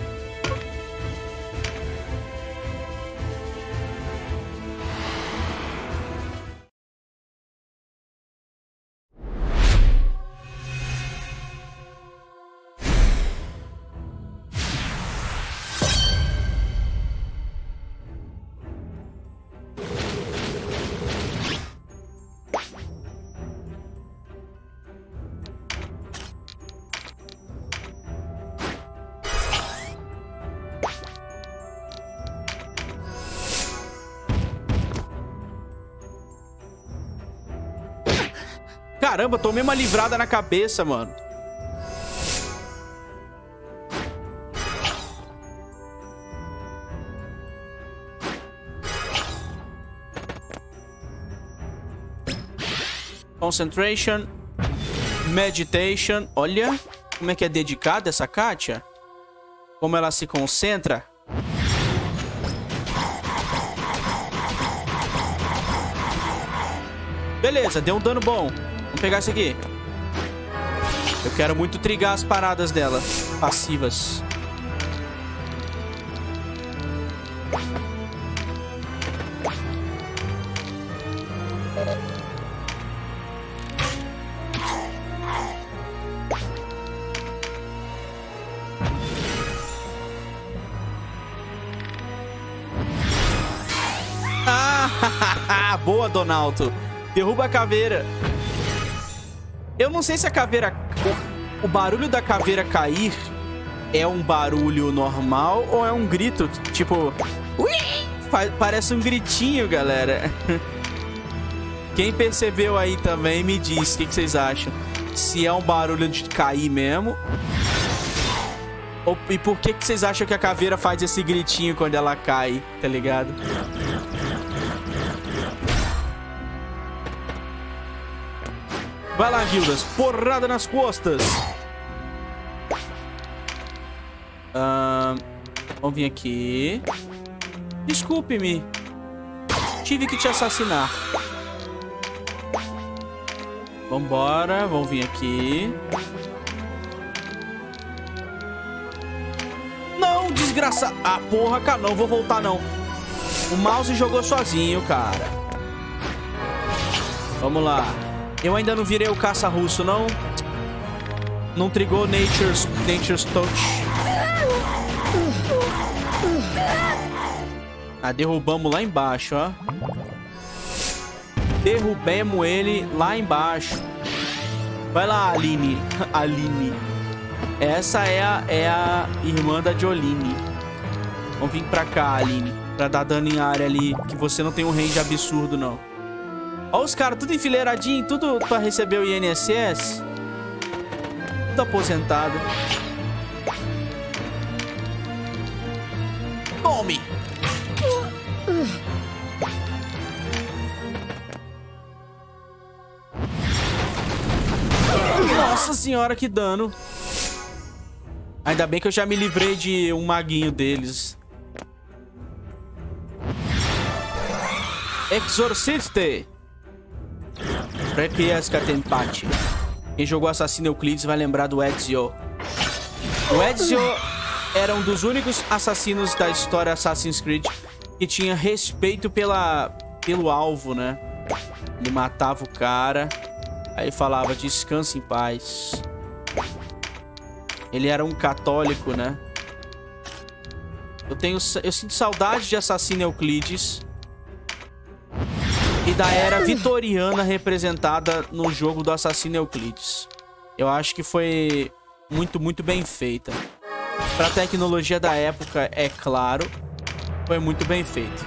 Caramba, tomei uma livrada na cabeça, mano. Concentration. Meditation. Olha como é que é dedicada essa Katia. Como ela se concentra. Beleza, deu um dano bom. Vamos pegar isso aqui. Eu quero muito trigar as paradas dela. Passivas. Ah, boa, Donaldo. Derruba a caveira. Eu não sei se a caveira... o barulho da caveira cair é um barulho normal ou é um grito, tipo... parece um gritinho, galera. Quem percebeu aí também me diz o que vocês acham. Se é um barulho de cair mesmo. E por que vocês acham que a caveira faz esse gritinho quando ela cai, tá ligado? Vai lá, Gildas. Porrada nas costas. Vamos vir aqui. Desculpe-me. Tive que te assassinar. Vambora. Vamos vir aqui. desgraçado. Ah, porra, cara, não vou voltar, não. O mouse jogou sozinho, cara. Vamos lá. Eu ainda não virei o caça-russo, não. Não trigou Nature's Touch. Ah, derrubamos lá embaixo, ó. Derrubemos ele lá embaixo. Vai lá, Aline. Aline. Essa é a irmã da Jolene. Vamos vir pra cá, Aline. Pra dar dano em área ali. Que você não tem um range absurdo, não. Ó os caras, tudo enfileiradinho. Tudo pra receber o INSS. Tudo aposentado. Tome! Nossa senhora, que dano. Ainda bem que eu já me livrei de um maguinho deles. Exorciste! Prequiesca Tempate. Quem jogou Assassino Euclides vai lembrar do Ezio. O Ezio era um dos únicos assassinos da história Assassin's Creed que tinha respeito pelo alvo, né? Ele matava o cara. Aí falava, descanse em paz. Ele era um católico, né? Eu sinto saudade de Assassino Euclides e da era vitoriana representada no jogo do Assassino Euclides. Eu acho que foi muito, muito bem feita. Pra tecnologia da época, é claro, foi muito bem feito.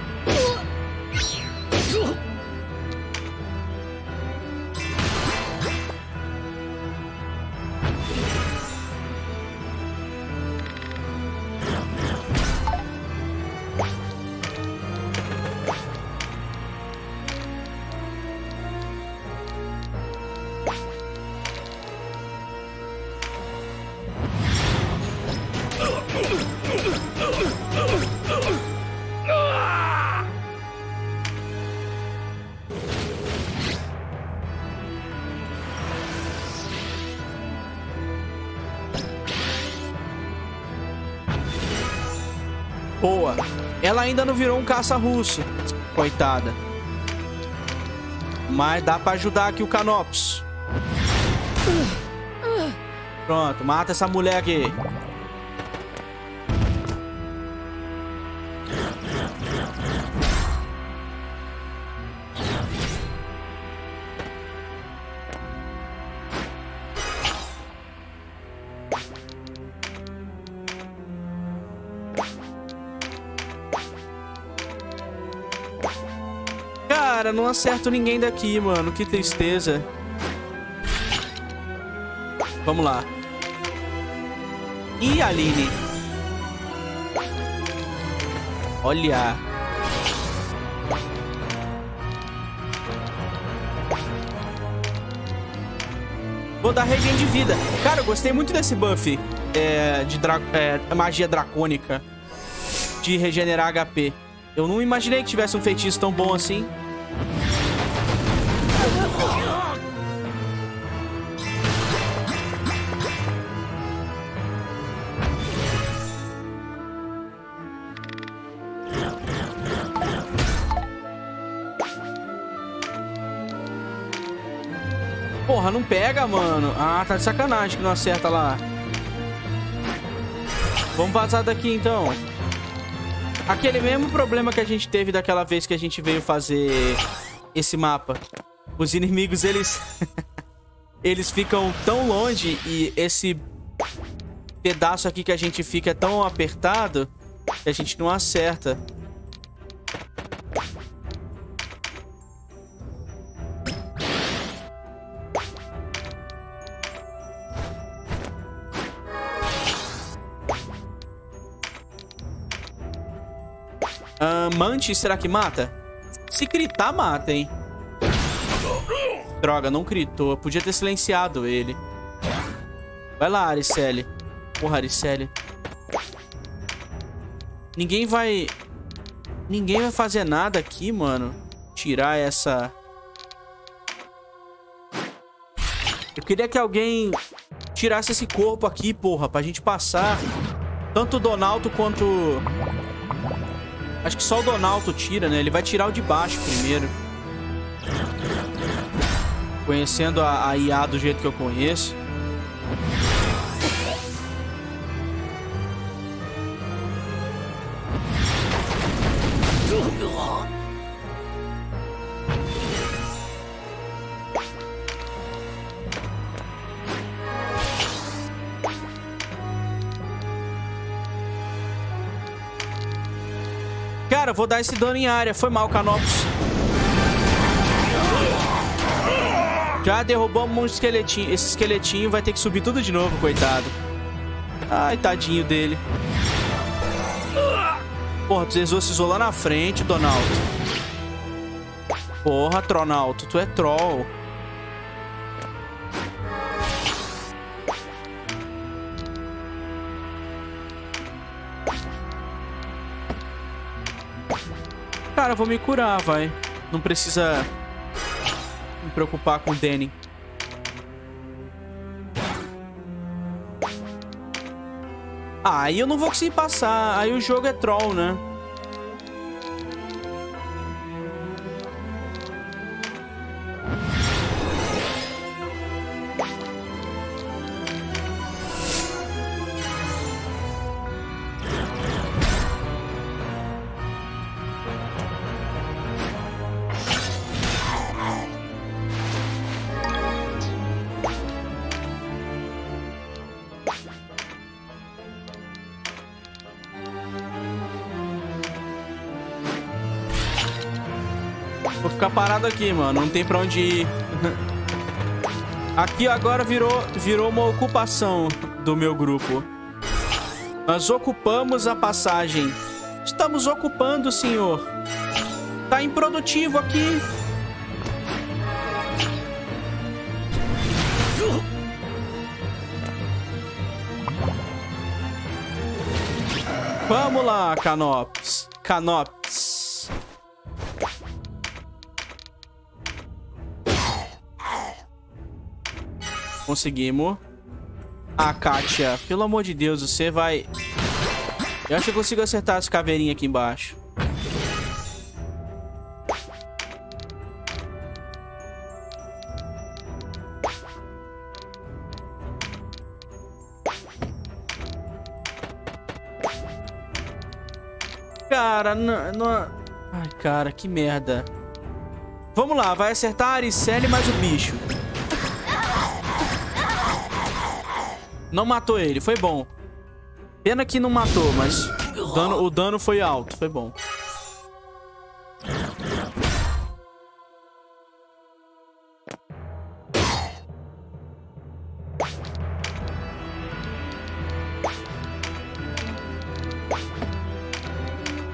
Boa. Ela ainda não virou um caça-russo. Coitada. Mas dá pra ajudar aqui o Canopus. Pronto, mata essa mulher aqui. Cara, não acerto ninguém daqui, mano. Que tristeza. Vamos lá. Ih, Aline. Olha. Vou dar regen de vida. Cara, eu gostei muito desse buff de magia dracônica. De regenerar HP. Eu não imaginei que tivesse um feitiço tão bom assim. Porra, não pega, mano. Ah, tá de sacanagem que não acerta lá. Vamos vazar daqui, então. Aquele mesmo problema que a gente teve daquela vez que a gente veio fazer esse mapa. Os inimigos, eles... eles ficam tão longe e esse pedaço aqui que a gente fica é tão apertado que a gente não acerta. Mante, será que mata? Se gritar, mata, hein? Droga, não gritou. Podia ter silenciado ele. Vai lá, Aricele. Porra, Aricele. Ninguém vai fazer nada aqui, mano. Tirar essa... Eu queria que alguém tirasse esse corpo aqui, porra, pra gente passar. Tanto o Donalto quanto... Acho que só o Donalto tira, né? Ele vai tirar o de baixo primeiro. Conhecendo a IA do jeito que eu conheço. Cara, vou dar esse dano em área. Foi mal, Canopus. Já derrubamos um esqueletinho. Esse esqueletinho vai ter que subir tudo de novo, coitado. Ai, tadinho dele. Porra, tu exorcizou lá na frente, Donaldo. Porra, Tronalto, tu é troll. Cara, eu vou me curar, vai. Não precisa... me preocupar com o Danny. Ah, aí eu não vou conseguir passar. Aí o jogo é troll, né? Vou ficar parado aqui, mano. Não tem pra onde ir. Aqui agora virou uma ocupação do meu grupo. Nós ocupamos a passagem. Estamos ocupando, senhor. Tá improdutivo aqui. Vamos lá, Canopus. Canopus. Conseguimos. Ah, Kátia, pelo amor de Deus, você vai... Eu acho que eu consigo acertar as caveirinhas aqui embaixo. Cara, ai, cara, que merda. Vamos lá, vai acertar a Aricele mais o bicho. Não matou ele, foi bom. Pena que não matou, mas o dano foi alto, foi bom.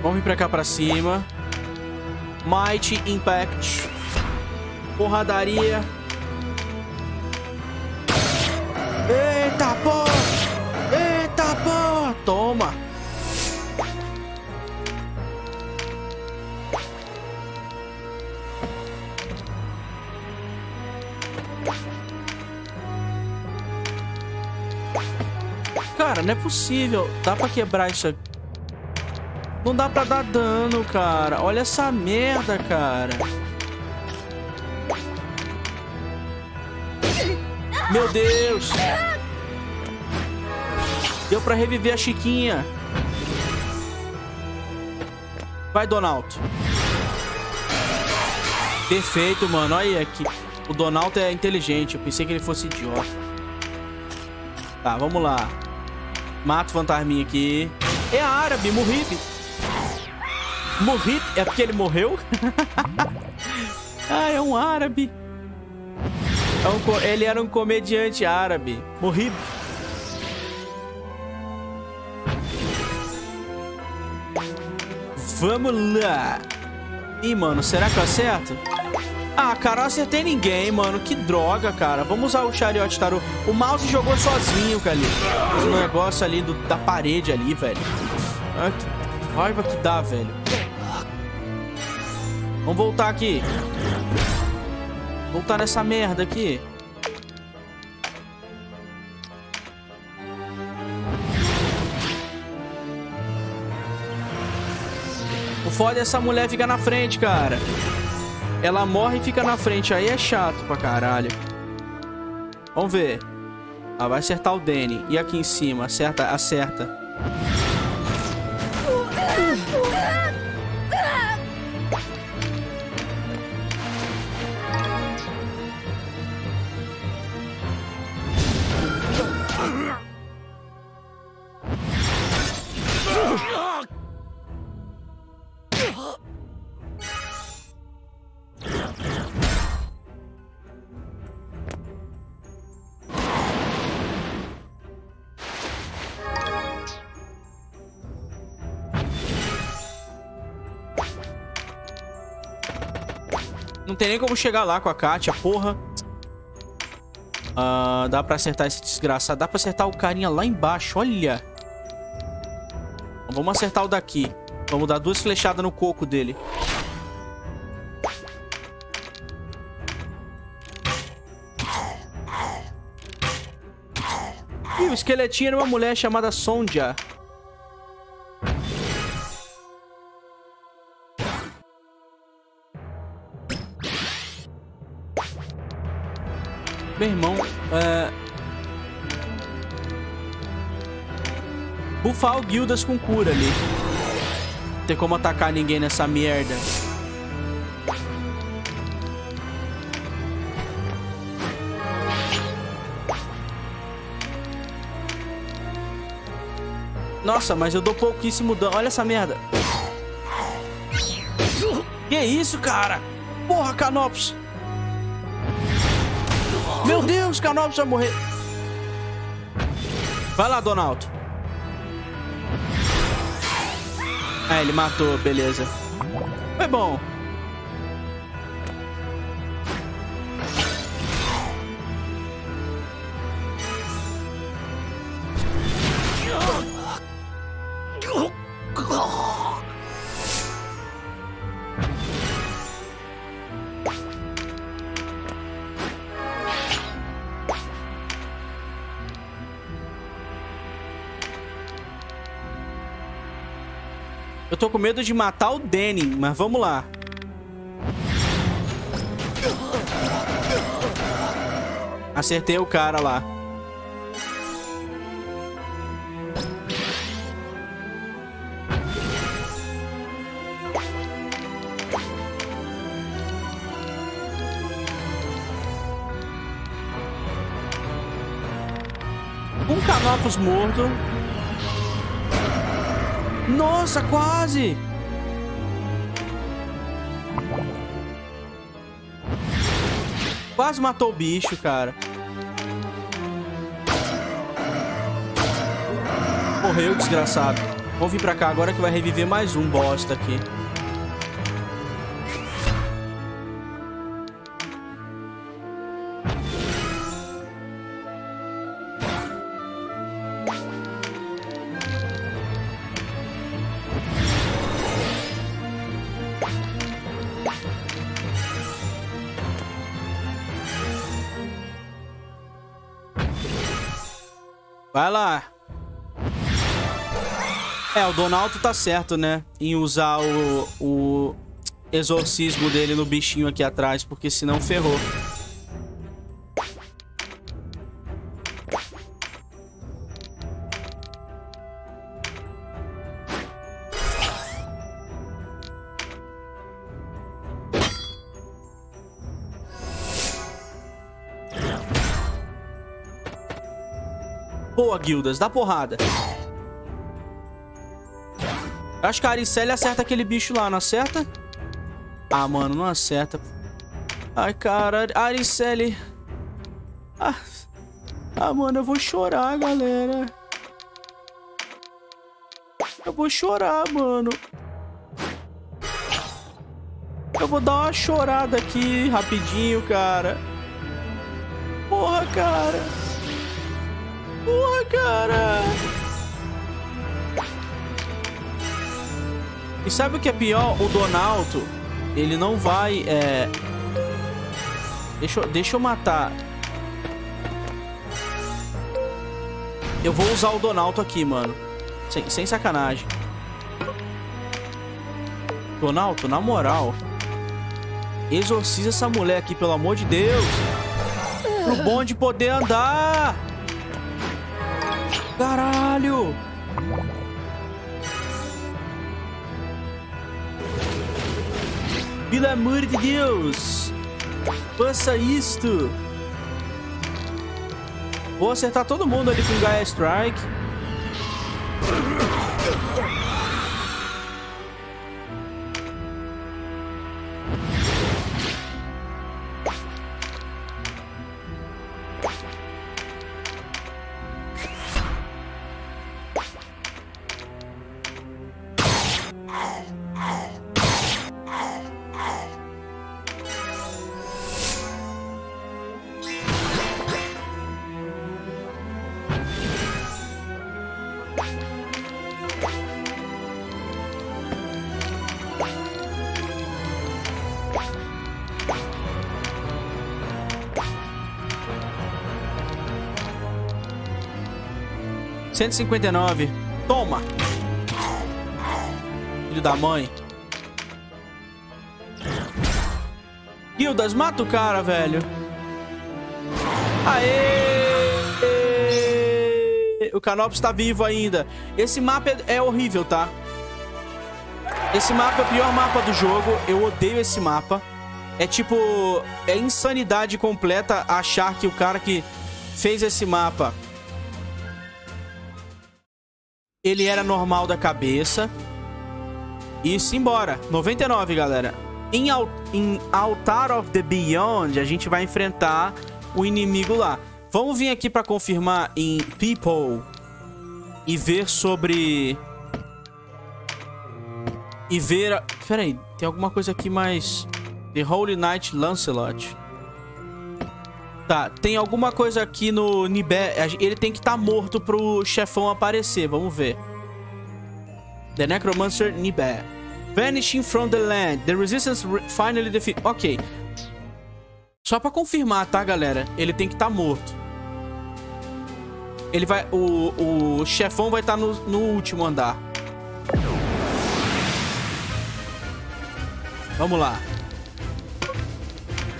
Vamos vir pra cá pra cima. Might Impact. Porradaria. Eita, porra! Eita, porra! Toma! Cara, não é possível. Dá pra quebrar isso aqui. Não dá pra dar dano, cara. Olha essa merda, cara. Meu Deus! Deu pra reviver a Chiquinha. Vai, Donaldo. Perfeito, mano. Olha aqui. O Donaldo é inteligente. Eu pensei que ele fosse idiota. Tá, vamos lá. Mata o fantasminha aqui. É árabe, Muhib. Muhib? É porque ele morreu? Ah, é um árabe. Ele era um comediante árabe. Muhib. Vamos lá. Ih, mano, será que eu acerto? Ah, cara, eu acertei ninguém, mano. Que droga, cara. Vamos usar o Chariot Tarot. O mouse jogou sozinho, cara. O negócio ali da parede ali, velho. Ah, que raiva que dá, velho. Vamos voltar aqui. Voltar nessa merda aqui. O foda é essa mulher ficar na frente, cara. Ela morre e fica na frente. Aí é chato pra caralho. Vamos ver. Ah, vai acertar o Danny. E aqui em cima? Acerta, acerta. Não tem nem como chegar lá com a Kátia, porra. Ah, dá pra acertar esse desgraçado. Dá pra acertar o carinha lá embaixo, olha. Então, vamos acertar o daqui. Vamos dar duas flechadas no coco dele. Ih, o esqueletinho era uma mulher chamada Sonja. Meu irmão, bufar o Gildas com cura ali. Não tem como atacar ninguém nessa merda. Nossa, mas eu dou pouquíssimo dano. Olha essa merda. Que isso, cara? Porra, Canopus. Meu Deus, Canopus vai morrer. Vai lá, Donaldo. Ah, ele matou, beleza. Foi bom. Eu tô com medo de matar o Danny, mas vamos lá. Acertei o cara lá. Um Canopus morto. Nossa, quase! Quase matou o bicho, cara. Morreu, desgraçado. Vamos vir pra cá agora que vai reviver mais um bosta aqui. Vai lá. É, o Donaldo tá certo, né? Em usar o exorcismo dele no bichinho aqui atrás, porque senão ferrou. Boa, Gildas, dá porrada. Acho que a Aricele acerta aquele bicho lá, não acerta? Ah, mano, não acerta. Ai, cara, Aricele. Ah, mano, eu vou chorar, galera. Eu vou chorar, mano. Eu vou dar uma chorada aqui, rapidinho, cara. Porra, cara. Porra, cara! E sabe o que é pior? O Donaldo, ele não vai... Deixa eu matar. Eu vou usar o Donaldo aqui, mano. Sem sacanagem. Tonalto, na moral, exorciza essa mulher aqui, pelo amor de Deus. Pro bonde poder andar. Caralho. Pelo amor de Deus, faça isto. Vou acertar todo mundo ali com Gaia Strike. R$159. Toma! Filho da mãe. Gildas, mata o cara, velho. Aê! O Canopus tá vivo ainda. Esse mapa é horrível, tá? Esse mapa é o pior mapa do jogo. Eu odeio esse mapa. É tipo... é insanidade completa achar que o cara que fez esse mapa... ele era normal da cabeça. E simbora. 99, galera. Em Altar of the Beyond, a gente vai enfrentar o inimigo lá. Vamos vir aqui pra confirmar em People. E ver sobre... e ver... a... pera aí, tem alguma coisa aqui mais... The Holy Knight Lancelot. Tá, tem alguma coisa aqui no Nibé. Ele tem que estar morto pro chefão aparecer. Vamos ver. The Necromancer Nibé. Vanishing from the land. The resistance finally defeated. Ok. Só pra confirmar, tá, galera? Ele tem que estar morto. Ele vai... O chefão vai estar no último andar. Vamos lá.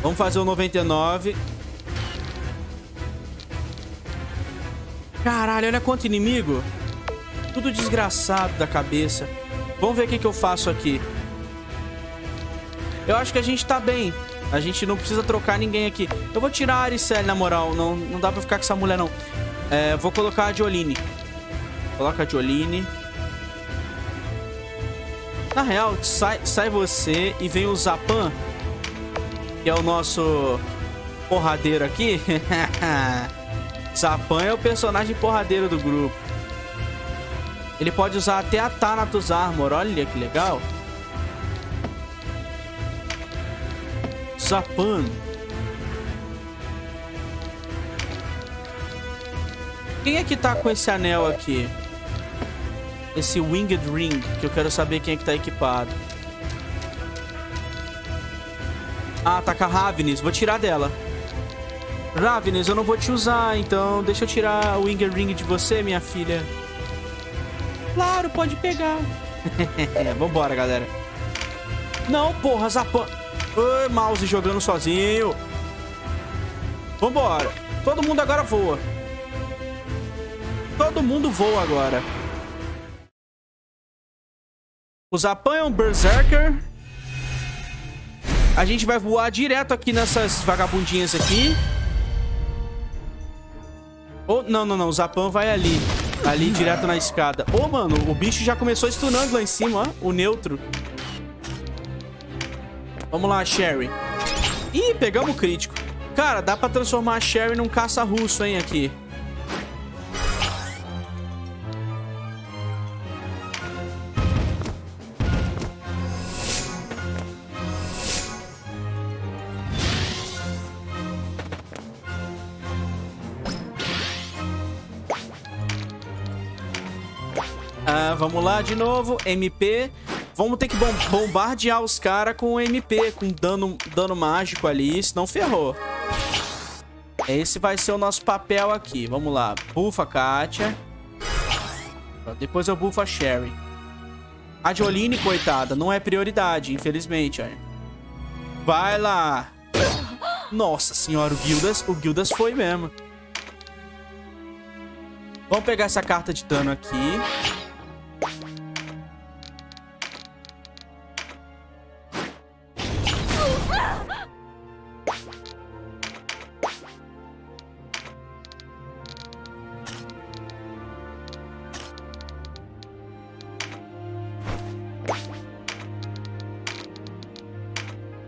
Vamos fazer o 99. Caralho, olha quanto inimigo. Tudo desgraçado da cabeça. Vamos ver o que que eu faço aqui. Eu acho que a gente tá bem. A gente não precisa trocar ninguém aqui. Eu vou tirar a Aricelle, na moral. Não dá pra ficar com essa mulher, não. É, vou colocar a Jolene. Coloca a Jolene. Na real, sai você e vem o Zapan, que é o nosso porradeiro aqui. Zapan é o personagem porradeiro do grupo. Ele pode usar até a Thanatos Armor. Olha que legal. Zapan. Quem é que tá com esse anel aqui? Esse Winged Ring, que eu quero saber quem é que tá equipado. Ah, tá com a Ravnis. Vou tirar dela. Ravnis, eu não vou te usar, então deixa eu tirar o Winged Ring de você, minha filha. Claro, pode pegar. Vambora, galera. Não, porra, Zapan. Ô, mouse jogando sozinho. Vambora. Todo mundo agora voa. Todo mundo voa agora. O Zapan é um Berserker. A gente vai voar direto aqui nessas vagabundinhas aqui. Oh, não. O Zapan vai ali. Ali, direto na escada. Ô, mano, o bicho já começou stunando lá em cima, ó. O neutro. Vamos lá, Sherry. Ih, pegamos o crítico. Cara, dá pra transformar a Sherry num caça-russo, hein, aqui. Vamos lá de novo, MP. Vamos ter que bombardear os caras com MP, com dano mágico ali, senão ferrou. Esse vai ser o nosso papel aqui. Vamos lá, bufa a Kátia. Depois eu bufo a Sherry. A Jolene, coitada, não é prioridade, infelizmente. Vai lá. Nossa senhora, o Gildas foi mesmo. Vamos pegar essa carta de dano aqui.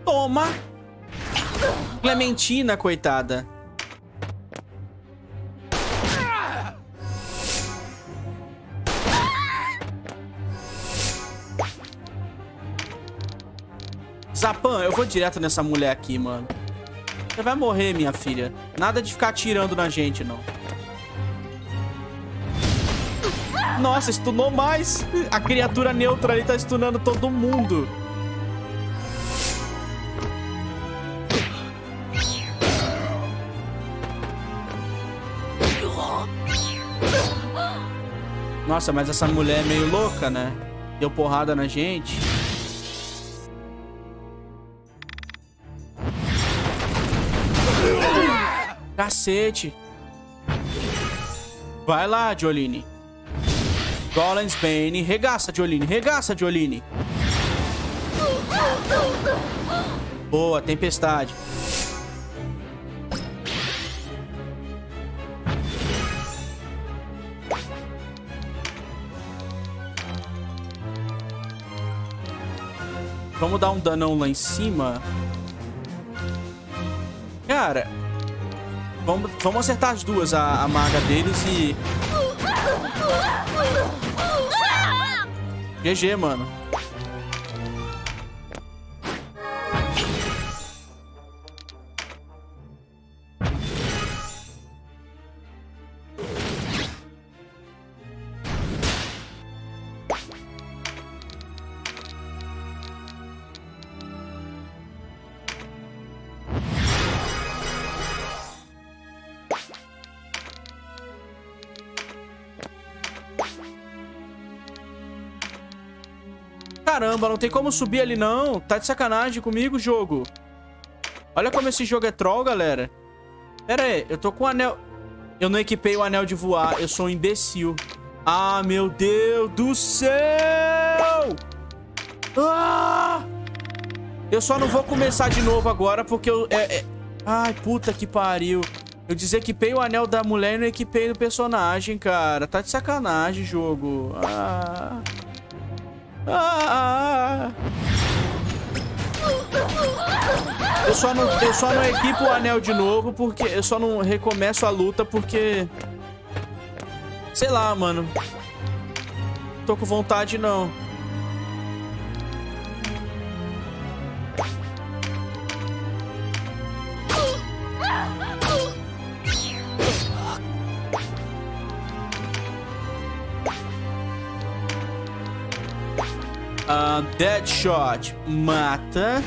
Toma! Clementina, coitada. Zapan, eu vou direto nessa mulher aqui, mano. Você vai morrer, minha filha. Nada de ficar atirando na gente, não. Nossa, stunou mais. A criatura neutra ali tá stunando todo mundo. Nossa, mas essa mulher é meio louca, né? Deu porrada na gente. Cacete. Vai lá, Jolene. Golens Bane. Regaça, Jolene. Regaça, Jolene. Boa, tempestade. Vamos dar um danão lá em cima. Cara, vamos acertar as duas, a maga deles e... GG, mano. Caramba, não tem como subir ali não. Tá de sacanagem comigo, jogo. Olha como esse jogo é troll, galera. Pera aí, eu tô com o anel. Eu não equipei o anel de voar. Eu sou um imbecil. Ah, meu Deus do céu! Ah! Eu só não vou começar de novo agora, porque eu... Ai, puta que pariu. Eu desequipei o anel da mulher e não equipei do personagem, cara. Tá de sacanagem, jogo. Ah... Eu só não equipo o anel de novo, porque eu só não recomeço a luta, porque... Sei lá, mano. Não tô com vontade, não. Deadshot mata.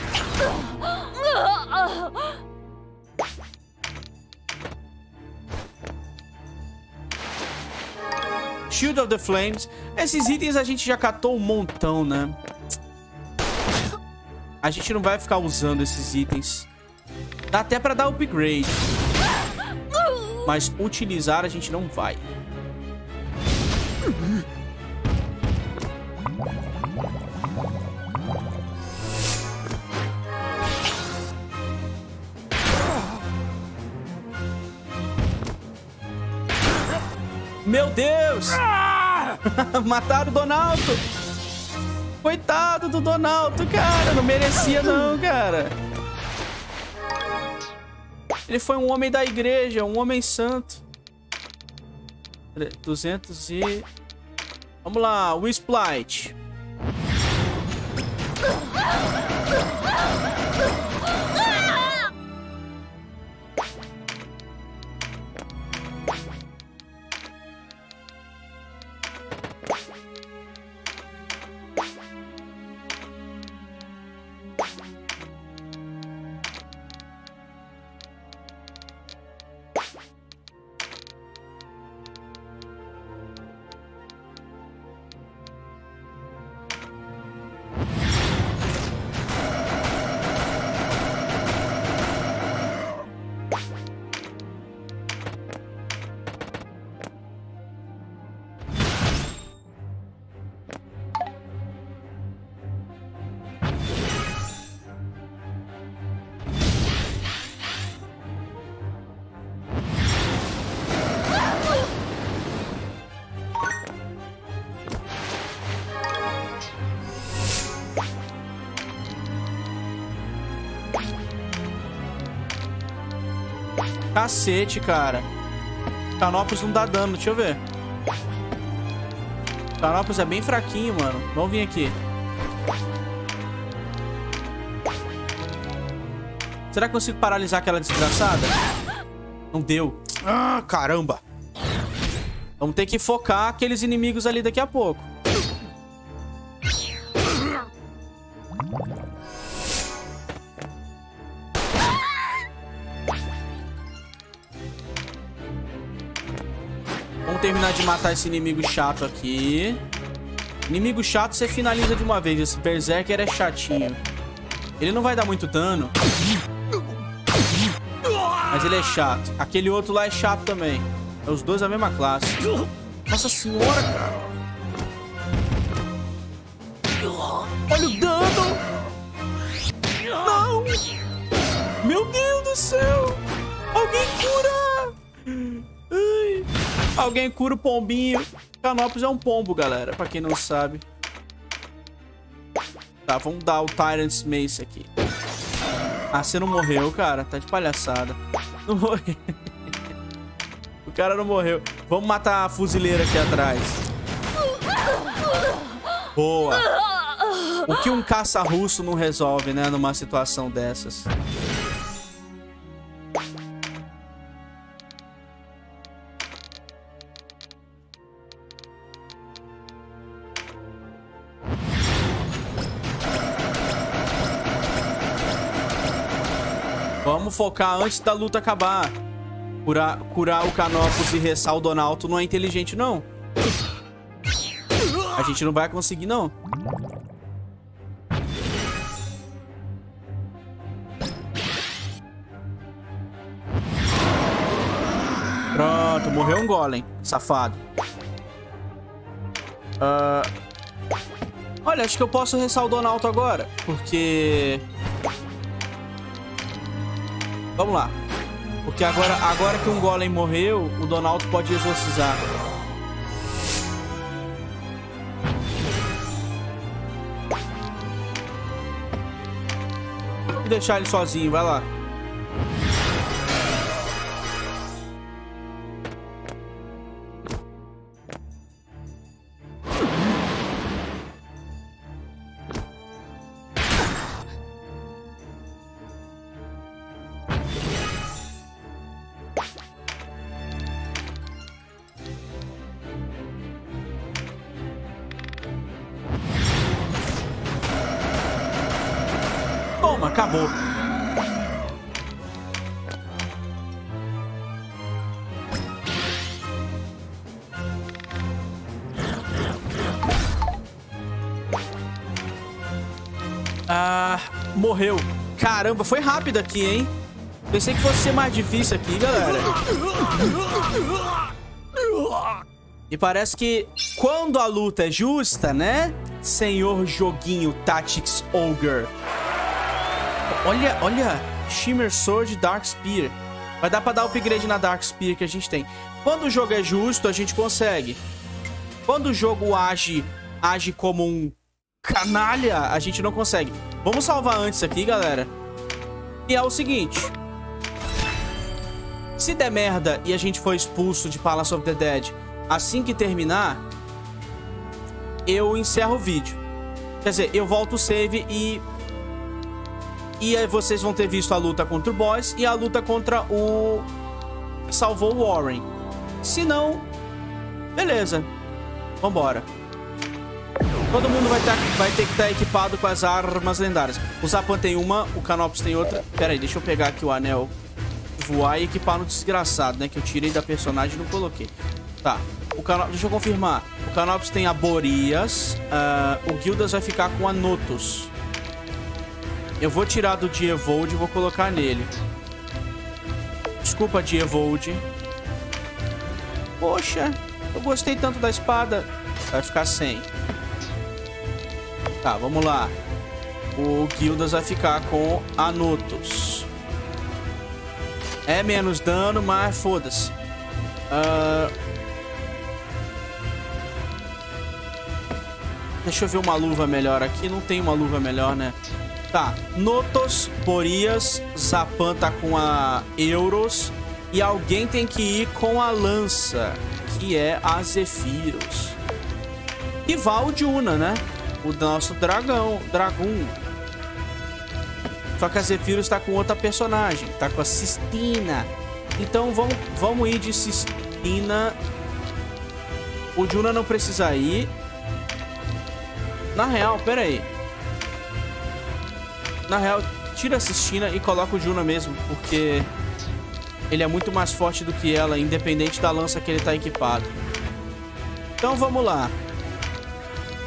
Shield of the Flames. Esses itens a gente já catou um montão, né? A gente não vai ficar usando esses itens. Dá até pra dar upgrade, mas utilizar a gente não vai. Meu Deus! Ah! Mataram o Donaldo! Coitado do Donaldo, cara! Não merecia não, cara! Ele foi um homem da igreja, um homem santo. 200 e... Vamos lá, o Splite. Cacete, cara. Canopus não dá dano, deixa eu ver. Canopus é bem fraquinho, mano. Vamos vir aqui. Será que eu consigo paralisar aquela desgraçada? Não deu. Ah, caramba. Vamos ter que focar aqueles inimigos ali daqui a pouco. Vamos terminar de matar esse inimigo chato aqui. Inimigo chato você finaliza de uma vez. Esse berserker é chatinho. Ele não vai dar muito dano, mas ele é chato. Aquele outro lá é chato também. É os dois da mesma classe. Nossa senhora, cara. Olha o dano. Não. Meu Deus do céu. Alguém cura. Ai. Alguém cura o pombinho. Canopus é um pombo, galera. Pra quem não sabe. Tá, vamos dar o Tyrant's Mace aqui. Ah, você não morreu, cara. Tá de palhaçada. Não morreu. O cara não morreu. Vamos matar a fuzileira aqui atrás. Boa. O que um caça-russo não resolve, né? Numa situação dessas. Vamos focar antes da luta acabar. Curar o Canopus e ressar o Donalto não é inteligente, não. A gente não vai conseguir, não. Pronto, morreu um golem, safado. Olha, acho que eu posso ressar o Donalto agora, porque... Vamos lá. Porque agora que um golem morreu, o Donaldo pode exorcizar. Vou deixar ele sozinho, vai lá. Acabou. Ah, morreu. Caramba, foi rápido aqui, hein? Pensei que fosse ser mais difícil aqui, galera. E parece que quando a luta é justa, né? Senhor Joguinho Tactics Ogre. Olha, olha, Shimmer Sword, Dark Spear. Vai dar pra dar upgrade na Dark Spear que a gente tem. Quando o jogo é justo, a gente consegue. Quando o jogo age como um canalha, a gente não consegue. Vamos salvar antes aqui, galera. E é o seguinte. Se der merda e a gente for expulso de Palace of the Dead assim que terminar, eu encerro o vídeo. Quer dizer, eu volto o save e aí vocês vão ter visto a luta contra o boss e a luta contra o... Salvou o Warren. Se não... Beleza. Vambora. Todo mundo vai ter que estar equipado com as armas lendárias. O Zapan tem uma, o Canopus tem outra. Pera aí, deixa eu pegar aqui o anel. Voar e equipar no desgraçado, né? Que eu tirei da personagem e não coloquei. Tá. O Canopus... Deixa eu confirmar. O Canopus tem a Borias. O Gildas vai ficar com a Notos. Eu vou tirar do Dievold e vou colocar nele. Desculpa, Dievold. Poxa, eu gostei tanto da espada. Vai ficar sem. Tá, vamos lá. O Gildas vai ficar com a Notos. É menos dano, mas foda-se. Deixa eu ver uma luva melhor aqui. Não tem uma luva melhor, né? Tá, Notos, Borias, Zapan tá com a Euros, E alguém tem que ir com a lança, que é a Zephyrus. E Valdiuna, né? O nosso dragão. Só que a Zephyrus tá com outra personagem. Tá com a Sistina. Então vamos ir de Sistina. O Juna não precisa ir. Na real, pera aí. Na real, tira a Sistina e coloca o Juna mesmo, porque ele é muito mais forte do que ela, independente da lança que ele tá equipado. Então vamos lá.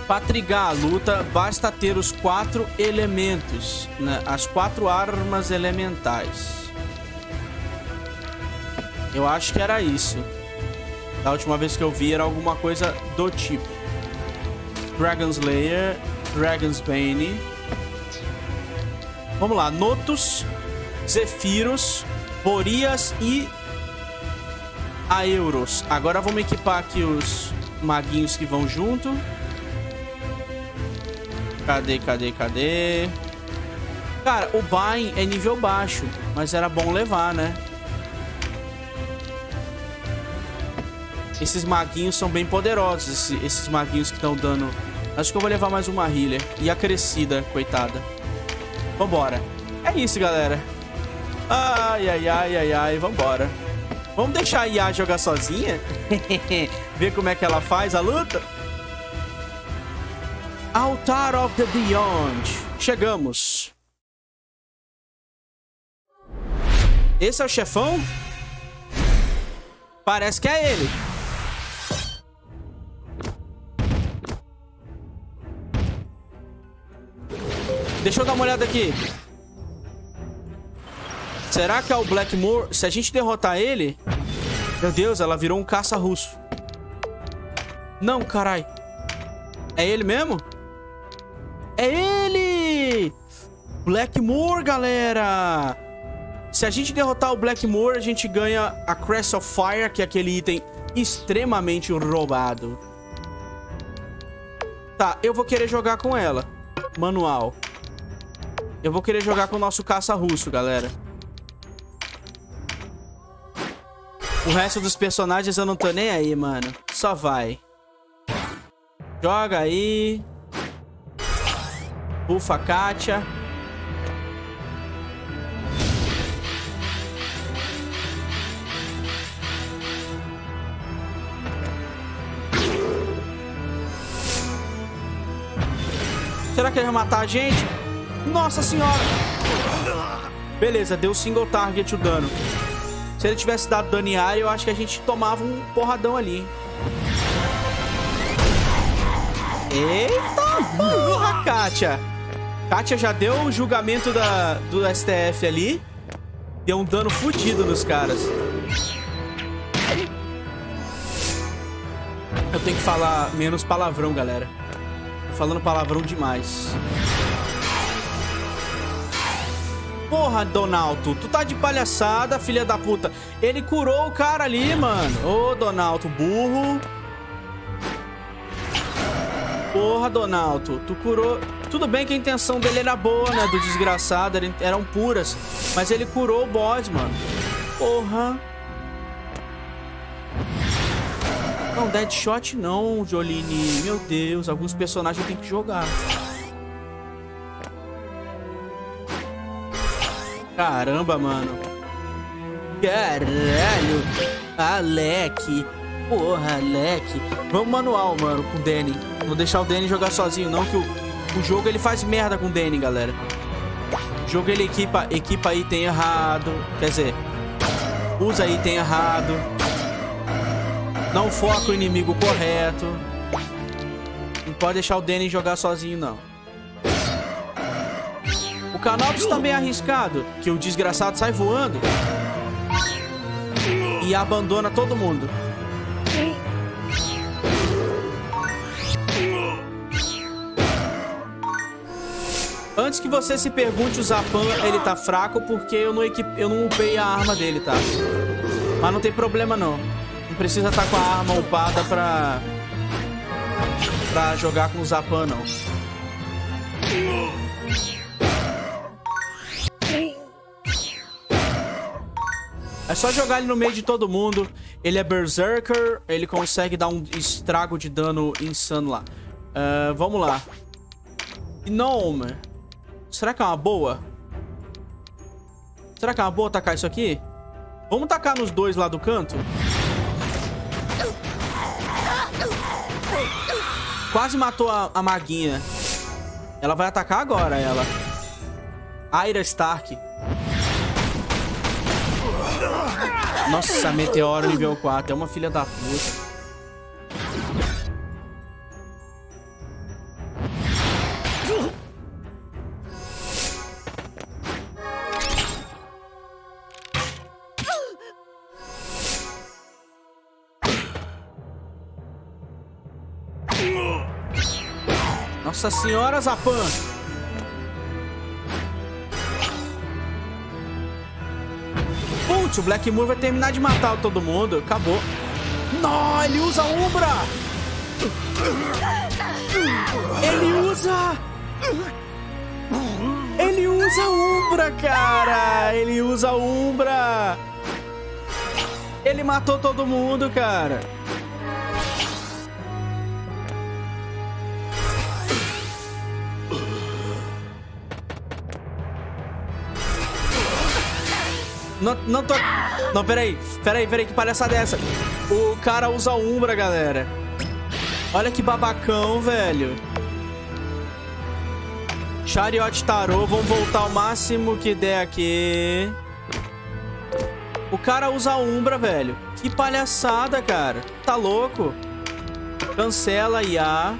Para trigar a luta, basta ter os 4 elementos, né? As 4 armas elementais. Eu acho que era isso. Da última vez que eu vi, era alguma coisa do tipo. Dragon's Lair, Dragon's Bane. Vamos lá, Notos, Zephyrus, Borias e a Euros. Agora vamos equipar aqui os maguinhos que vão junto. Cadê? Cara, o Bain é nível baixo, mas era bom levar, né? Esses maguinhos são bem poderosos, esses maguinhos que estão dando. Acho que eu vou levar mais uma healer. E a crescida, coitada. Vambora. É isso, galera. Ai, vambora. Vamos deixar a IA jogar sozinha? Ver como é que ela faz a luta? Altar of the Beyond. Chegamos. Esse é o chefão? Parece que é ele. Deixa eu dar uma olhada aqui. Será que é o Blackmoor? Se a gente derrotar ele... Meu Deus, ela virou um caça russo. Não, carai. É ele mesmo? É ele! Blackmoor, galera! Se a gente derrotar o Blackmoor, a gente ganha a Crest of Fire, que é aquele item extremamente roubado. Tá, eu vou querer jogar com ela. Manual. Eu vou querer jogar com o nosso caça-russo, galera. O resto dos personagens eu não tô nem aí, mano. Só vai. Joga aí. Ufa, Kátia. Será que ele vai matar a gente? Nossa senhora! Beleza, deu single target o dano. Se ele tivesse dado dano em área, eu acho que a gente tomava um porradão ali, hein? Eita porra, Kátia! Kátia já deu o julgamento do STF ali. Deu um dano fodido nos caras. Eu tenho que falar menos palavrão, galera. Tô falando palavrão demais. Porra, Donalto. Tu tá de palhaçada, filha da puta. Ele curou o cara ali, mano. Ô, Donalto, burro. Porra, Donalto. Tu curou... Tudo bem que a intenção dele era boa, né? Do desgraçado, eram puras. Mas ele curou o boss, mano. Porra. Não, deadshot não, Jolene. Meu Deus, alguns personagens tem que jogar. Caramba, mano. Caralho. Alec. Porra, Alec. Vamos manual, mano, com o Danny. Não vou deixar o Danny jogar sozinho, não, que o jogo ele faz merda com o Danny, galera. O jogo ele equipa item errado. Quer dizer, usa item errado. Não foca o inimigo correto. Não pode deixar o Danny jogar sozinho, não. O Canopus também é arriscado, que o desgraçado sai voando e abandona todo mundo. Antes que você se pergunte, o Zapan, ele tá fraco porque eu não upei a arma dele, tá? Mas não tem problema, não. Não precisa estar com a arma upada pra jogar com o Zapan, não. A É só jogar ele no meio de todo mundo. Ele é Berserker. Ele consegue dar um estrago de dano insano lá. Vamos lá. Gnome. Será que é uma boa? Será que é uma boa tacar isso aqui? Vamos tacar nos dois lá do canto. Quase matou a maguinha. Ela vai atacar agora, ela. Aira Stark. Nossa, meteoro nível 4. É uma filha da puta. Nossa senhora, Zapan. Putz, o Blackmoor vai terminar de matar todo mundo. Acabou. Não, ele usa Umbra. Ele usa Umbra, cara. Ele usa Umbra. Ele matou todo mundo, cara. Não, peraí, que palhaçada é essa? O cara usa Umbra, galera. Olha que babacão, velho. Chariot Tarô, vamos voltar o máximo que der aqui. O cara usa Umbra, velho. Que palhaçada, cara. Tá louco? Cancela IA.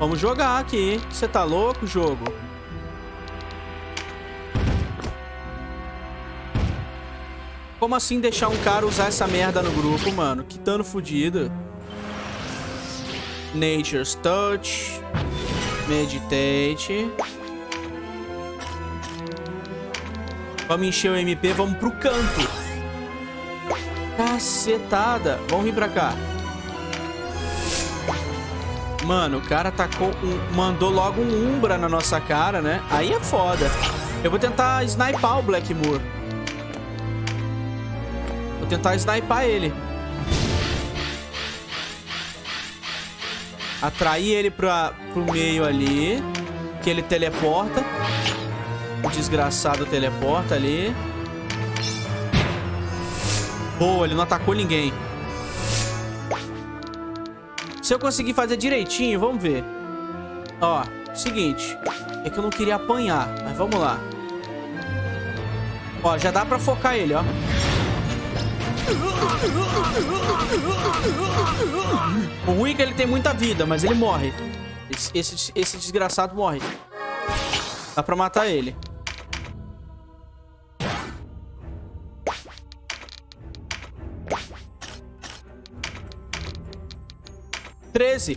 Vamos jogar aqui. Você tá louco, jogo? Como assim deixar um cara usar essa merda no grupo, mano? Que dano fodido. Nature's Touch. Meditate. Vamos encher o MP. Vamos pro canto. Cacetada. Vamos vir pra cá. Mano, o cara atacou um... Mandou logo um Umbra na nossa cara, né? Aí é foda. Eu vou tentar sniper o Blackmoor. Tentar sniper ele. Atrair ele pro meio ali. Que ele teleporta. O desgraçado teleporta ali. Boa, ele não atacou ninguém. Se eu conseguir fazer direitinho, vamos ver. Ó, seguinte. É que eu não queria apanhar, mas vamos lá. Ó, já dá pra focar ele, ó. O ruim é que ele tem muita vida, mas ele morre. Esse desgraçado morre. Dá pra matar ele. Treze.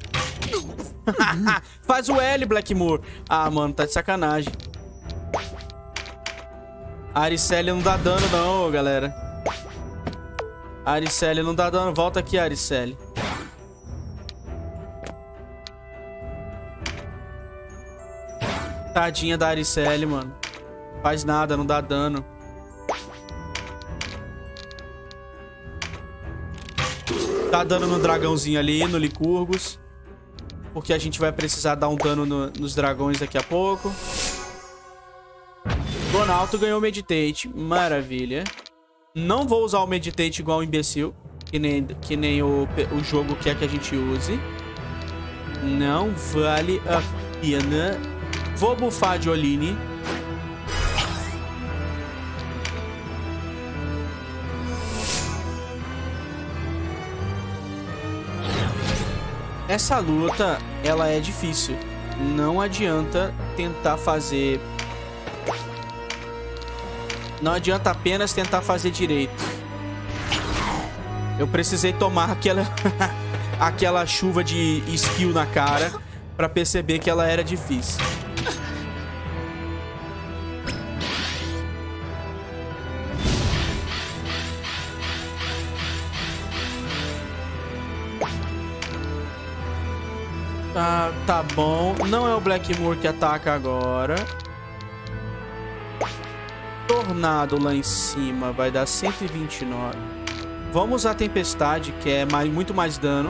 Faz o L, Blackmoor. Ah, mano, tá de sacanagem. A Aricélia não dá dano não, galera. Aricele, não dá dano. Volta aqui, Aricele. Tadinha da Aricele, mano. Faz nada, não dá dano. Dá dano no dragãozinho ali, no Licurgus. Porque a gente vai precisar dar um dano nos dragões daqui a pouco. Ronaldo ganhou Meditate. Maravilha. Não vou usar o Meditate igual um imbecil. Que nem o jogo quer que a gente use. Não vale a pena. Vou bufar de Oline. Essa luta, ela é difícil. Não adianta tentar fazer... Não adianta apenas tentar fazer direito. Eu precisei tomar aquela chuva de skill na cara pra perceber que ela era difícil. Ah, tá bom. Não é o Blackmoor que ataca agora. tornado lá em cima. Vai dar 129. Vamos usar a tempestade, que é mais, muito mais dano.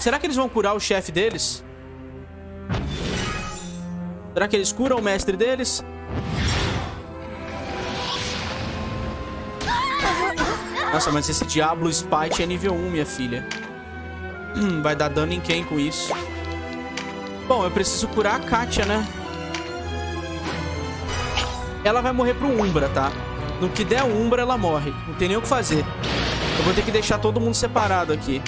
Será que eles vão curar o chefe deles? Será que eles curam o mestre deles? Nossa, mas esse Diablo Spite é nível 1, minha filha. Vai dar dano em quem com isso? Bom, eu preciso curar a Katia, né? Ela vai morrer pro Umbra, tá? No que der Umbra, ela morre. Não tem nem o que fazer. Eu vou ter que deixar todo mundo separado aqui.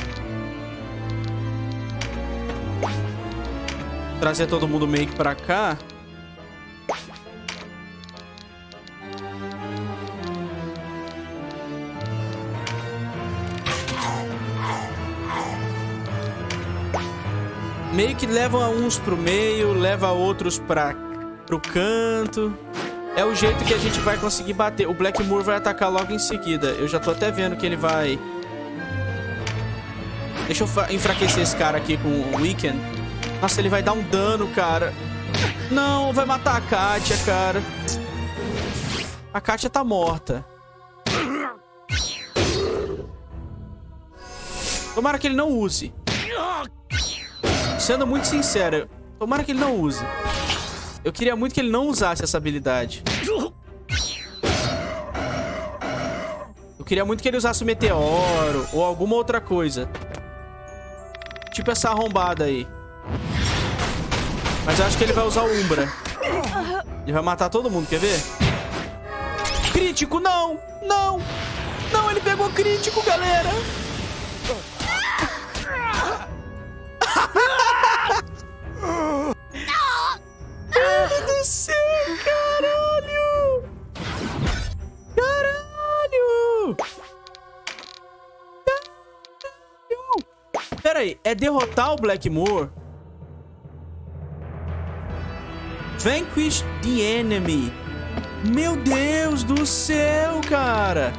Trazer todo mundo meio que pra cá. Meio que leva uns pro meio, leva outros pro canto. É o jeito que a gente vai conseguir bater. O Blackmoor vai atacar logo em seguida. Eu já tô até vendo que ele vai... Deixa eu enfraquecer esse cara aqui com o Weekend. Nossa, ele vai dar um dano, cara. Não, vai matar a Katia, cara. A Katia tá morta. Tomara que ele não use. Sendo muito sincero, tomara que ele não use. Eu queria muito que ele não usasse essa habilidade. Eu queria muito que ele usasse o meteoro ou alguma outra coisa. Tipo essa arrombada aí. Mas eu acho que ele vai usar o Umbra. Ele vai matar todo mundo, quer ver? Crítico, não! Não! Não, ele pegou crítico, galera! Meu Deus do céu, caralho! Caralho! Caralho! Pera aí, é derrotar o Blackmoor? Vanquish the enemy. Meu Deus do céu, cara.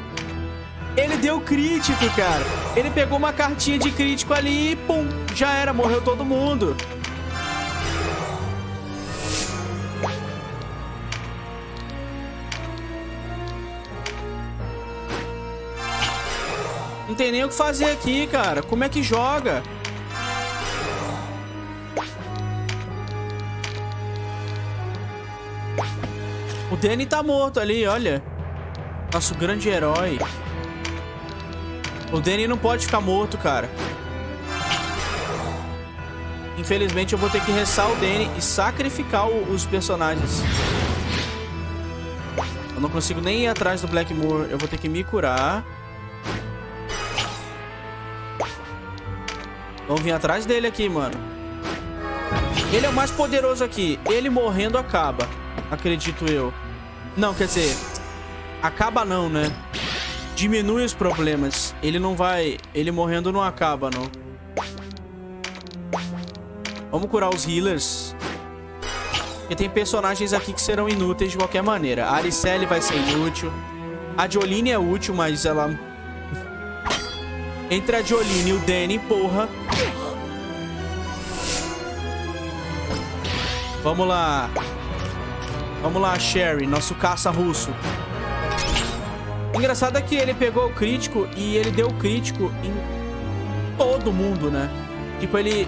Ele deu crítico, cara. Ele pegou uma cartinha de crítico ali e pum, já era, morreu todo mundo. Não tem nem o que fazer aqui, cara. Como é que joga? O Danny tá morto ali, olha. Nosso grande herói. O Danny não pode ficar morto, cara. Infelizmente eu vou ter que ressar o Danny e sacrificar os personagens. Eu não consigo nem ir atrás do Blackmoor. Eu vou ter que me curar. Vamos vir atrás dele aqui, mano. Ele é o mais poderoso aqui. Ele morrendo acaba. Acredito eu. Não, quer dizer, acaba não, né? Diminui os problemas. Ele não vai... Ele morrendo não acaba, não. Vamos curar os healers. Porque tem personagens aqui que serão inúteis de qualquer maneira. A Aricele vai ser inútil. A Jolene é útil, mas ela... Entre a Jolene e o Danny, porra. Vamos lá. Vamos lá, Sherry, nosso caça russo. O engraçado é que ele pegou o crítico e ele deu crítico em todo mundo, né? Tipo, ele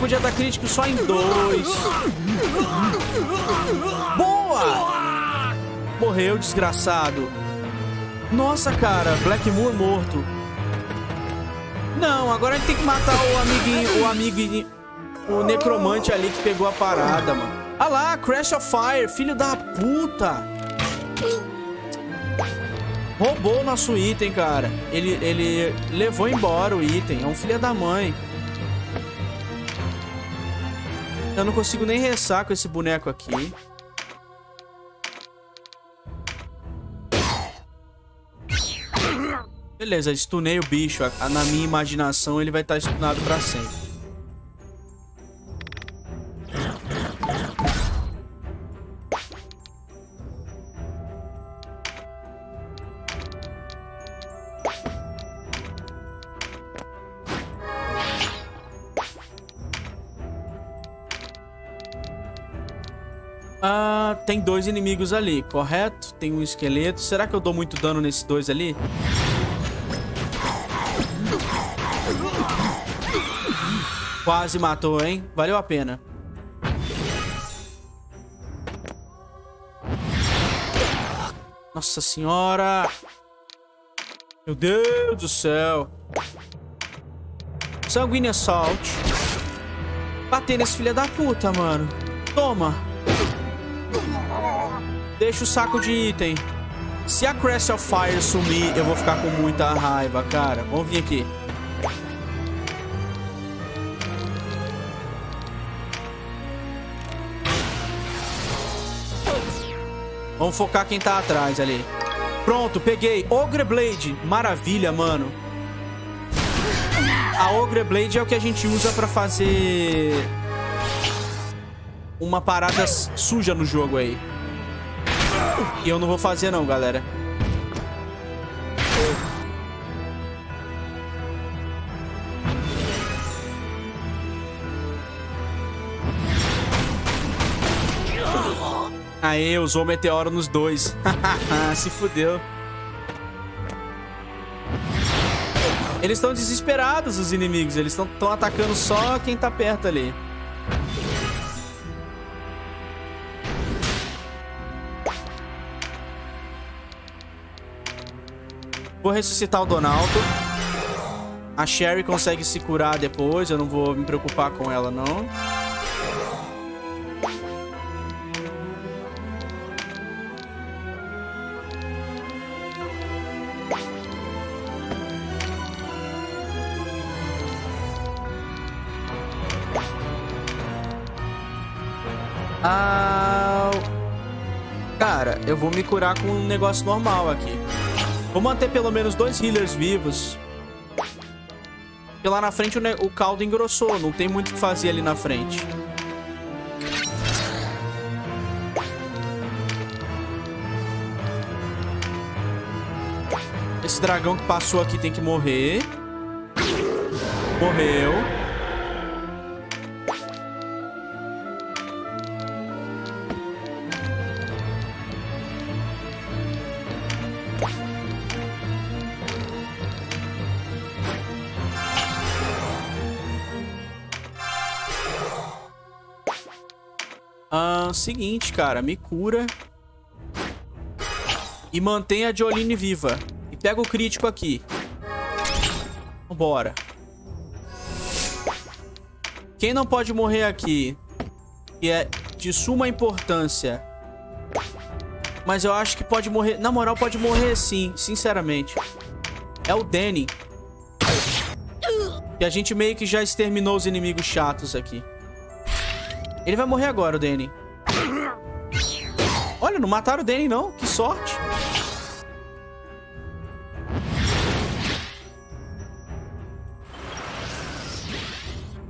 podia dar crítico só em dois. Boa! Morreu, desgraçado. Nossa, cara, Blackmoor morto. Não, agora ele tem que matar o amiguinho, o necromante ali que pegou a parada, mano. Ah lá, Crest of Fire, filho da puta. Roubou o nosso item, cara. Ele levou embora o item. É um filho da mãe. Eu não consigo nem ressar com esse boneco aqui. Beleza, stunei o bicho. Na minha imaginação ele vai estar stunado pra sempre. Tem dois inimigos ali, correto? Tem um esqueleto. Será que eu dou muito dano nesses dois ali? Quase matou, hein? Valeu a pena. Nossa senhora! Meu Deus do céu! Sanguínea Assault. Bater nesse filho da puta, mano. Toma! Deixa o saco de item. Se a Crest of Fire sumir, eu vou ficar com muita raiva, cara. Vamos vir aqui. Vamos focar quem tá atrás ali. Pronto, peguei. Ogre Blade. Maravilha, mano. A Ogre Blade é o que a gente usa pra fazer uma parada suja no jogo aí. E eu não vou fazer não, galera. Aê, usou o meteoro nos dois. Se fudeu. Eles estão desesperados, os inimigos. Eles estão atacando só quem tá perto ali. Vou ressuscitar o Donaldo. A Sherry consegue se curar depois. Eu não vou me preocupar com ela, não. Cara, eu vou me curar com um negócio normal aqui. Vou manter pelo menos dois healers vivos. Porque lá na frente o caldo engrossou. Não tem muito o que fazer ali na frente. Esse dragão que passou aqui tem que morrer. Morreu. Seguinte, cara, me cura e mantém a Jolene viva. E pega o crítico aqui. Vambora. Quem não pode morrer aqui, que é de suma importância, mas eu acho que pode morrer. Na moral, pode morrer sim, sinceramente. É o Danny. E a gente meio que já exterminou os inimigos chatos aqui. Ele vai morrer agora, o Danny. Olha, não mataram o Danny, não. Que sorte.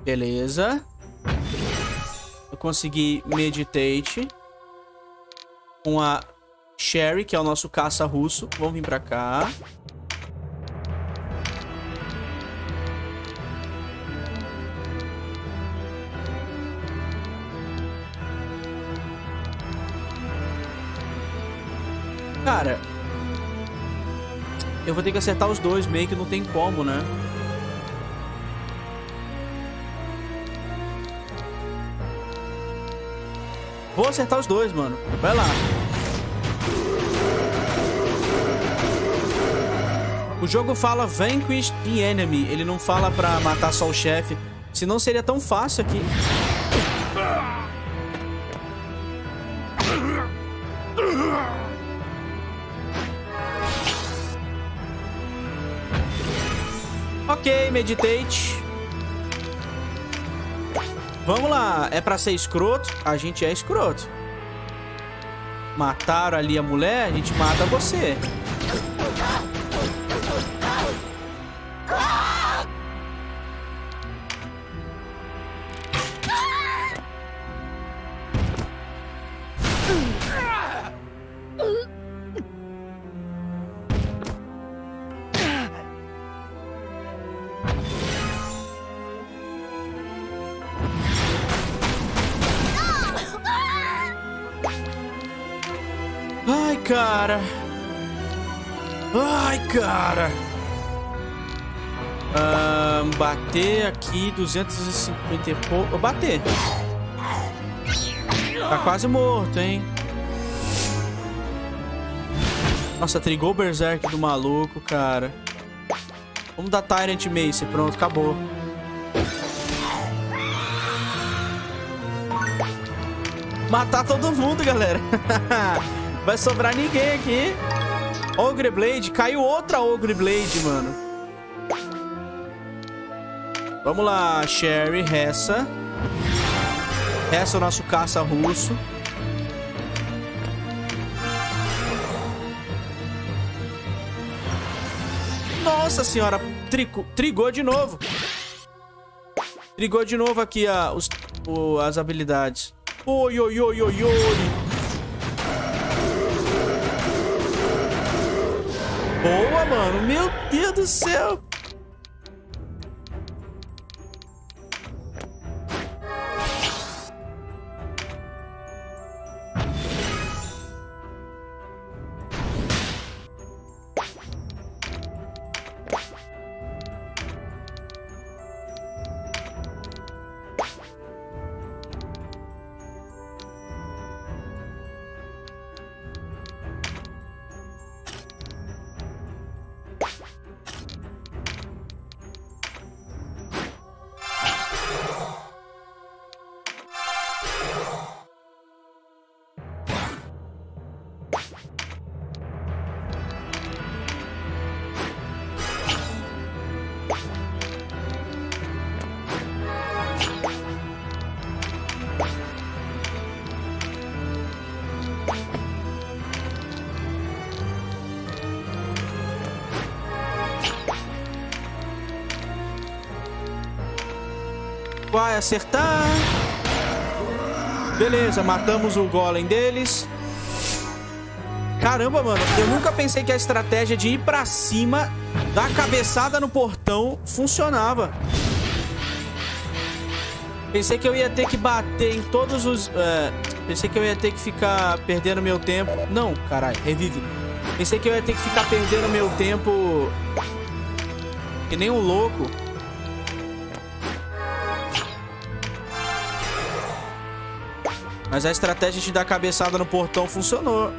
Beleza. Eu consegui meditate com a Sherry, que é o nosso caça russo. Vamos vir pra cá. Cara, eu vou ter que acertar os dois, meio que não tem como, né? Vou acertar os dois, mano. Vai lá. O jogo fala Vanquish the Enemy. Ele não fala pra matar só o chefe. Senão seria tão fácil aqui. Ok, meditate. Vamos lá. É pra ser escroto? A gente é escroto. Mataram ali a mulher? A gente mata você. cara. Ai, cara. Bater aqui 250 e pouco. Bater. Tá quase morto, hein? Nossa, trigou o Berserk do maluco, cara. Vamos dar Tyrant Mace. Pronto, acabou. Matar todo mundo, galera. Vai sobrar ninguém aqui. Ogre Blade. Caiu outra Ogre Blade, mano. Vamos lá, Sherry. Ressa. Ressa é o nosso caça russo. Nossa senhora, trigou de novo. Trigou de novo aqui as habilidades. Oi, oi, oi, oi, oi. Boa, mano. Meu Deus do céu. Vai acertar. Beleza, matamos o golem deles. Caramba, mano. Eu nunca pensei que a estratégia de ir pra cima, dar cabeçada no portão, funcionava. Pensei que eu ia ter que bater em todos os... pensei que eu ia ter que ficar perdendo meu tempo. Não, caralho, revive. Pensei que eu ia ter que ficar perdendo meu tempo que nem um louco. Mas a estratégia de dar cabeçada no portão funcionou.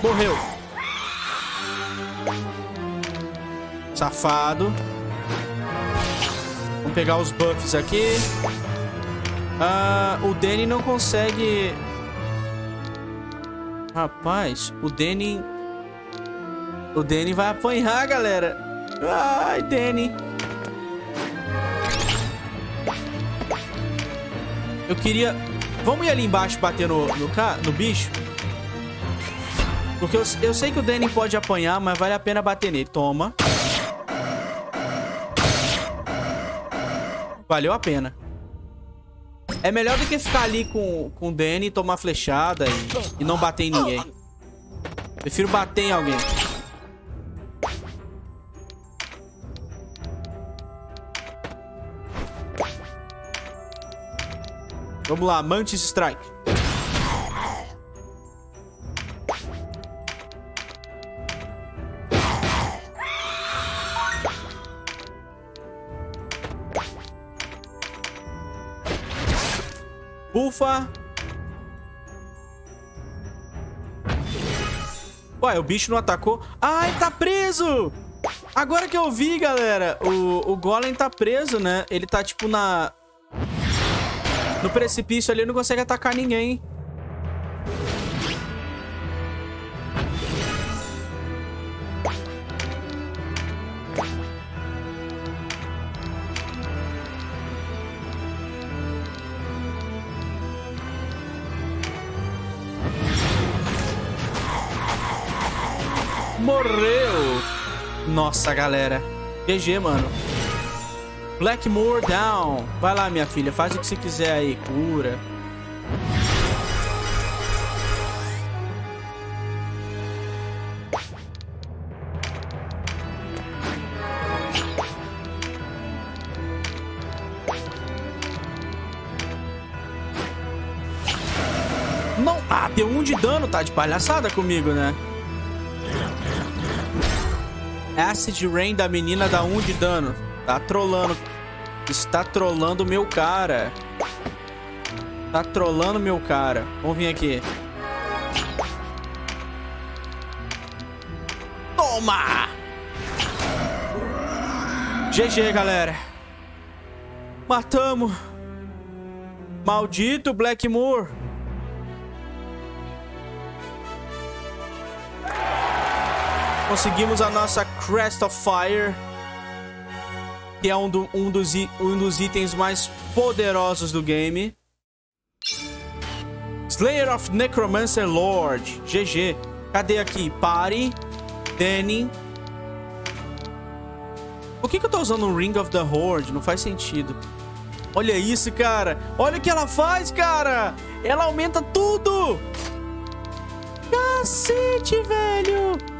Morreu. Safado. Vamos pegar os buffs aqui. O Danny não consegue... Rapaz, o Danny... O Danny vai apanhar, galera. Ai, Danny. Eu queria... Vamos ir ali embaixo bater no bicho? Porque eu sei que o Danny pode apanhar, mas vale a pena bater nele. Toma. Valeu a pena. É melhor do que ficar ali com o Danny e tomar flechada e não bater em ninguém. Prefiro bater em alguém. Vamos lá, Mantis Strike. Bufa. Ué, o bicho não atacou. Ai, tá preso! Agora que eu vi, galera, o golem tá preso, né? Ele tá, tipo, no precipício ali, ele não consegue atacar ninguém. Morreu! Nossa, galera. GG, mano. Blackmoor down. Vai lá, minha filha. Faz o que você quiser aí. Cura. Não. Ah, deu 1 de dano. Tá de palhaçada comigo, né? Acid Rain da menina dá 1 de dano. Tá trolando. Está trolando meu cara. Tá trolando meu cara. Vamos vir aqui. Toma! GG, galera. Matamos. Maldito Blackmoor. Conseguimos a nossa Crest of Fire, que é um dos itens mais poderosos do game. Slayer of Necromancer Lord. GG. Cadê aqui? Party. Danny. Por que eu tô usando o Ring of the Horde? Não faz sentido. Olha isso, cara. Olha o que ela faz, cara. Ela aumenta tudo. Cacete, velho.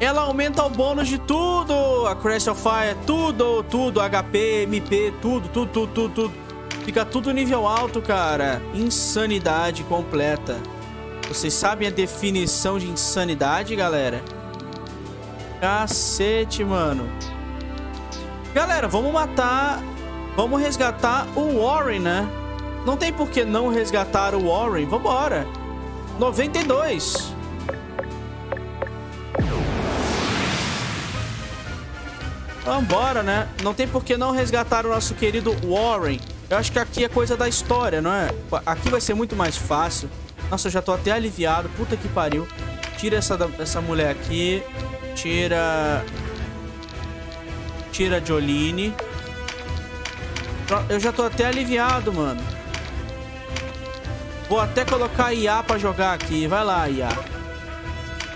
Ela aumenta o bônus de tudo. A Crest of Fire, tudo. HP, MP, tudo. Fica tudo nível alto, cara. Insanidade completa. Vocês sabem a definição de insanidade, galera? Cacete, mano. Galera, vamos matar... Vamos resgatar o Warren, né? Não tem por que não resgatar o Warren. Vambora. 92. Vambora, né? Não tem por que não resgatar o nosso querido Warren. Eu acho que aqui é coisa da história, não é? Aqui vai ser muito mais fácil. Nossa, eu já tô até aliviado. Puta que pariu. Tira essa mulher aqui. Tira a Jolene. Eu já tô até aliviado, mano. Vou até colocar a IA pra jogar aqui. Vai lá, IA.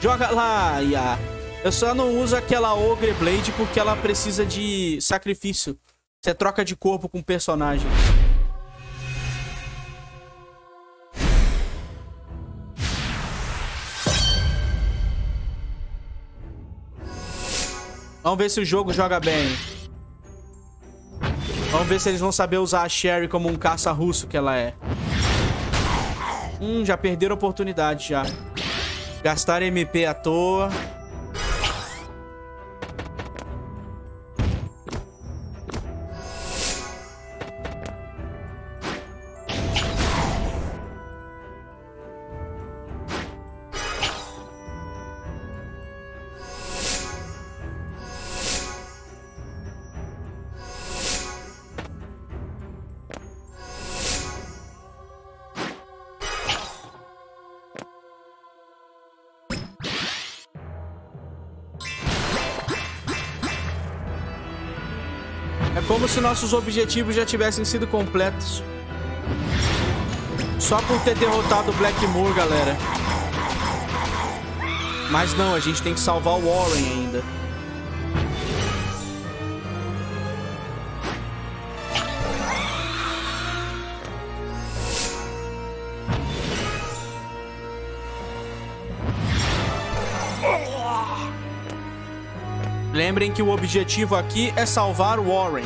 Joga lá, IA. Eu só não uso aquela Ogre Blade porque ela precisa de sacrifício. Você troca de corpo com o personagem. Vamos ver se o jogo joga bem. Vamos ver se eles vão saber usar a Sherry como um caça russo que ela é. Já perderam a oportunidade já. Gastaram MP à toa. Como se nossos objetivos já tivessem sido completos. Só por ter derrotado o Blackmoor, galera. Mas não, a gente tem que salvar o Warren ainda. Lembrem que o objetivo aqui é salvar o Warren.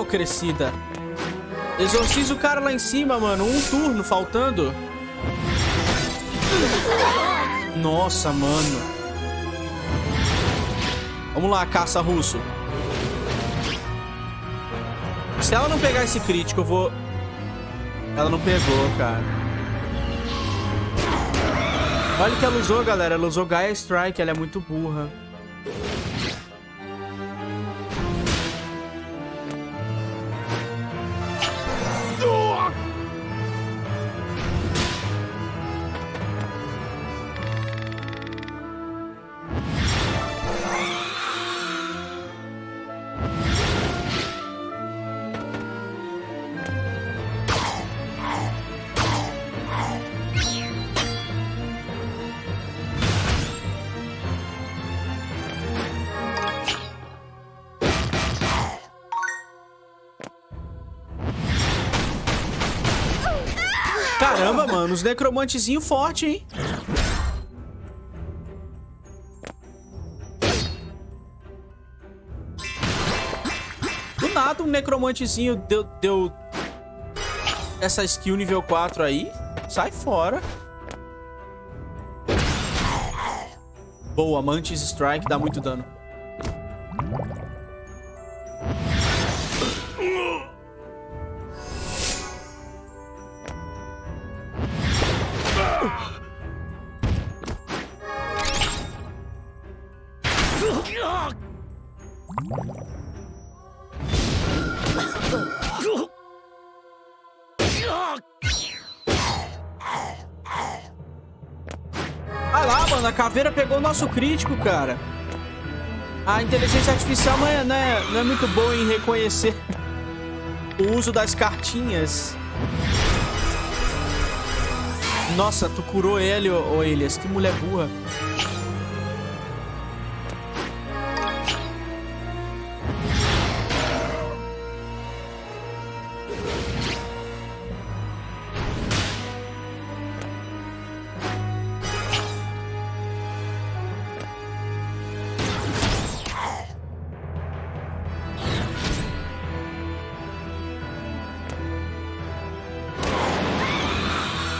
Ô, crescida. Exorciza o cara lá em cima, mano. Um turno faltando. Nossa, mano. Vamos lá, caça russo. Se ela não pegar esse crítico, eu vou... Ela não pegou, cara. Olha o que ela usou, galera. Ela usou Gaia Strike. Ela é muito burra. Caramba, mano, os necromantezinhos fortes, hein? Do nada, um necromantezinho deu essa skill nível 4 aí. Sai fora. Boa, Mantis Strike dá muito dano. Caveira pegou o nosso crítico, cara. A inteligência artificial não é muito boa em reconhecer o uso das cartinhas. Nossa, tu curou ele, ô Elias. Que mulher burra.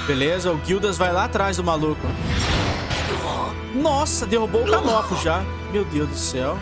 Beleza, o Gildas vai lá atrás do maluco. Nossa, derrubou o Canopus já. Meu Deus do céu.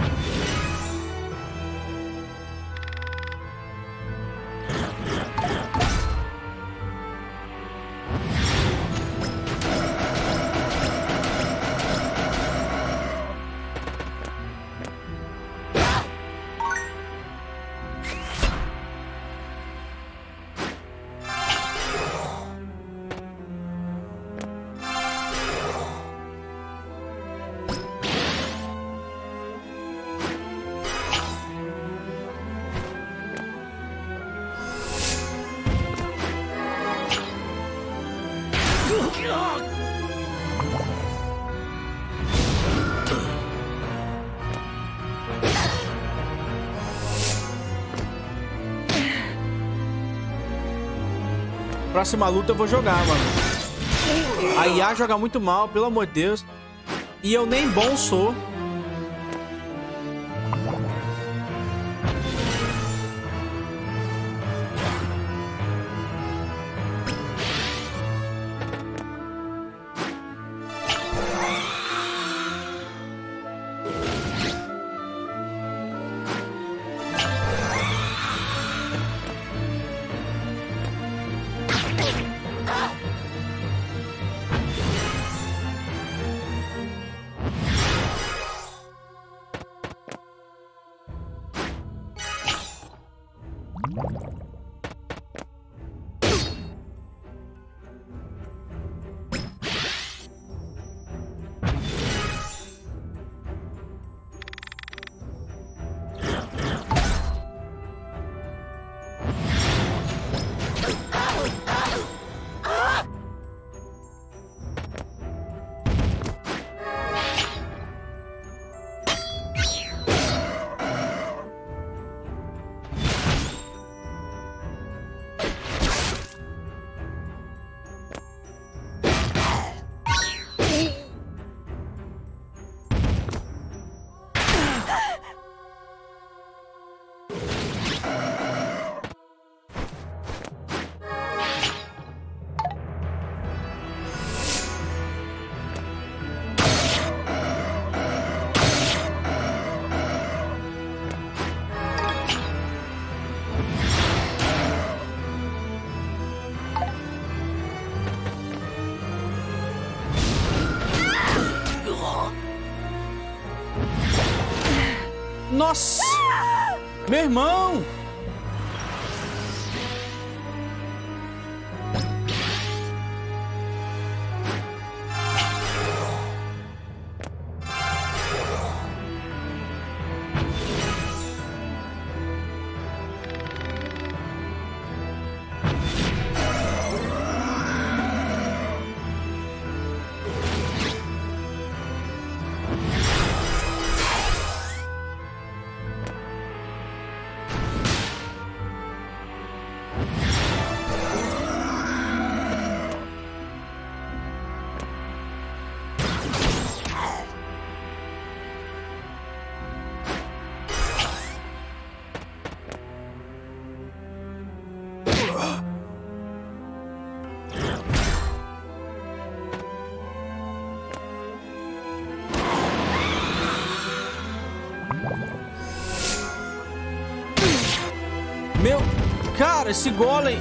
Próxima luta eu vou jogar, mano. A IA joga muito mal, pelo amor de Deus. E eu nem bom sou. Nossa! Ah! Meu irmão! Esse golem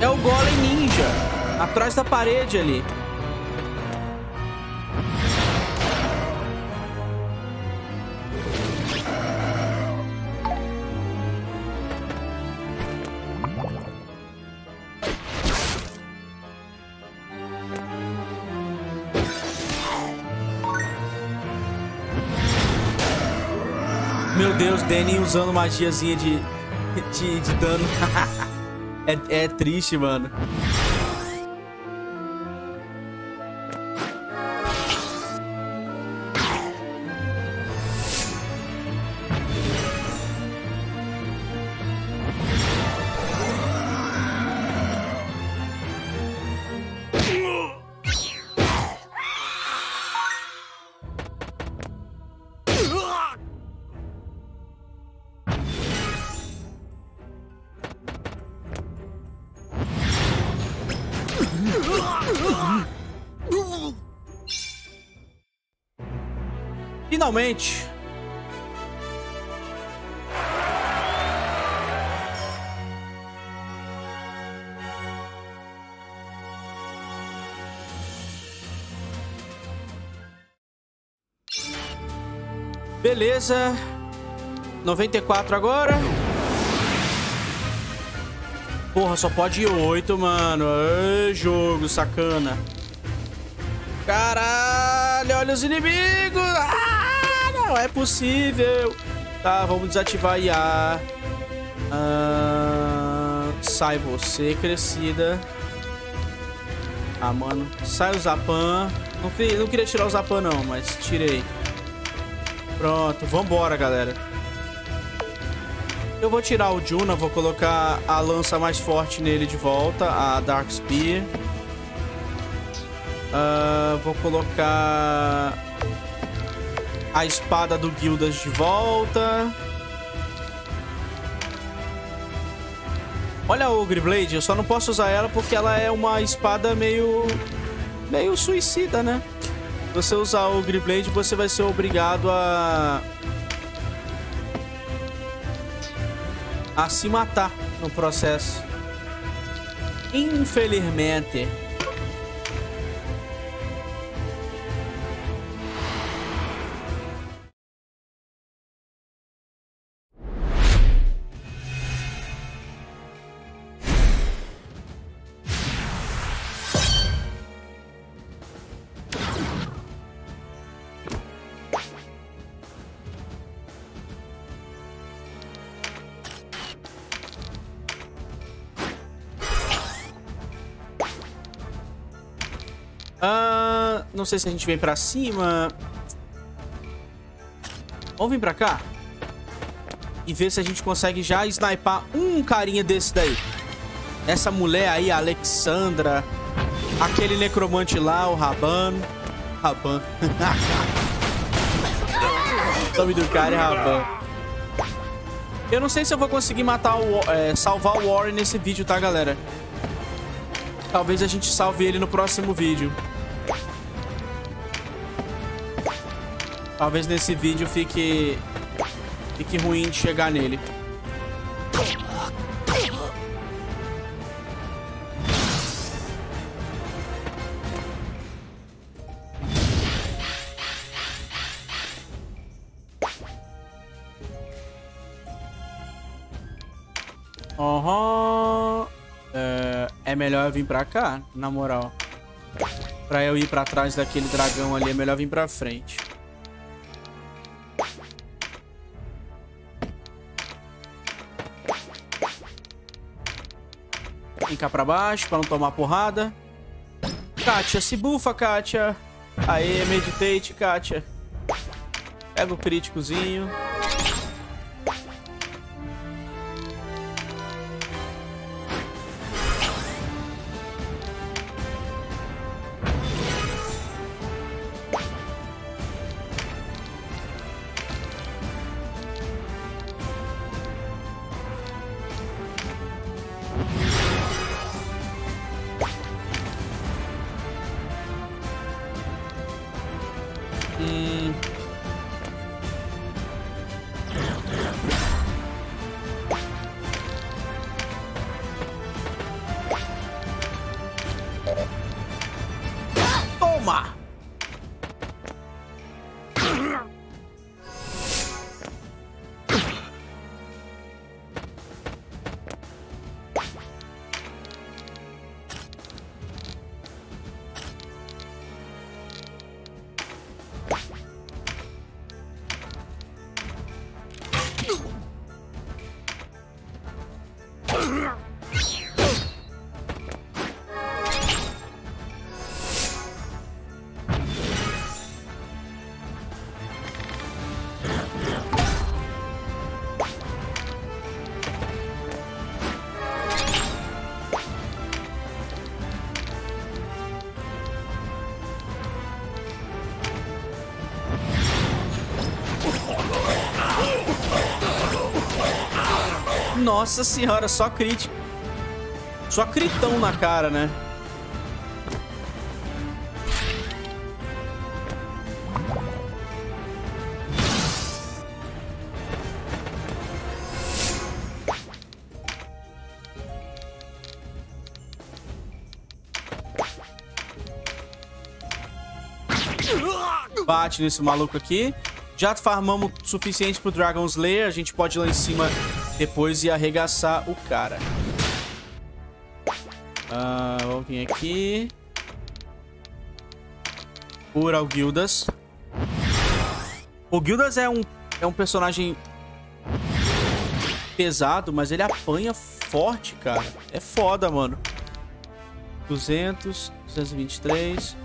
é o golem ninja, atrás da parede ali. Meu Deus, Danny usando magiazinha de dano. É triste, mano. Finalmente. Beleza. 94 agora. Porra, só pode ir 8, mano. Ei, jogo, sacana. Caralho, olha os inimigos. Ah, não é possível. Tá, vamos desativar a IA. Sai você, crescida. Ah, mano. Sai o Zapan. Não queria tirar o Zapan, não, mas tirei. Pronto, vambora, galera. Eu vou tirar o Juna, vou colocar a lança mais forte nele de volta, a Dark Spear. Vou colocar a espada do Gildas de volta. Olha a Ogre Blade, eu só não posso usar ela porque ela é uma espada meio suicida, né? Você usar a Ogre Blade, você vai ser obrigado a se matar no processo. Infelizmente. Não sei se a gente vem pra cima. Vamos vir pra cá e ver se a gente consegue já sniper um carinha desse daí. Essa mulher aí, a Alexandra. Aquele necromante lá, o Raban. Raban. O nome do cara é Raban. Eu não sei se eu vou conseguir matar salvar o Warren nesse vídeo, tá, galera? Talvez a gente salve ele no próximo vídeo. Talvez nesse vídeo fique ruim de chegar nele. Uhum. É melhor eu vir pra cá, na moral. Pra eu ir pra trás daquele dragão ali, é melhor vir pra frente. Vem cá pra baixo, pra não tomar porrada. Kátia, se bufa, Kátia. Aê, meditate, Kátia. Pega o críticozinho. Nossa senhora, só crit. Só critão na cara, né? Bate nesse maluco aqui. Já farmamos o suficiente pro Dragon Slayer. A gente pode ir lá em cima... depois ia arregaçar o cara. Vamos vir aqui. Cura o Gildas. O Gildas é um personagem pesado, mas ele apanha forte, cara. É foda, mano. 200, 223.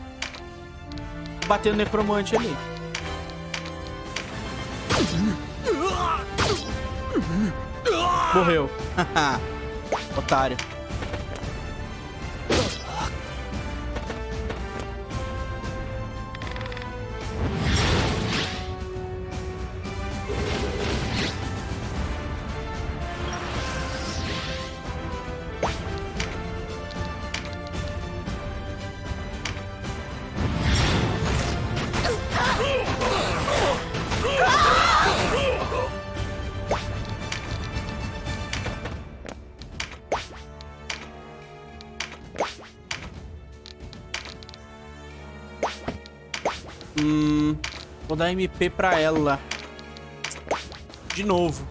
Batendo necromante ali. Morreu. Otário. Vou dar MP pra ela. De novo.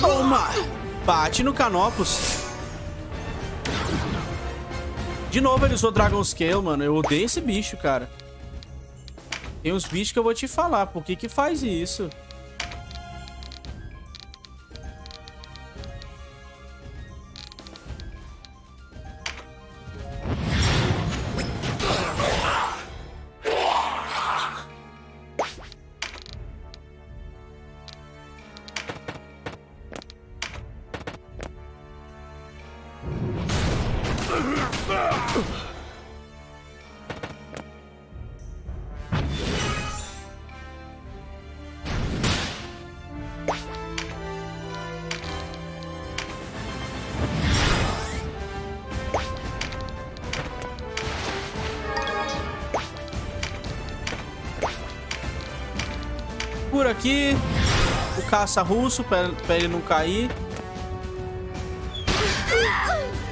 Toma! Bate no Canopus. De novo ele usou Dragon Scale, mano. Eu odeio esse bicho, cara. Tem uns bichos que eu vou te falar. Por que que faz isso? Segura aqui o caça russo pra ele não cair.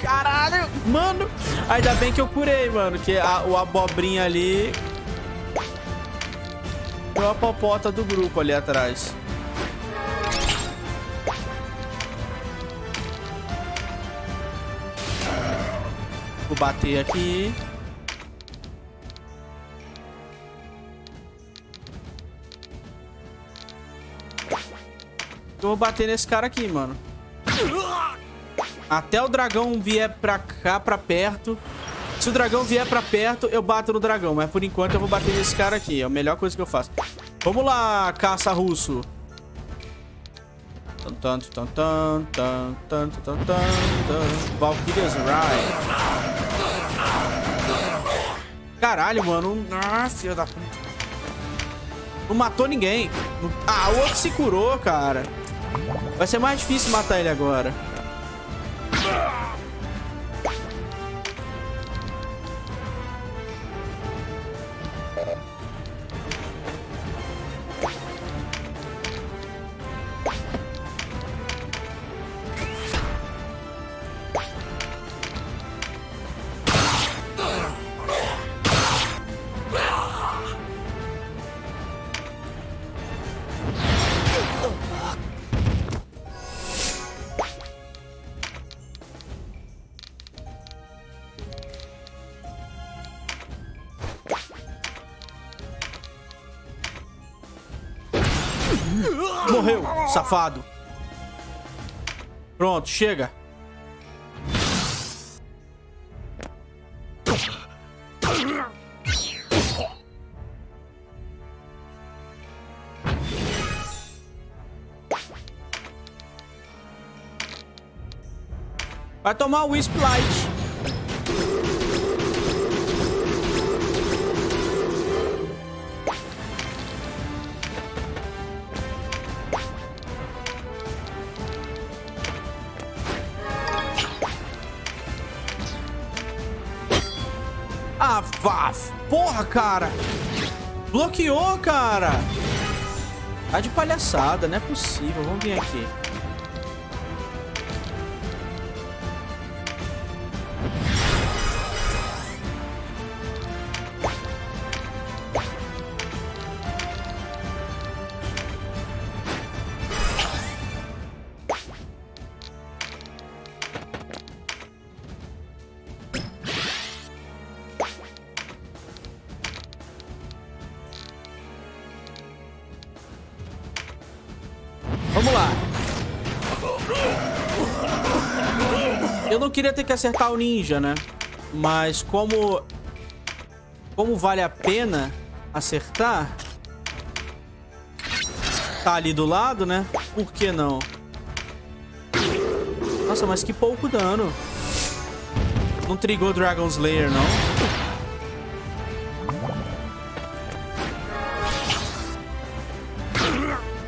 Caralho, mano. Ainda bem que eu curei, mano. Que o abobrinha ali foi a popota do grupo ali atrás. Vou bater aqui. Eu vou bater nesse cara aqui, mano. Até o dragão vier pra cá, pra perto. Se o dragão vier pra perto, eu bato no dragão. Mas por enquanto eu vou bater nesse cara aqui. É a melhor coisa que eu faço. Vamos lá, caça russo. Valkyria's Ride. Caralho, mano. Ah, filho da puta. Não matou ninguém. Ah, o outro se curou, cara. Vai ser mais difícil matar ele agora. Morreu, safado. Pronto, chega. Vai tomar o Splite. Porra, cara. Bloqueou, cara. Tá de palhaçada, não é possível. Vamos vir aqui. Queria ter que acertar o ninja, né? Mas como vale a pena acertar, tá ali do lado, né? Por que não? Nossa, mas que pouco dano. Não trigou Dragon Slayer, não.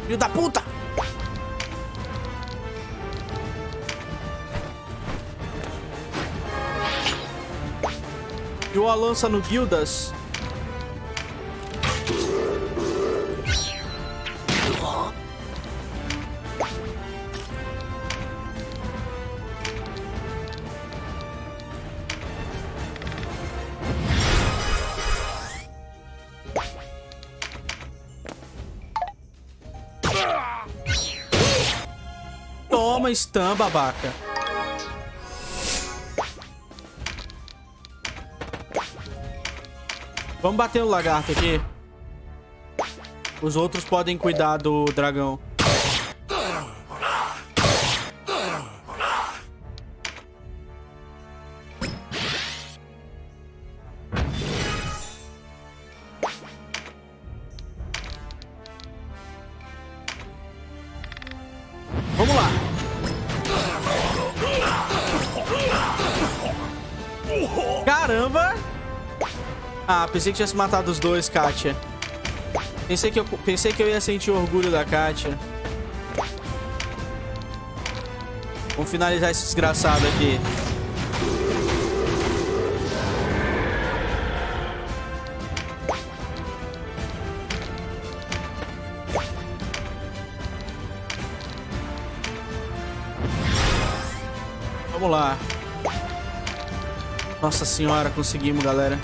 Filho da puta! Deu a lança no Gildas. Toma, stun, babaca. Vamos bater no lagarto aqui. Os outros podem cuidar do dragão. Vamos lá. Caramba! Ah, pensei que tinha se matado os dois, Kátia. Pensei que eu ia sentir o orgulho da Kátia. Vamos finalizar esse desgraçado aqui. Vamos lá. Nossa senhora, conseguimos, galera.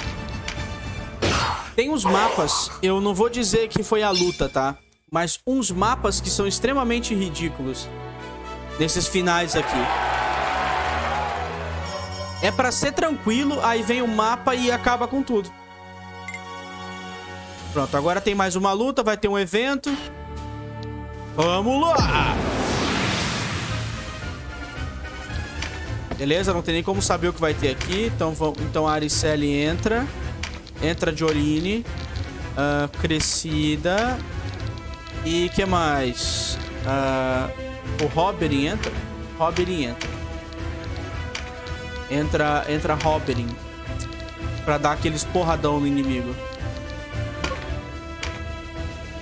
Tem uns mapas, eu não vou dizer que foi a luta, tá? Mas uns mapas que são extremamente ridículos nesses finais aqui. É pra ser tranquilo, aí vem o mapa e acaba com tudo. Pronto, agora tem mais uma luta, vai ter um evento. Vamos lá! Beleza, não tem nem como saber o que vai ter aqui. Então a Ariceli entra. Entra Jolene. Crescida. E o que mais? O Roberin entra? Roberin entra. Entra Roberin pra dar aqueles porradão no inimigo.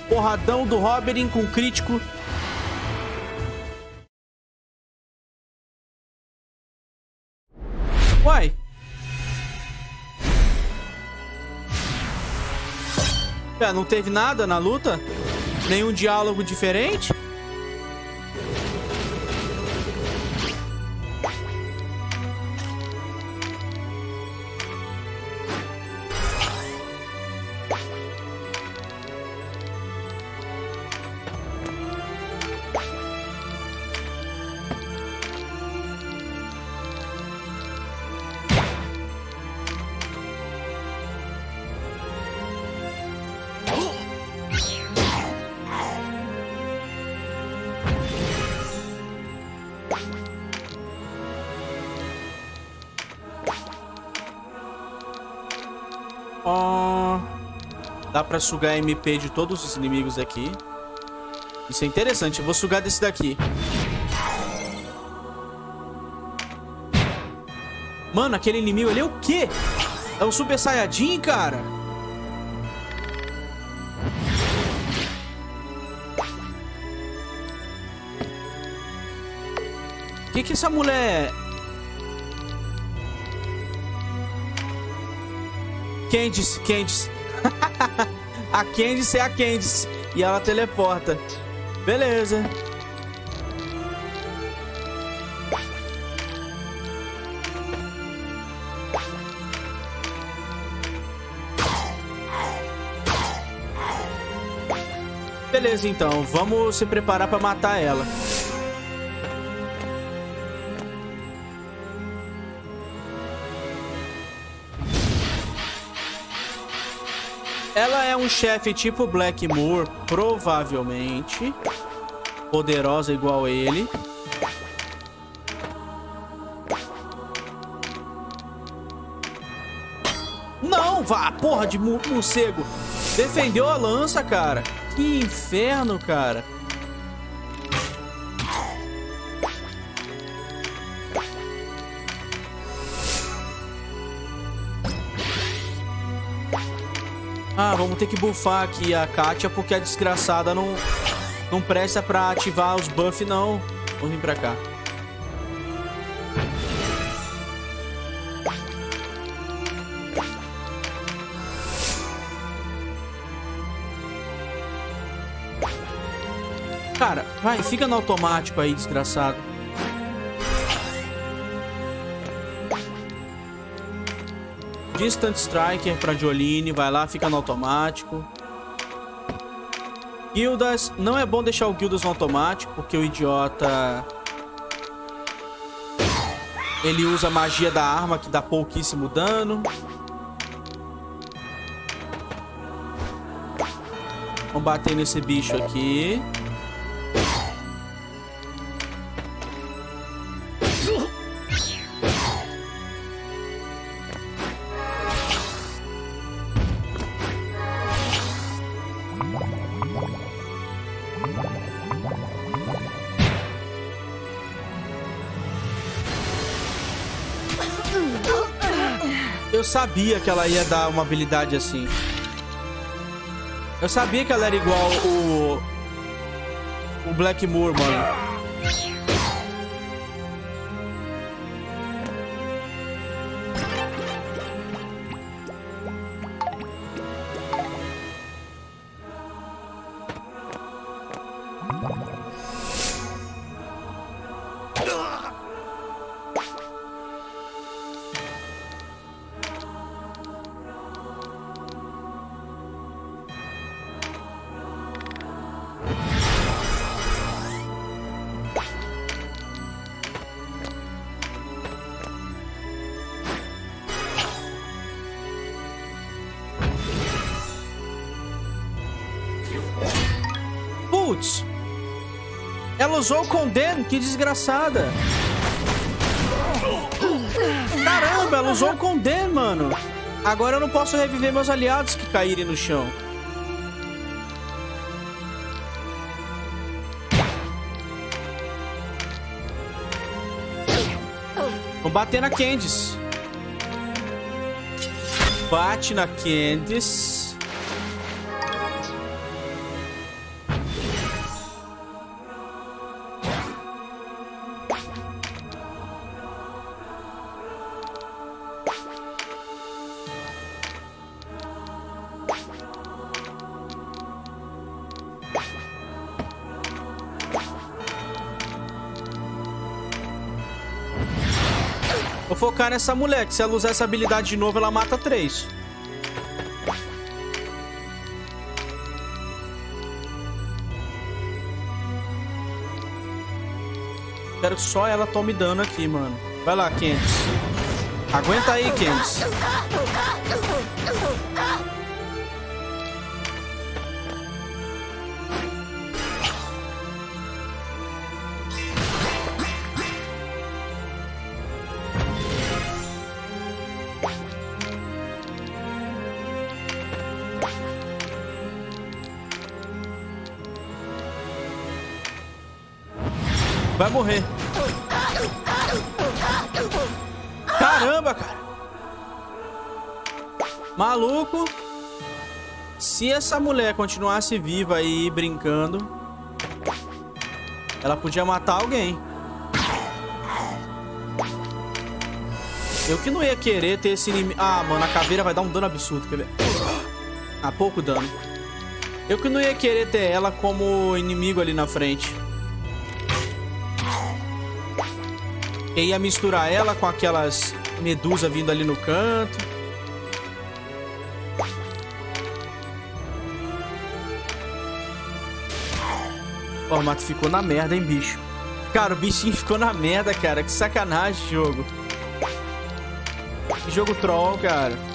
Porradão do Roberin com crítico. Uai. Pera, não teve nada na luta? Nenhum diálogo diferente? Dá pra sugar MP de todos os inimigos aqui. Isso é interessante. Eu vou sugar desse daqui. Mano, aquele inimigo ali é o quê? É um Super Saiyajin, cara? Que essa mulher... Kendis. A Kendis é a Kendis. E ela teleporta. Beleza. Beleza, então. Vamos se preparar pra matar ela. Ela é um chefe tipo Blackmoor, provavelmente. Poderosa igual ele. Não, vá, porra de morcego. Defendeu a lança, cara. Que inferno, cara. Ah, vamos ter que buffar aqui a Katia, porque a desgraçada não presta pra ativar os buffs, não. Vamos vir pra cá. Cara, vai, fica no automático aí, desgraçado. Distant Striker pra Jolene. Vai lá, fica no automático. Gildas. Não é bom deixar o Gildas no automático, porque o idiota... ele usa a magia da arma, que dá pouquíssimo dano. Vamos bater nesse bicho aqui. Sabia que ela ia dar uma habilidade assim. Eu sabia que ela era igual o Blackmoor, mano. Putz! Ela usou o Condem, que desgraçada! Caramba, ela usou o Condem, mano! Agora eu não posso reviver meus aliados que caírem no chão. Vamos bater na Kendis. Bate na Kendis. Focar nessa mulher, que se ela usar essa habilidade de novo, ela mata 3. Quero que só ela tome dano aqui, mano. Vai lá, Kendis. Aguenta aí, Kendis. Vai morrer. Caramba, cara. Maluco. Se essa mulher continuasse viva aí brincando, ela podia matar alguém. Eu que não ia querer ter esse inimigo. Ah, mano, a caveira vai dar um dano absurdo. Quer ver? Ah, pouco dano. Eu que não ia querer ter ela como inimigo ali na frente. E ia misturar ela com aquelas medusas vindo ali no canto. Ó, o mato ficou na merda, hein, bicho? Cara, o bichinho ficou na merda, cara. Que sacanagem, jogo. Que jogo troll, cara.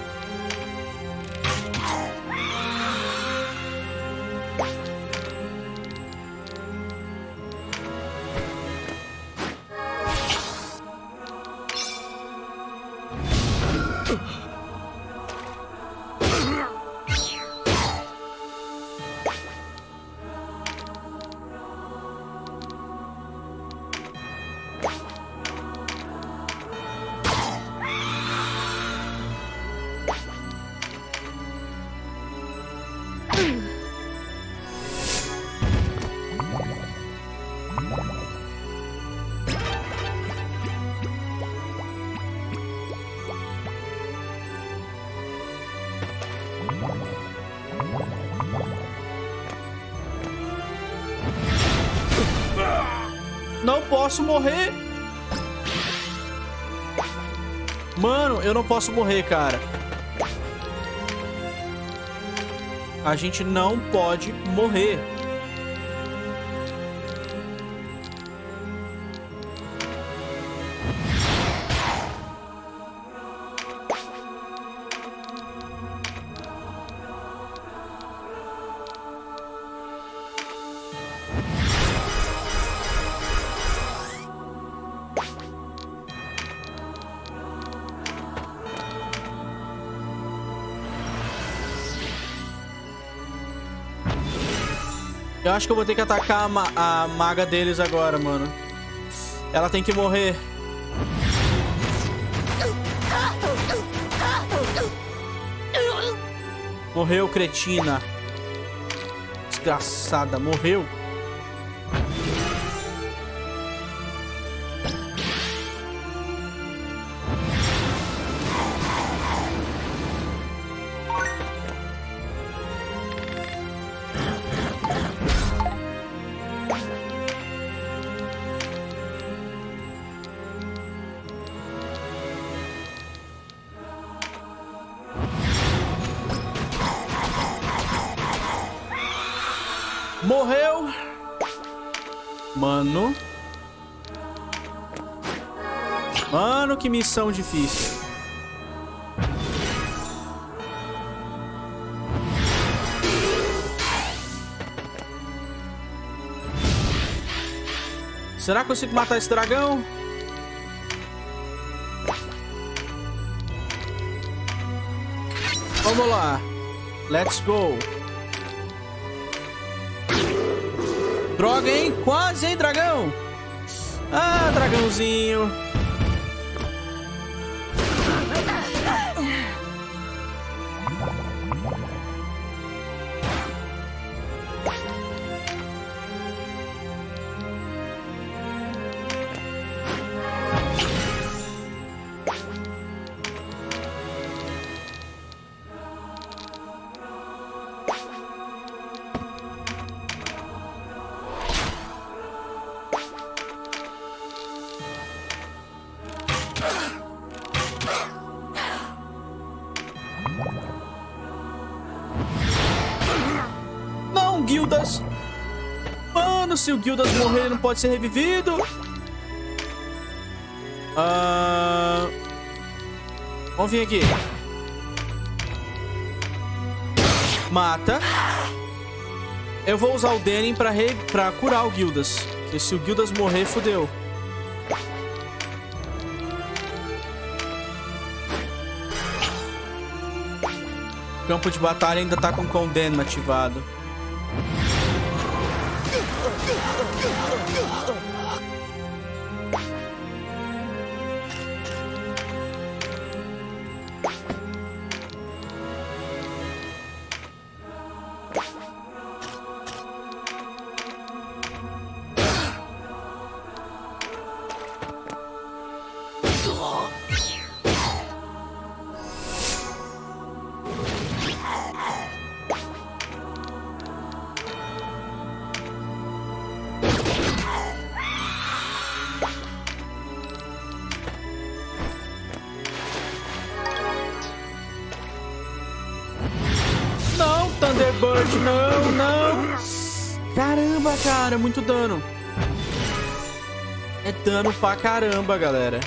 Não posso morrer. Mano, eu não posso morrer, cara. A gente não pode morrer. Eu acho que eu vou ter que atacar a maga deles agora, mano. Ela tem que morrer. Morreu, cretina. Desgraçada, morreu. Morreu. Mano. Mano, que missão difícil. Será que eu consigo matar esse dragão? Vamos lá. Let's go. Droga, hein? Quase, hein, dragão? Ah, dragãozinho. Gildas. Mano, se o Gildas morrer, ele não pode ser revivido. Vamos vir aqui. Mata. Eu vou usar o Denim pra curar o Gildas. Porque se o Gildas morrer, fodeu. O campo de batalha ainda tá com o Condem ativado. Não, não. Caramba, cara, muito dano. É dano pra caramba, galera.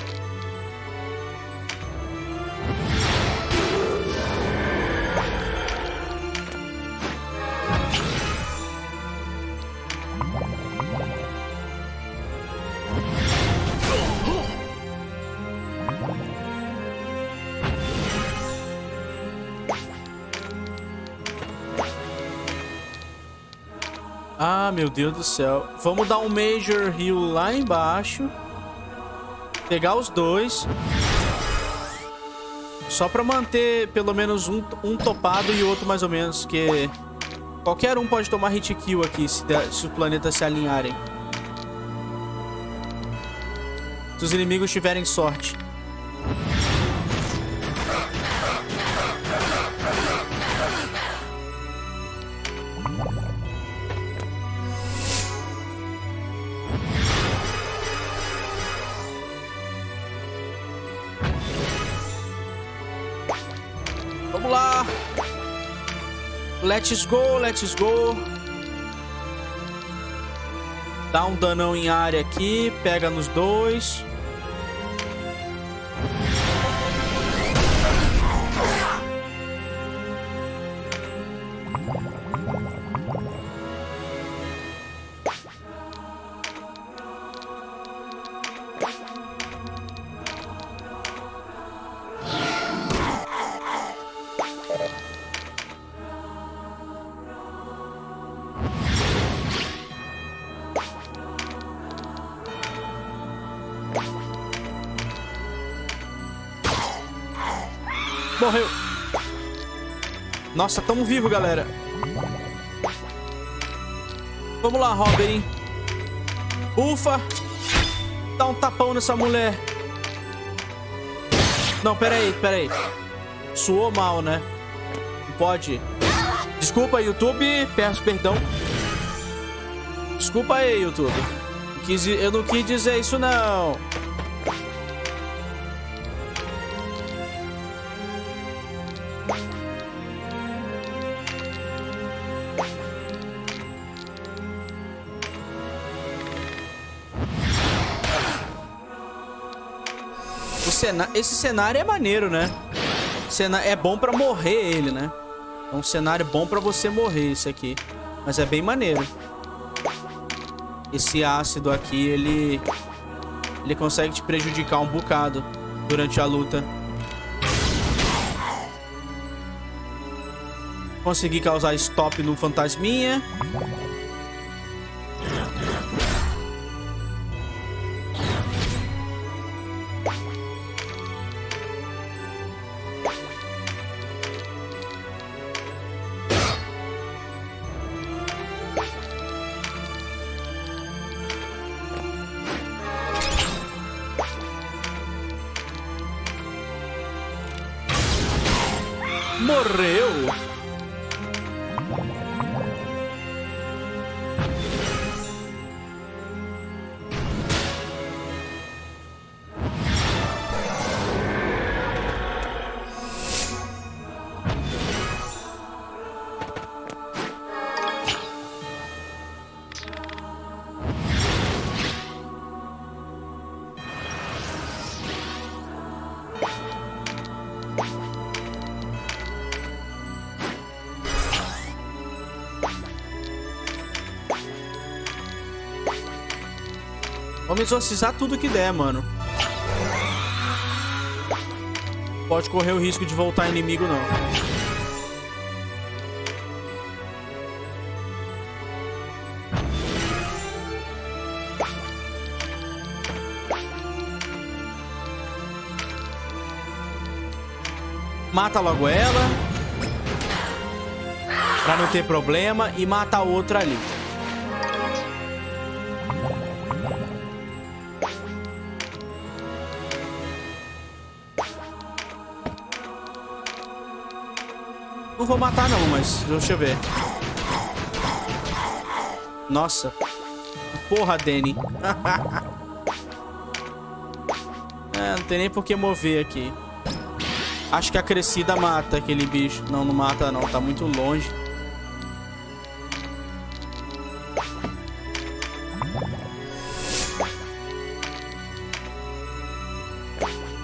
Ah, meu Deus do céu. Vamos dar um Major Heal lá embaixo. Pegar os dois. Só pra manter pelo menos um topado e outro mais ou menos. Porque qualquer um pode tomar hit kill aqui se os planetas se alinharem. Se os inimigos tiverem sorte. Vamos lá. Let's go, let's go. Dá um danão em área aqui. Pega nos dois. Morreu. Nossa, tamo vivo, galera. Vamos lá, Robin. Ufa. Dá um tapão nessa mulher. Não, pera aí. Suou mal, né? Não pode. Desculpa, YouTube. Peço perdão. Desculpa aí, YouTube. Eu não quis dizer isso, não. Esse cenário é maneiro, né? É bom pra morrer ele, né? É um cenário bom pra você morrer isso aqui. Mas é bem maneiro. Esse ácido aqui, ele consegue te prejudicar um bocado durante a luta. Consegui causar stop no fantasminha. Vamos exorcizar tudo que der, mano. Pode correr o risco de voltar inimigo, não. Mata logo ela, pra não ter problema. E mata a outra ali. Não vou matar não, mas deixa eu ver. Nossa. Porra, Danny. É, não tem nem por que mover aqui. Acho que a crescida mata aquele bicho. Não, não mata não. Tá muito longe.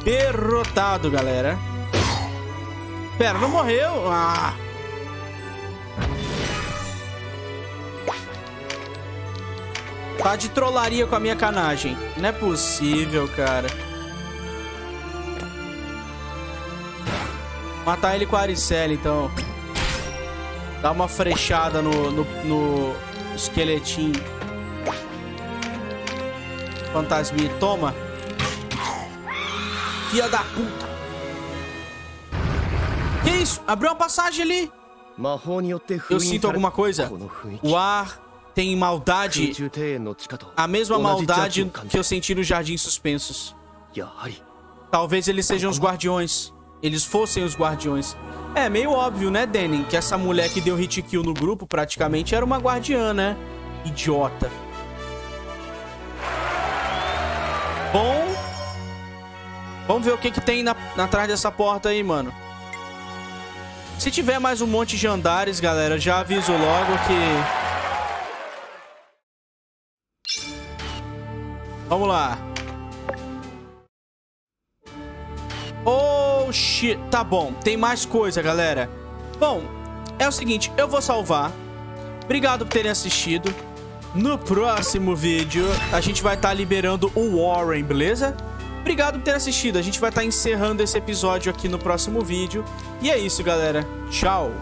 Derrotado, galera. Pera, não morreu? Ah! Tá de trollaria com a minha canagem. Não é possível, cara. Matar ele com a Aricela, então. Dá uma frechada no esqueletinho. Fantasminha, toma. Filha da puta. Que isso? Abriu uma passagem ali. Eu sinto alguma coisa. O ar tem maldade. A mesma maldade que eu senti no Jardim Suspensos. Talvez eles sejam os guardiões. Eles fossem os guardiões. É meio óbvio, né, Denin? Que essa mulher que deu hit kill no grupo praticamente era uma guardiã, né? Idiota. Bom. Vamos ver o que tem atrás dessa porta aí, mano. Se tiver mais um monte de andares, galera, já aviso logo que... Vamos lá. Oh, shit. Tá bom, tem mais coisa, galera. Bom, é o seguinte, eu vou salvar. Obrigado por terem assistido. No próximo vídeo, a gente vai estar liberando o Warren, beleza? Obrigado por ter assistido. A gente vai estar encerrando esse episódio aqui no próximo vídeo. E é isso, galera. Tchau!